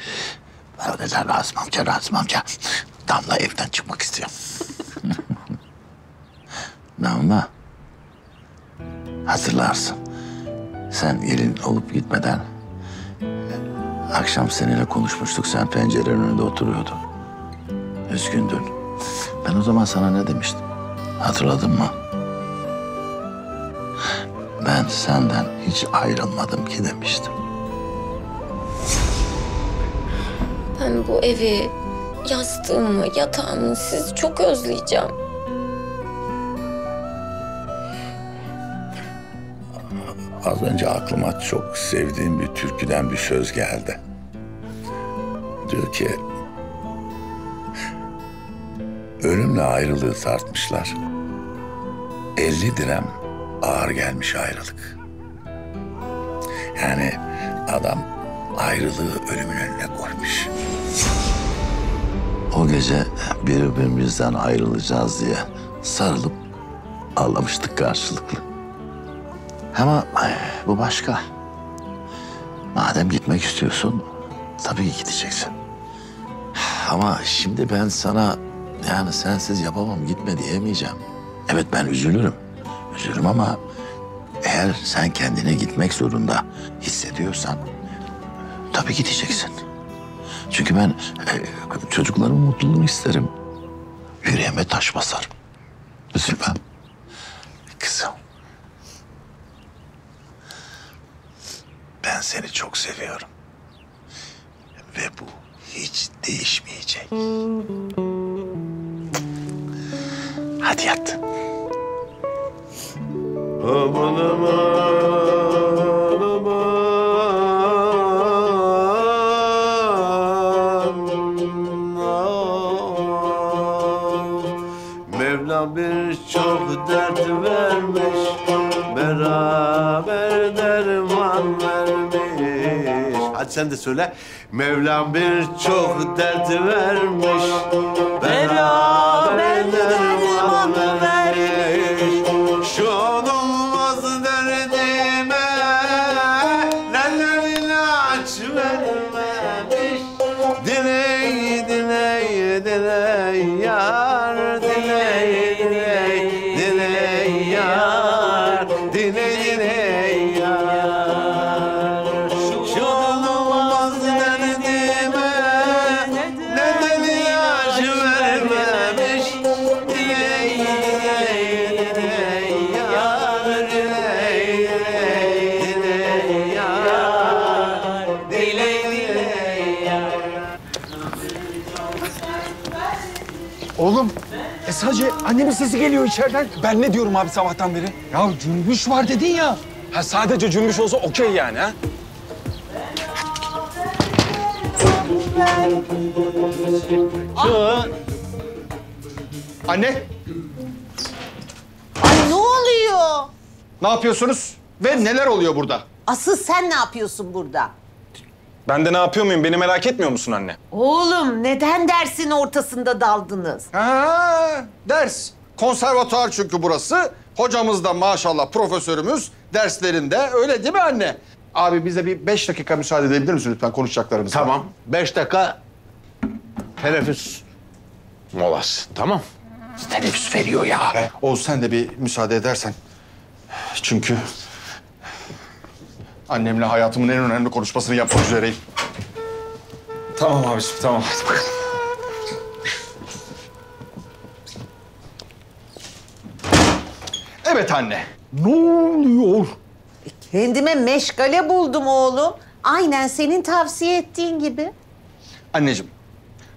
Ben dediler Rasim amca, Rasim amca. Damla evden çıkmak istiyor. Damla. Hatırlarsın, sen gelin olup gitmeden akşam seninle konuşmuştuk, sen pencerenin önünde oturuyordun. Üzgündün. Ben o zaman sana ne demiştim? Hatırladın mı? Ben senden hiç ayrılmadım ki demiştim. Ben bu evi, yastığımı, yatağımı sizi çok özleyeceğim. Az önce aklıma çok sevdiğim bir türküden bir söz geldi. Diyor ki... Ölümle ayrılığı tartmışlar. Elli dirhem ağır gelmiş ayrılık. Yani adam ayrılığı ölümün önüne koymuş. O gece birbirimizden ayrılacağız diye sarılıp ağlamıştık karşılıklı. Ama bu başka. Madem gitmek istiyorsun, tabii gideceksin. ama şimdi ben sana yani sensiz yapamam, gitme diyemeyeceğim. Evet ben üzülürüm. Üzülürüm ama eğer sen kendini gitmek zorunda hissediyorsan tabii gideceksin. Çünkü ben e, çocuklarımın mutluluğunu isterim. Yüreğime taş basar. Üzülme. Kızım. Ben seni çok seviyorum. Ve bu hiç değişmeyecek. Hadi yat. Aman aman aman. Mevla birçok dert vermiş, beraber derman vermiş. Hadi sen de söyle. Mevlam birçok dert vermiş, beraber derman vermiş. Şu an olmaz derdime, neler ilaç vermemiş. Diley, diley, diley yar, diley, diley, diley yar, diley, diley yar. Sadece annemin sesi geliyor içeriden. Ben ne diyorum abi sabahtan beri? Ya cümbüş var dedin ya. Ha sadece cümbüş olsa okey yani ha. Aa. Anne. Ay ne oluyor? Ne yapıyorsunuz ve neler oluyor burada? Asıl sen ne yapıyorsun burada? Ben de ne yapıyor muyum? Beni merak etmiyor musun anne? Oğlum neden dersin ortasında daldınız? Ha, ders. Konservatuar çünkü burası. Hocamız da maşallah profesörümüz derslerinde. Öyle değil mi anne? Abi bize bir beş dakika müsaade edebilir misin lütfen konuşacaklarımız? Tamam. Var. Beş dakika teneffüs molası. Tamam. Teneffüs veriyor ya. Oğuz sen de bir müsaade edersen. Çünkü... annemle hayatımın en önemli konuşmasını yapmak üzereyim. Tamam abiciğim, tamam. Hadi bakalım. Evet anne. Ne oluyor? Kendime meşgale buldum oğlum. Aynen senin tavsiye ettiğin gibi. Anneciğim,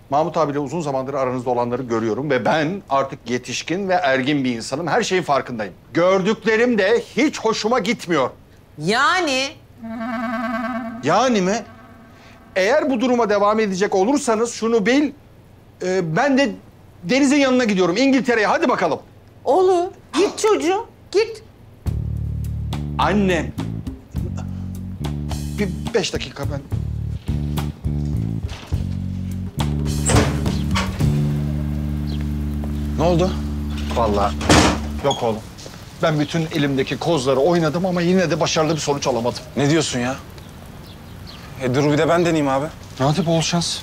Mahmut abiyle uzun zamandır aranızda olanları görüyorum ve ben artık yetişkin ve ergin bir insanım. Her şeyin farkındayım. Gördüklerim de hiç hoşuma gitmiyor. Yani... Yani mi? Eğer bu duruma devam edecek olursanız şunu bil... E, ben de Deniz'in yanına gidiyorum, İngiltere'ye. Hadi bakalım. Olur. Git çocuğum, git. Anne... Bir beş dakika ben... Ne oldu? Vallahi yok oğlum. Ben bütün elimdeki kozları oynadım ama yine de başarılı bir sonuç alamadım. Ne diyorsun ya? E dur bir de ben deneyeyim abi. Hadi bol şans.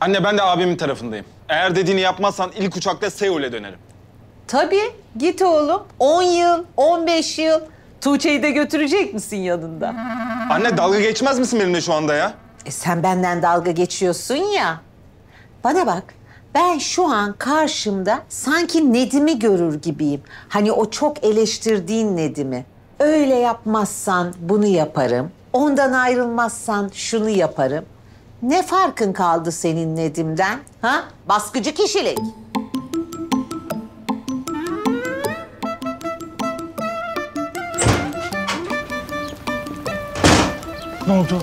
Anne ben de abimin tarafındayım. Eğer dediğini yapmazsan ilk uçakla Seul'e dönerim. Tabii git oğlum. On yıl, on beş yıl. Tuğçe'yi de götürecek misin yanında? Anne dalga geçmez misin benimle şu anda ya? E sen benden dalga geçiyorsun ya. Bana bak, ben şu an karşımda sanki Nedim'i görür gibiyim. Hani o çok eleştirdiğin Nedim'i. Öyle yapmazsan bunu yaparım, ondan ayrılmazsan şunu yaparım. Ne farkın kaldı senin Nedim'den? Ha? Baskıcı kişilik. Ne oldu?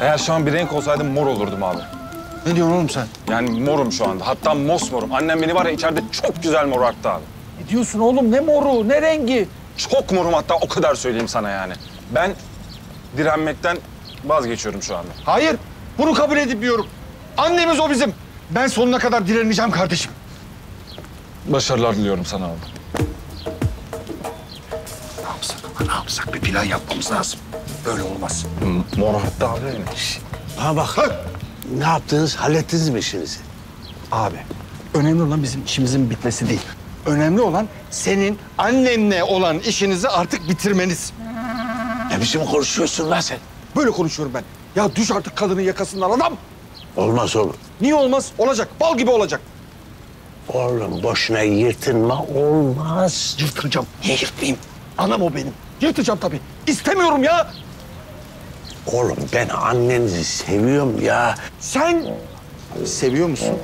Eğer şu an bir renk olsaydım mor olurdum abi. Ne diyorsun oğlum sen? Yani morum şu anda. Hatta mosmorum. Annem beni var ya içeride çok güzel mor arttı abi. Ne diyorsun oğlum? Ne moru? Ne rengi? Çok morum hatta o kadar söyleyeyim sana yani. Ben direnmekten vazgeçiyorum şu anda. Hayır. Bunu kabul edip diyorum. Annemiz o bizim. Ben sonuna kadar direneceğim kardeşim. Başarılar diliyorum sana abi. Ne yapsak ama ne yapsak? Bir plan yapmamız lazım. Böyle olmaz. Morhatta abi. Ha bak. Ha. Ne yaptınız? Hallettiniz mi işinizi? Abi, önemli olan bizim işimizin bitmesi değil. Önemli olan senin annenle olan işinizi artık bitirmeniz. Ne biçim konuşuyorsun lan sen? Böyle konuşuyorum ben. Ya düş artık kadının yakasından adam. Olmaz oğlum. Niye olmaz? Olacak. Bal gibi olacak. Oğlum boşuna yırtınma. Olmaz. Yırtacağım. Niye yırtmayayım? Anam o benim. Yırtacağım tabii. İstemiyorum ya. Oğlum ben annenizi seviyorum ya. Sen seviyor musun?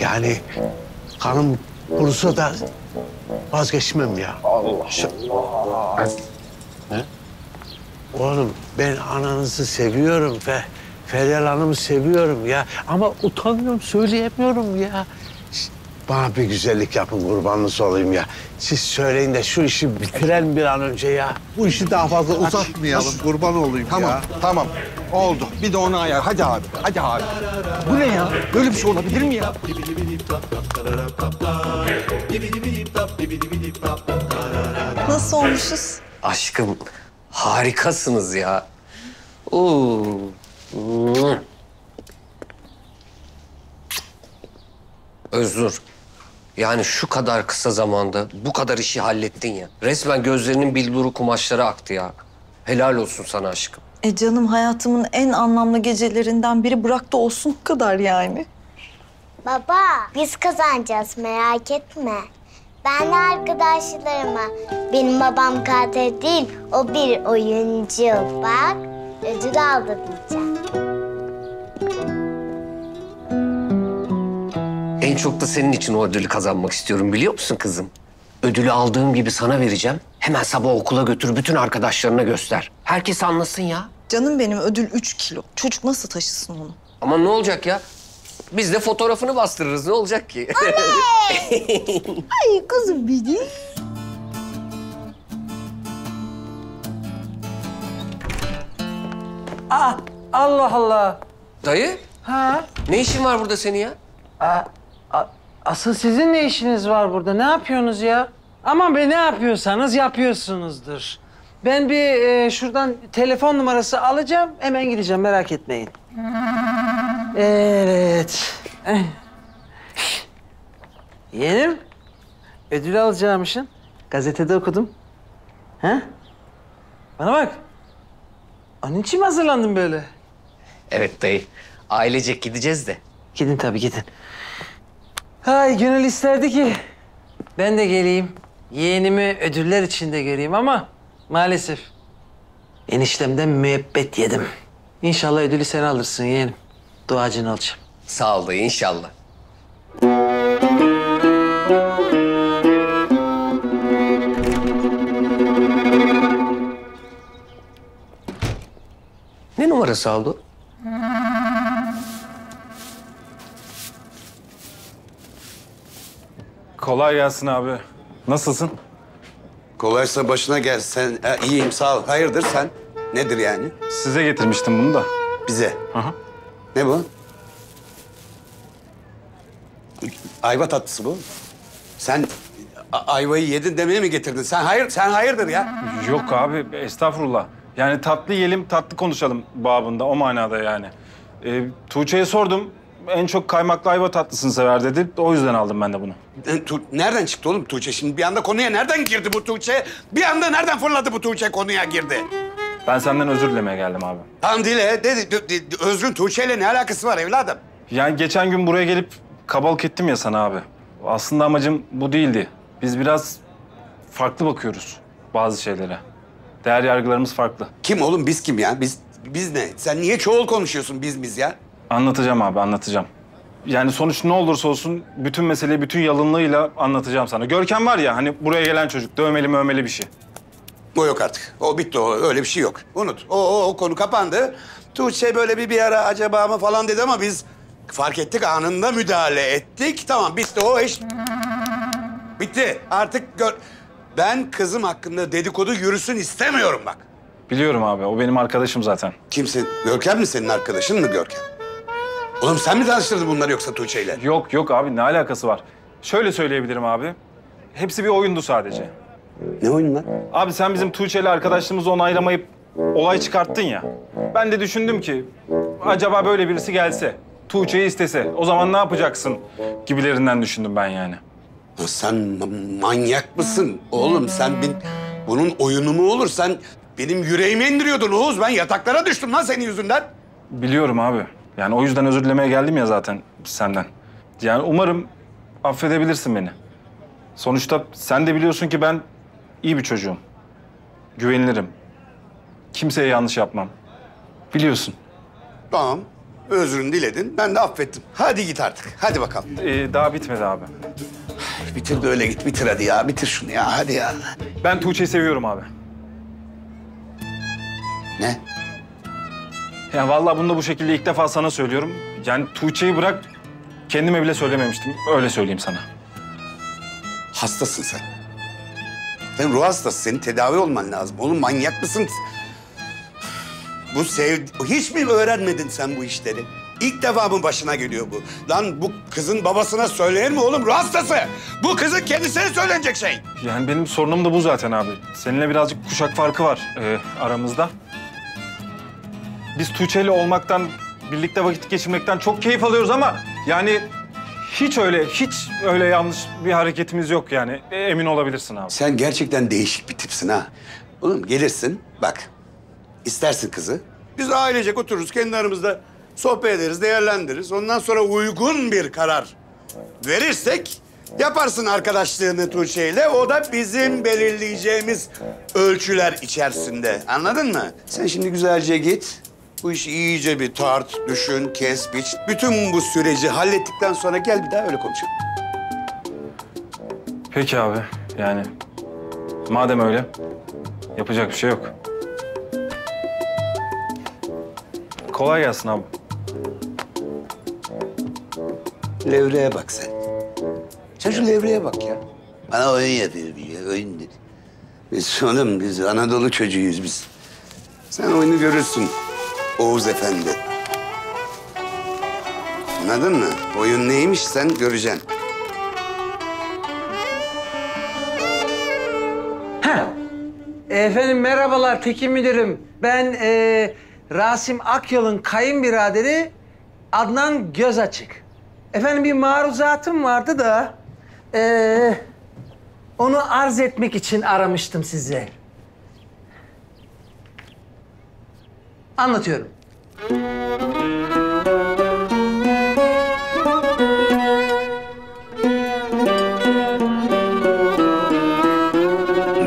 Yani kanım kurusa da vazgeçmem ya. Allah Allah. Ne? Oğlum ben ananızı seviyorum ve Feryal Hanım'ı seviyorum ya. Ama utanıyorum, söyleyemiyorum ya. Bana bir güzellik yapın, kurbanınız olayım ya. Siz söyleyin de şu işi bitirelim bir an önce ya. Bu işi daha fazla uzatmayalım, hadi. Kurban olayım tamam, ya. Tamam, tamam. Oldu. Bir de onu ayar. Hadi abi, hadi abi. Bu ne ya? Böyle bir şey olabilir mi ya? Nasıl olmuşuz? Aşkım, harikasınız ya. Oo. Öznur, yani şu kadar kısa zamanda bu kadar işi hallettin ya. Resmen gözlerinin billuru kumaşlara aktı ya. Helal olsun sana aşkım. E canım, hayatımın en anlamlı gecelerinden biri bırak da olsun bu kadar yani. Baba, biz kazanacağız merak etme. Ben de arkadaşlarıma, benim babam katil değil, o bir oyuncu. Bak, ödül aldı diyeceğim. En çok da senin için o ödülü kazanmak istiyorum biliyor musun kızım? Ödülü aldığım gibi sana vereceğim. Hemen sabah okula götür, bütün arkadaşlarına göster. Herkes anlasın ya. Canım benim, ödül üç kilo. Çocuk nasıl taşısın onu? Ama ne olacak ya? Biz de fotoğrafını bastırırız, ne olacak ki? Ay kızım benim. Aa, Allah Allah. Dayı, ha? Ne işin var burada senin ya? Aa, a, asıl sizin ne işiniz var burada? Ne yapıyorsunuz ya? Aman be, ne yapıyorsanız yapıyorsunuzdur. Ben bir e, şuradan telefon numarası alacağım, hemen gideceğim, merak etmeyin. Evet. Yeğenim, ödül alacağımışsın. Gazetede okudum. Ha? Bana bak. Onun için mi hazırlandın böyle? Evet dayı, ailecek gideceğiz de. Gidin tabii, gidin. Ay gönül isterdi ki ben de geleyim. Yeğenimi ödüller içinde göreyim ama maalesef eniştemden müebbet yedim. İnşallah ödülü sen alırsın yeğenim. Duacını alacağım. Sağ ol dayı, inşallah. Ne numarası aldı? Kolay gelsin abi. Nasılsın? Kolaysa başına gelsen. E, iyiyim, sağ ol. Hayırdır sen? Nedir yani? Size getirmiştim bunu da. Bize? Aha. Ne bu? Ayva tatlısı bu. Sen ayvayı yedin demeye mi getirdin? Sen hayır, sen hayırdır ya? Yok abi, estağfurullah. Yani tatlı yiyelim, tatlı konuşalım babında, o manada yani. E, Tuğçe'ye sordum. En çok kaymaklı ayva tatlısını sever dedi. O yüzden aldım ben de bunu. Nereden çıktı oğlum Tuğçe? Şimdi bir anda konuya nereden girdi bu Tuğçe? Bir anda nereden fırladı bu Tuğçe konuya girdi? Ben senden özür dilemeye geldim abi. Tamam dile. Dedi, özrün Tuğçe'yle ne alakası var evladım? Yani geçen gün buraya gelip kabalık ettim ya sana abi. Aslında amacım bu değildi. Biz biraz farklı bakıyoruz bazı şeylere. Değer yargılarımız farklı. Kim oğlum biz kim ya? Biz biz ne? Sen niye çoğul konuşuyorsun biz biz ya? Anlatacağım abi, anlatacağım. Yani sonuç ne olursa olsun bütün meseleyi bütün yalınlığıyla anlatacağım sana. Görkem var ya hani buraya gelen çocuk, dövmeli mövmeli bir şey. O yok artık. O bitti o. Öyle bir şey yok. Unut. O, o, o konu kapandı. Tuğçe böyle bir bir ara acaba mı falan dedi ama biz fark ettik, anında müdahale ettik. Tamam bitti o iş. Bitti. Artık gör... Ben kızım hakkında dedikodu yürüsün istemiyorum bak. Biliyorum abi. O benim arkadaşım zaten. Kimsin? Görkem mi senin arkadaşın mı Görkem? Oğlum sen mi tanıştırdın bunları yoksa Tuğçe'yle? Yok yok abi, ne alakası var? Şöyle söyleyebilirim abi. Hepsi bir oyundu sadece. Ne oyunu lan? Abi sen bizim Tuğçe'yle arkadaşlığımızı onaylamayıp olay çıkarttın ya. Ben de düşündüm ki acaba böyle birisi gelse, Tuğçe'yi istese o zaman ne yapacaksın gibilerinden düşündüm ben yani. Ya sen manyak mısın oğlum? Sen bin, bunun oyunu mu olur? Sen benim yüreğimi indiriyordun Oğuz. Ben yataklara düştüm lan senin yüzünden. Biliyorum abi. Yani o yüzden özür dilemeye geldim ya zaten senden. Yani umarım affedebilirsin beni. Sonuçta sen de biliyorsun ki ben iyi bir çocuğum. Güvenilirim. Kimseye yanlış yapmam. Biliyorsun. Tamam. Özrünü diledin. Ben de affettim. Hadi git artık. Hadi bakalım. Ee, daha bitmedi abi. Bitir de öyle git. Bitir hadi ya. Bitir şunu ya. Hadi ya. Ben Tuğçe'yi seviyorum abi. Ne? Ya vallahi bunu da bu şekilde ilk defa sana söylüyorum. Yani Tuğçe'yi bırak, kendime bile söylememiştim. Öyle söyleyeyim sana. Hastasın sen. Sen ruh hastası. Senin tedavi olman lazım. Oğlum manyak mısın? Bu sev... Hiç mi öğrenmedin sen bu işleri? İlk defa mı başına geliyor bu? Lan bu kızın babasına söylenir mi oğlum? Ruh hastası. Bu kızın kendisine söylenecek şey. Yani benim sorunum da bu zaten abi. Seninle birazcık kuşak farkı var e, aramızda. Biz Tuğçe'yle olmaktan, birlikte vakit geçirmekten çok keyif alıyoruz ama yani hiç öyle, hiç öyle yanlış bir hareketimiz yok yani. E, emin olabilirsin abi. Sen gerçekten değişik bir tipsin ha. Oğlum gelirsin, bak. İstersin kızı. Biz ailecek otururuz, kendi aramızda sohbet ederiz, değerlendiririz. Ondan sonra uygun bir karar verirsek yaparsın arkadaşlığını Tuğçe'yle. O da bizim belirleyeceğimiz ölçüler içerisinde. Anladın mı? Sen şimdi güzelce git. Bu işi iyice bir tart, düşün, kes, biç. Bütün bu süreci hallettikten sonra gel bir daha öyle konuşalım. Peki abi, yani madem öyle yapacak bir şey yok. Kolay gelsin abi. Levreye bak sen. Sen şu levreye bak ya. Bana oyun yapıyor diyor, oyun dedi. Biz oğlum, biz Anadolu çocuğuyuz biz. Sen oyunu görürsün Oğuz Efendi. Anladın mı? Oyun neymiş sen göreceksin. Ha. Efendim merhabalar Tekin Müdürüm. Ben e, Rasim Akyol'un kayınbiraderi Adnan Gözaçık. Efendim bir maruzatım vardı da Ee, onu arz etmek için aramıştım size. Anlatıyorum.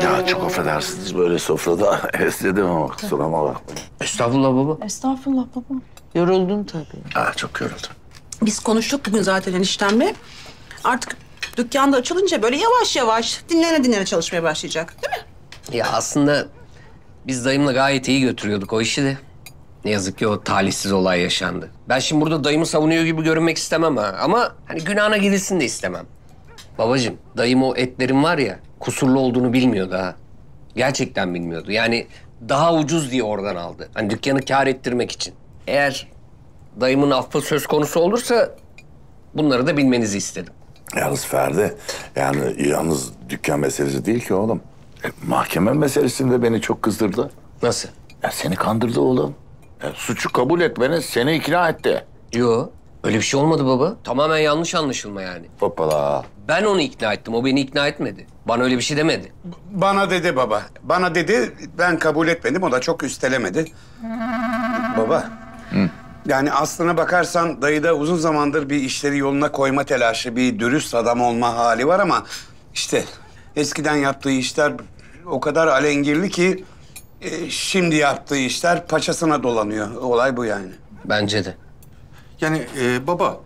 Ya çok affedersiniz böyle sofrada esnedim ama kusuruma bakmayın. Estağfurullah baba. Estağfurullah baba. Yoruldum tabii. Aa, çok yoruldum. Biz konuştuk bugün zaten eniştemle. Artık dükkanda açılınca böyle yavaş yavaş dinlene dinlene çalışmaya başlayacak, değil mi? Ya aslında biz dayımla gayet iyi götürüyorduk o işi de. Ne yazık ki o talihsiz olay yaşandı. Ben şimdi burada dayımı savunuyor gibi görünmek istemem ha. Ama hani günahına gidilsin de istemem. Babacığım, dayım o etlerin var ya, kusurlu olduğunu bilmiyordu ha. Gerçekten bilmiyordu. Yani daha ucuz diye oradan aldı. Hani dükkanı kâr ettirmek için. Eğer dayımın affı söz konusu olursa bunları da bilmenizi istedim. Yalnız Ferdi, yani yalnız dükkan meselesi değil ki oğlum. E, mahkeme meselesinde beni çok kızdırdı. Nasıl? Ya seni kandırdı oğlum. E, suçu kabul etmeni seni ikna etti. Yo, öyle bir şey olmadı baba. Tamamen yanlış anlaşılma yani. Hoppala. Ben onu ikna ettim, o beni ikna etmedi. Bana öyle bir şey demedi. B- bana dedi baba. Bana dedi, ben kabul etmedim, o da çok üstelemedi. Baba. Hı. Yani aslına bakarsan dayıda uzun zamandır bir işleri yoluna koyma telaşı, bir dürüst adam olma hali var ama işte eskiden yaptığı işler o kadar alengirli ki e, şimdi yaptığı işler paçasına dolanıyor. Olay bu yani. Bence de. Yani e, baba,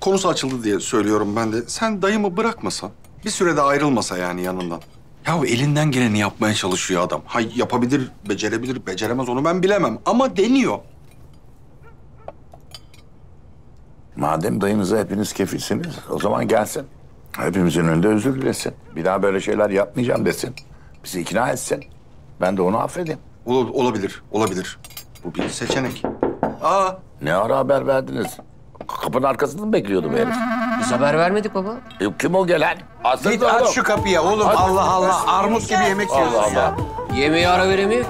konusu açıldı diye söylüyorum ben de. Sen dayımı bırakmasan, bir sürede ayrılmasa yani yanından. Ya elinden geleni yapmaya çalışıyor adam. Hay yapabilir, becerebilir, beceremez onu ben bilemem ama deniyor. Madem dayınıza hepiniz kefilsiniz, o zaman gelsin. Hepimizin önünde özür dilesin. Bir daha böyle şeyler yapmayacağım desin. Bizi ikna etsin. Ben de onu affedeyim. Ol, olabilir, olabilir. Bu bir seçenek. Aa! Ne ara haber verdiniz? kapının arkasında mı bekliyordu bu herif? Biz haber vermedik baba. E, kim o gelen? Aslında git aç şu kapıya oğlum. Hadi. Allah Allah. Armut gibi yemek yiyorsun Allah ya. Allah. Yemeği ara veremiyor ki.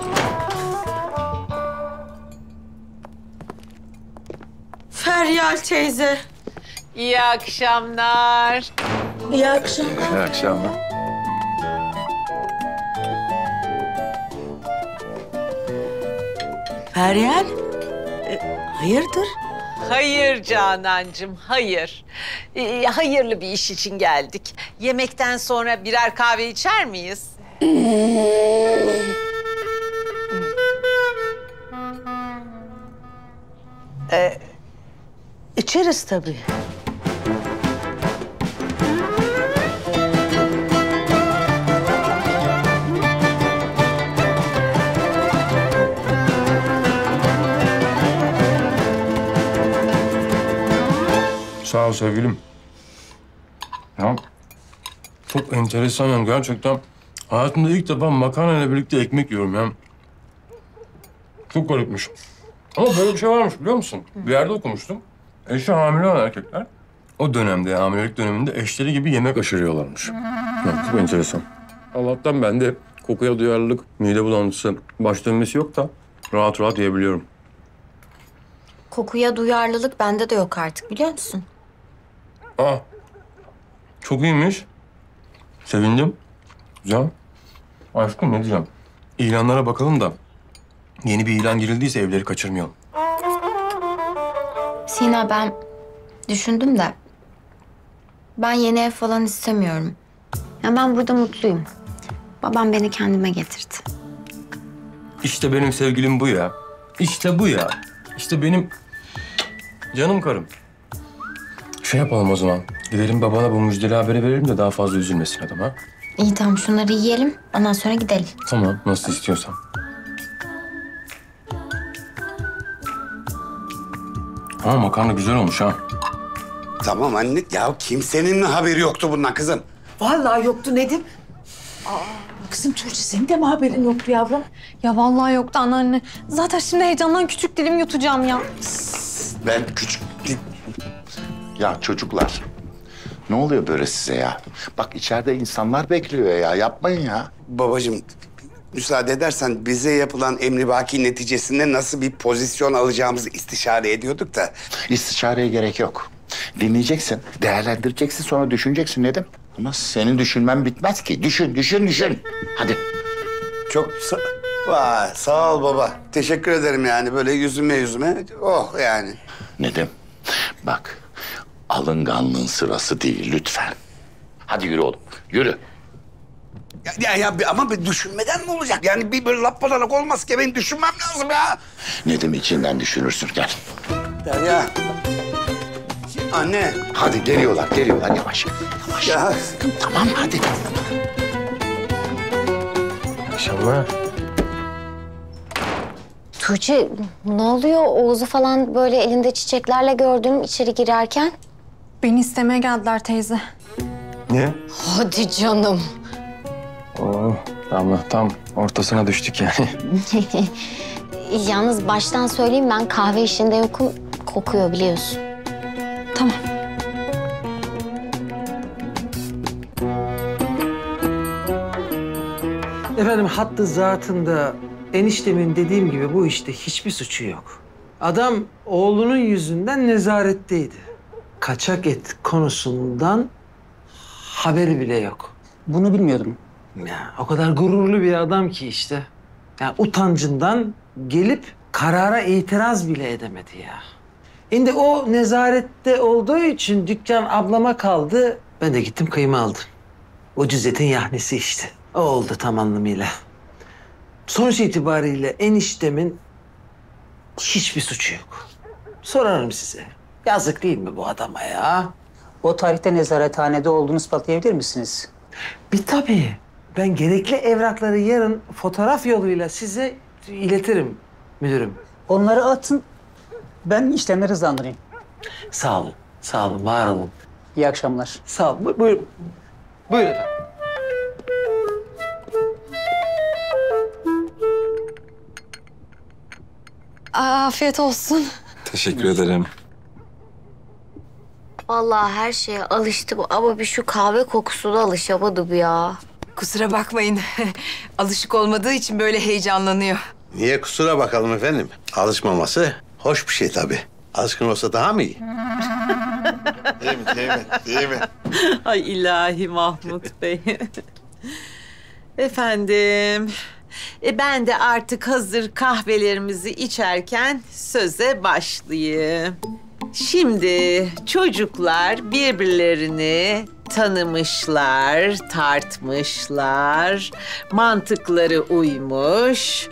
Feryal teyze. İyi akşamlar. İyi akşamlar. İyi akşamlar. Feryal, e, hayırdır? Hayır Canancığım, hayır. E, hayırlı bir iş için geldik. Yemekten sonra birer kahve içer miyiz? e, içeriz tabii. Sağ ol sevgilim. Ya çok enteresan yani gerçekten. Hayatımda ilk defa makarnayla birlikte ekmek yiyorum ya. Çok garipmiş. Ama böyle bir şey varmış biliyor musun? Bir yerde okumuştum. Eşi hamile olan erkekler o dönemde, hamilelik döneminde eşleri gibi yemek aşırıyorlarmış. Ya, çok enteresan. Allah'tan bende kokuya duyarlılık, mide bulantısı, baş dönmesi yok da rahat rahat yiyebiliyorum. Kokuya duyarlılık bende de yok artık biliyor musun? Aa, çok iyiymiş. Sevindim. Güzel. Aşkım ne diyeceğim? İlanlara bakalım da yeni bir ilan girildiyse evleri kaçırmayalım. Sina ben düşündüm de ben yeni ev falan istemiyorum. Ya ben burada mutluyum. Babam beni kendime getirdi. İşte benim sevgilim bu ya. İşte bu ya. İşte benim canım karım. Şey yapalım o zaman. Gidelim babana bu müjdeli haberi verelim de daha fazla üzülmesin adam ha. İyi tamam şunları yiyelim. Ondan sonra gidelim. Tamam nasıl istiyorsan. Ama makarna güzel olmuş ha. Tamam anne ya kimsenin haberi yoktu bundan kızım. Vallahi yoktu Nedim. Aa. Kızım Tuğçe senin de mi haberin yoktu yavrum? Ya vallahi yoktu anneanne. Zaten şimdi heyecandan küçük dilim yutacağım ya. Ben küçük dilim... Ya çocuklar, ne oluyor böyle size ya? Bak içeride insanlar bekliyor ya, yapmayın ya. Babacığım, müsaade edersen bize yapılan emribaki neticesinde nasıl bir pozisyon alacağımızı istişare ediyorduk da... İstişareye gerek yok. Dinleyeceksin, değerlendireceksin, sonra düşüneceksin Nedim. Ama senin düşünmen bitmez ki. Düşün, düşün, düşün. Hadi. Çok sa Vay, sağ ol baba. Teşekkür ederim yani böyle yüzüme yüzüme. Oh yani. Nedim, bak alınganlığın sırası değil lütfen. Hadi yürü oğlum, yürü. Ya, ya, ya ama bir düşünmeden mi olacak? Yani bir böyle lapadanak olmaz ki benim düşünmem lazım ya. Nedim içinden düşünürsün gel. Derya. Anne. Hadi geliyorlar, geliyorlar yavaş. Yavaş. Ya. Tamam hadi. İnşallah. Tuğçe ne oluyor? Oğuz'u falan böyle elinde çiçeklerle gördüm içeri girerken. Beni istemeye geldiler teyze. Ne? Hadi canım. Oo, Damla tam ortasına düştük yani. Yalnız baştan söyleyeyim ben kahve işinde yokum. Kokuyor biliyorsun. Tamam. Efendim hattı zatında eniştemin dediğim gibi bu işte hiçbir suçu yok. Adam oğlunun yüzünden nezaretteydi. Kaçak et konusundan haberi bile yok. Bunu bilmiyordum. Ya o kadar gururlu bir adam ki işte. Ya utancından gelip karara itiraz bile edemedi ya. Şimdi o nezarette olduğu için dükkan ablama kaldı. Ben de gittim kıyma aldım. Ucuz etin yahnesi işte. O oldu tam anlamıyla. Sonuç itibariyle eniştemin hiçbir suçu yok. Sorarım size. Yazık değil mi bu adama ya? O tarihte nezarethanede olduğunu ispatlayabilir misiniz? Bir tabii. Ben gerekli evrakları yarın fotoğraf yoluyla size iletirim müdürüm. Onları atın. Ben işlemleri hızlandırayım. Sağ olun, sağ olun, var olun. İyi akşamlar. Sağ olun, Bu, buyurun. Buyurun efendim. Afiyet olsun. Teşekkür ederim. Vallahi her şeye alıştım ama bir şu kahve kokusuna alışamadım ya. Kusura bakmayın. Alışık olmadığı için böyle heyecanlanıyor. Niye kusura bakalım efendim? Alışmaması hoş bir şey tabii. Alışkın olsa daha mı iyi? Değil mi, değil mi, değil mi? Ay ilahi Mahmut Bey. Efendim, e ben de artık hazır kahvelerimizi içerken söze başlayayım. Şimdi çocuklar birbirlerini tanımışlar, tartmışlar, mantıkları uymuş.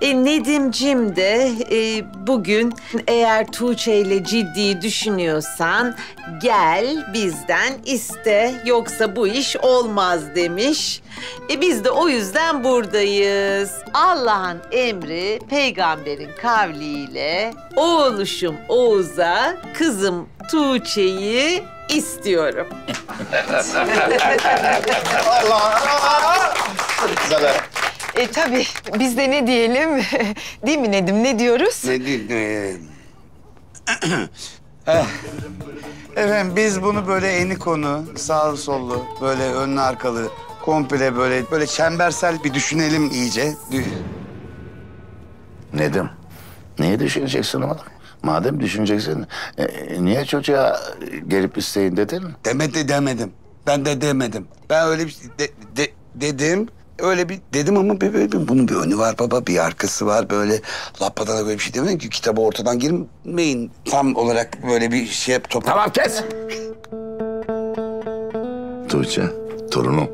E, Nedim'cim de e, bugün eğer Tuğçe ile ciddi düşünüyorsan gel bizden iste yoksa bu iş olmaz demiş. E, biz de o yüzden buradayız. Allah'ın emri peygamberin kavliyle oğluşum Oğuz'a kızım Tuğçe'yi istiyorum. Allah Allah! Güzel. E tabii biz de ne diyelim, değil mi Nedim? Ne diyoruz? Ne diyelim? Ah. Efendim biz bunu böyle eni konu, sağlı sollu, böyle önlü arkalı, komple böyle böyle çembersel bir düşünelim iyice. Nedim, neyi düşüneceksin oğlum? Madem düşüneceksin, e, niye çocuğa gelip isteyin dedin? Demedi demedim. Ben de demedim. Ben öyle bir de, de, dedim. Öyle bir dedim ama bir, bir, bir, bunun bir önü var baba, bir arkası var böyle. Lappadan böyle bir şey demedim ki kitaba ortadan girmeyin. Tam olarak böyle bir şey yap topa. Tamam kes! Tuğçe, torunum.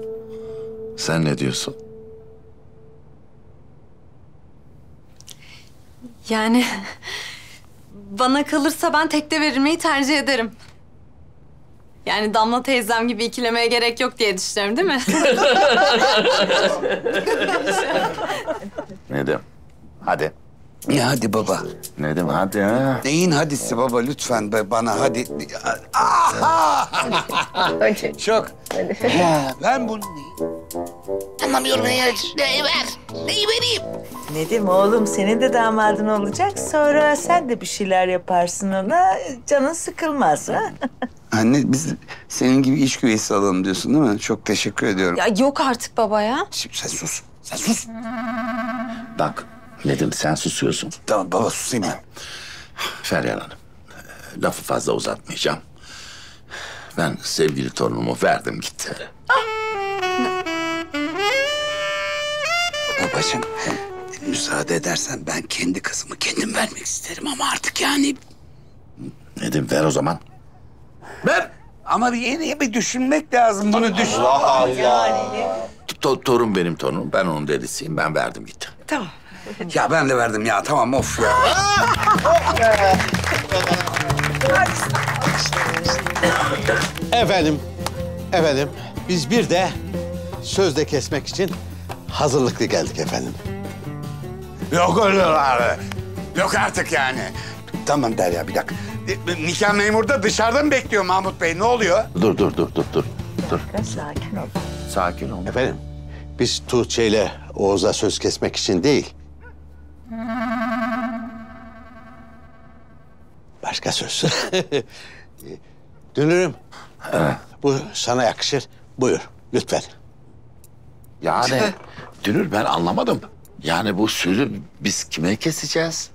Sen ne diyorsun? Yani bana kalırsa ben tekte verilmeyi tercih ederim. Yani Damla teyzem gibi ikilemeye gerek yok diye düşünüyorum, değil mi? Nedim, hadi. Ya hadi baba. Nedim, hadi ha. Neyin hadisi baba, lütfen bana hadi. Aha! Çok. Ha, ben bunu neyi? Anlamıyorum neyi ver, neyi ver, neyi vereyim? Nedim oğlum, senin de damadın olacak. Sonra sen de bir şeyler yaparsın ona, canın sıkılmaz ha. Anne biz senin gibi iş güveysi alalım diyorsun değil mi? Çok teşekkür ediyorum. Ya yok artık baba ya. Şimdi sen sus, sen sus. Bak Nedim sen susuyorsun. Tamam baba susayım ben. Feryal Hanım, lafı fazla uzatmayacağım. Ben sevgili torunumu verdim gitti. Babacığım müsaade edersen ben kendi kızımı kendim vermek isterim ama artık yani. Nedim ver o zaman. Ver! Ama bir yeni bir düşünmek lazım, bunu düşün. Allah Allah! To torun benim torunum, ben onun dedisiyim, ben verdim gittim. Tamam. Ya ben de verdim ya, tamam of ya. Efendim, efendim biz bir de sözde kesmek için hazırlıklı geldik efendim. Yok öyle abi, yok artık yani. Tamam Derya, bir dakika. Nikah memuru da dışarıda mı bekliyor Mahmut Bey? Ne oluyor? Dur, dur, dur, dur, dur. Dur. Sakin ol. Sakin ol. Efendim, biz Tuğçe ile Oğuz'a söz kesmek için değil. Başka söz. Dünürüm, evet. Bu sana yakışır. Buyur, lütfen. Yani Dünür ben anlamadım. Yani bu sözü biz kime keseceğiz?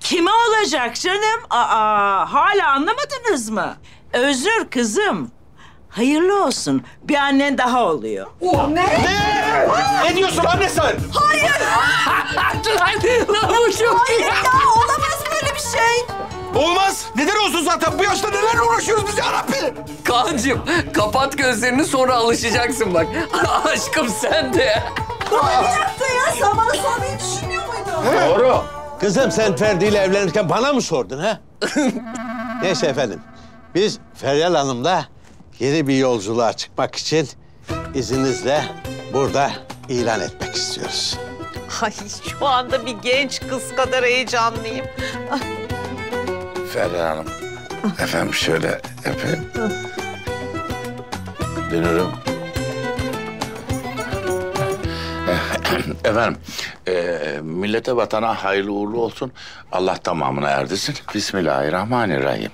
Kime olacak canım? Aa, hala anlamadınız mı? Öznur kızım, hayırlı olsun. Bir annen daha oluyor. Oh, ne? Ne? Ne diyorsun anne sen? Hayır! Lan bu çok iyi. Olamaz böyle bir şey. Olmaz. Neden olsun zaten? Bu yaşta neler uğraşıyoruz biz yarabbim? Kaan'cığım, kapat gözlerini sonra alışacaksın bak. Aşkım sen de. Manyaktı ya. Sen bana sormayı düşünüyor muydun? Doğru. Kızım sen Ferdi ile evlenirken bana mı sordun ha? Neyse efendim, biz Feryal Hanım'la yeni bir yolculuğa çıkmak için izninizle burada ilan etmek istiyoruz. Ay şu anda bir genç kız kadar heyecanlıyım. Feryal Hanım, efendim şöyle yapayım. Dönürüm. Efendim, e, millete vatana hayırlı uğurlu olsun. Allah tamamına erdirsin. Bismillahirrahmanirrahim.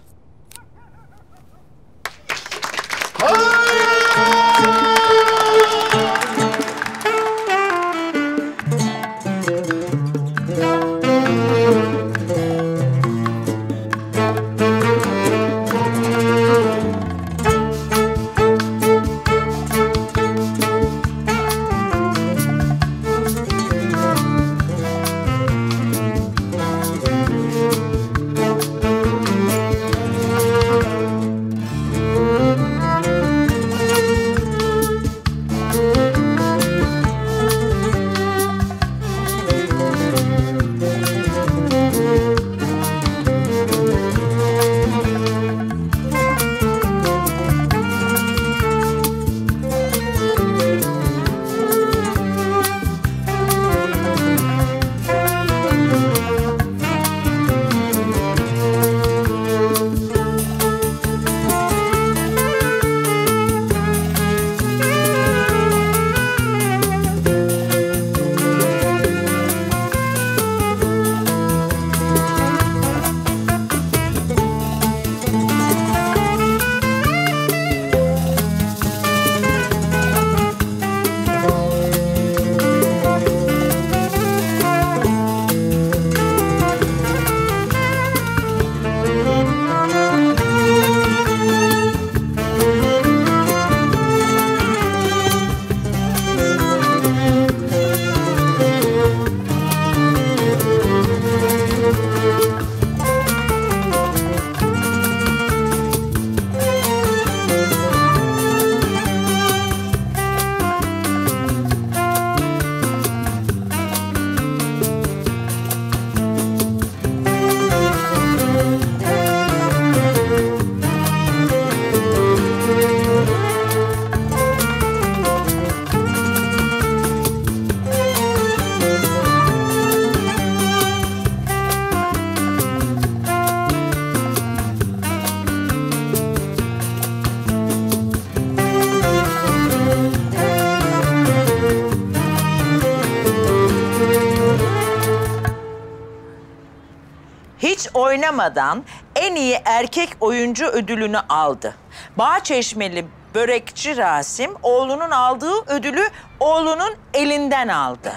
Oynamadan en iyi erkek oyuncu ödülünü aldı. Bağçeşmeli börekçi Rasim oğlunun aldığı ödülü oğlunun elinden aldı.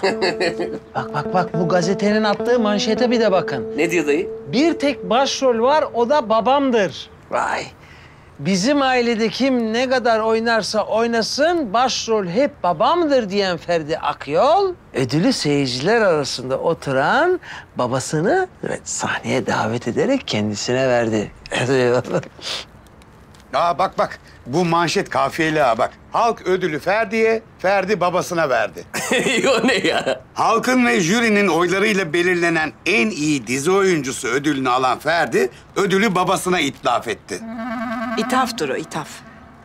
Bak bak bak, bu gazetenin attığı manşete bir de bakın. Ne diyor dayı? Bir tek başrol var, o da babamdır. Vay. Bizim ailede kim ne kadar oynarsa oynasın başrol hep babamdır diyen Ferdi Akyol, ödülü seyirciler arasında oturan babasını evet, sahneye davet ederek kendisine verdi. Aa, bak bak, bu manşet kafiyeli ha bak. Halk ödülü Ferdi'ye, Ferdi babasına verdi. O ne ya? Halkın ve jürinin oylarıyla belirlenen en iyi dizi oyuncusu ödülünü alan Ferdi, ödülü babasına itlaf etti. İthaftır o, ithaf.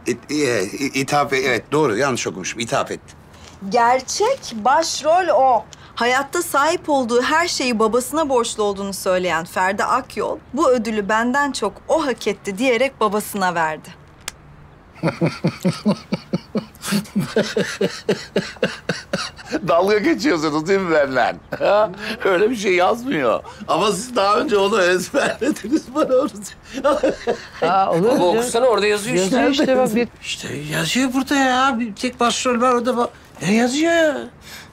İt, e, ithaf, evet doğru, yanlış okumuşum. İthaf etti. Gerçek başrol o. Hayatta sahip olduğu her şeyi babasına borçlu olduğunu söyleyen Ferdi Akyol, bu ödülü benden çok o hak etti diyerek babasına verdi. Dalga geçiyorsunuz değil mi benimle? Ha? Öyle bir şey yazmıyor. Ama siz daha önce onu ezberlediniz bana onu. Aa, olur baba, okusana, orada yazıyor, yazıyor işte. işte bak, bir... İşte yazıyor burada ya. Bir tek başrol var orada bak. Ya yazıyor ya.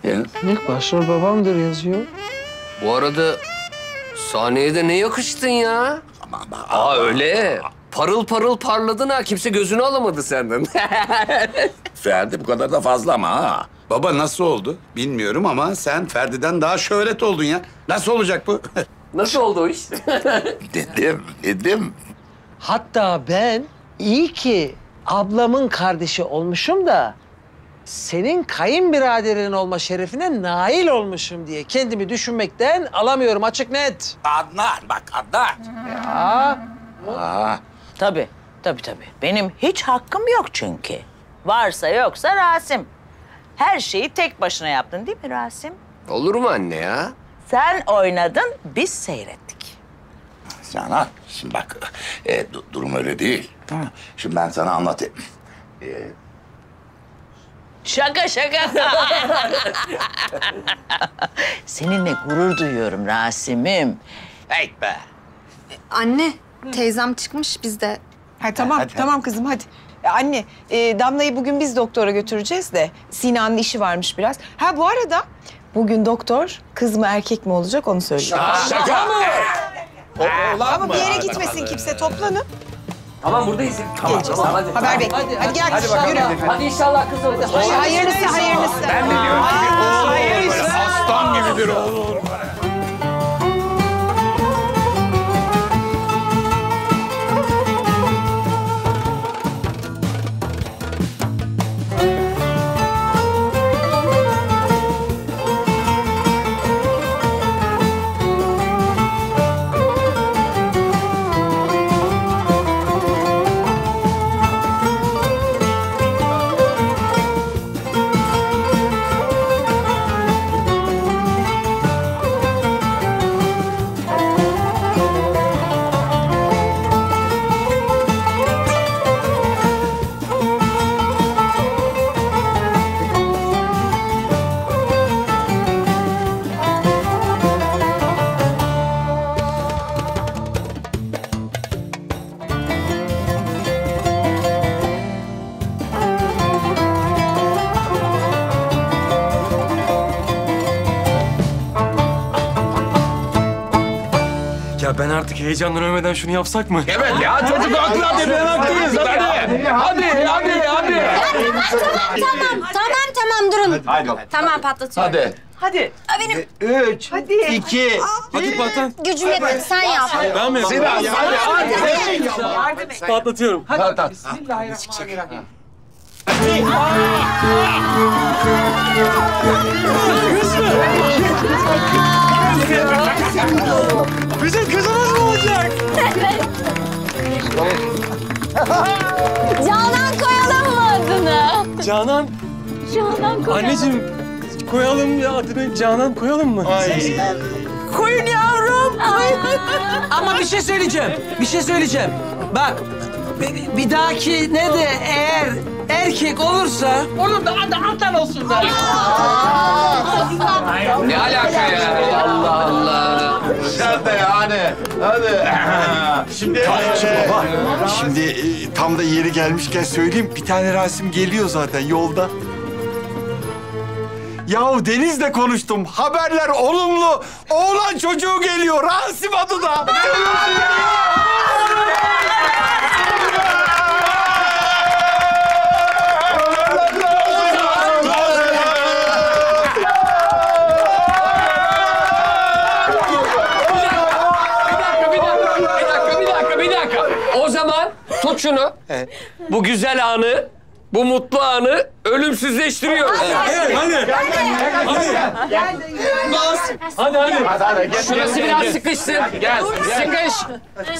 Yani... İlk başrol babamdır yazıyor. Bu arada sahneye de ne yakıştın ya. Ama, ama, Aa öyle. Parıl parıl parladın ha. Kimse gözünü alamadı senden. Ferdi bu kadar da fazla ama ha. Baba nasıl oldu bilmiyorum ama sen Ferdi'den daha şöhret oldun ya. Nasıl olacak bu? Nasıl oldu o iş? Dedim, dedim. Hatta ben iyi ki ablamın kardeşi olmuşum da... senin kayınbiraderin olma şerefine nail olmuşum diye kendimi düşünmekten alamıyorum, açık net. Adnan bak, Adnan. Ya. Aa. Tabii, tabii, tabii. Benim hiç hakkım yok çünkü. Varsa yoksa Rasim. Her şeyi tek başına yaptın değil mi Rasim? Olur mu anne ya? Sen oynadın, biz seyrettik. Sana, şimdi bak, e, durum öyle değil. Şimdi ben sana anlatayım. E, Şaka şaka. Seninle gurur duyuyorum Rasim'im. Hey be. Anne, teyzem çıkmış biz de. Ha, tamam, hadi, tamam hadi. Kızım hadi. Anne, e, Damla'yı bugün biz doktora götüreceğiz de Sina'nın işi varmış biraz. Ha bu arada bugün doktor kız mı erkek mi olacak onu söyleyeceğim. Şaka mı? Ama bir yere gitmesin kimse, toplanın. Tamam buradayız. Tamam, geleceğiz. Tamam, hadi. Haber bekle. Hadi, hadi gel kızım. Hadi, hadi, hadi inşallah kız olur. Hayır, hayırlısı hayırlısı. Ben de diyorum ki bir oğul olur. Aslan gibi bir oğul olur. Ben artık heyecandan ölmeden şunu yapsak mı? Evet ya çocuk haklı hadi ben haklıyız hadi. Hadi hadi hadi. hadi. Ya, tamam tamam tamam tamam tamam durun. Hadi, hadi. Tamam patlatıyorum. Hadi. Hadi. Aa, benim. Üç. Hadi. İki. Hadi patlat. Gücüm yetmedi sen yap. Ben mi? Sina hadi hadi. Hadi. Patlatıyorum. Hadi. Hadi. Bismillahirrahmanirrahim. Bizim kızımız mı olacak? Evet. Canan koyalım mı adını? Canan. Canan koyalım. Anneciğim koyalım ya adını Canan koyalım mı? Ay. Koyun yavrum. Koyun. Ama bir şey söyleyeceğim. Bir şey söyleyeceğim. Bak bir, bir dahaki ne de eğer erkek olursa onun da adı Adnan olsun da. Ne alaka ya? Allah Allah. Nerede yani? Hadi. Şimdi baba. Şimdi tam da yeri gelmişken söyleyeyim. Bir tane Rasim geliyor zaten yolda. Yahu Deniz'le konuştum. Haberler olumlu. Oğlan çocuğu geliyor. Rasim adı da. Tut şunu. Evet. Bu güzel anı, bu mutlu anı ölümsüzleştiriyoruz. Evet, hadi. Hadi. Hadi. Hadi, hadi. Hadi, hadi. Şurası biraz sıkışsın. Gel. Sıkış.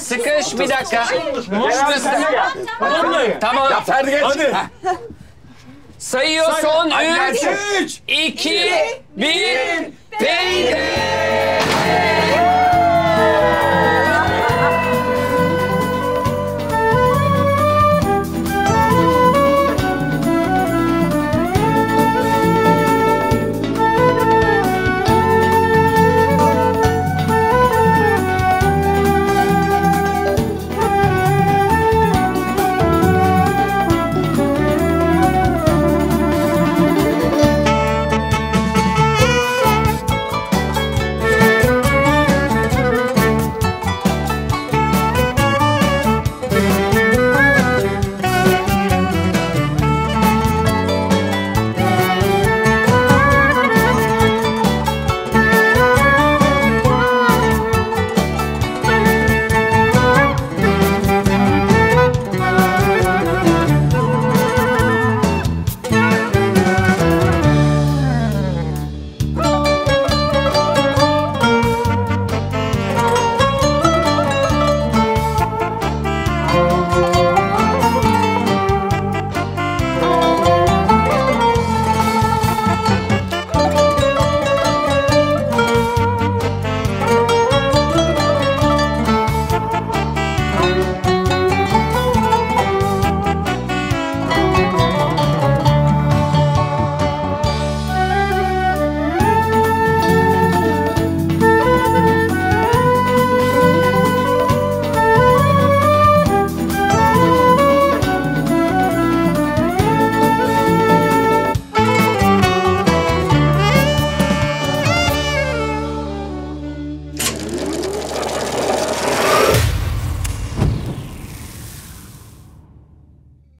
Sıkış bir dakika. Şurası. Tamam. Ya Ferdi geç. Hadi. Sayıyor son üç, iki, bir. Peynir.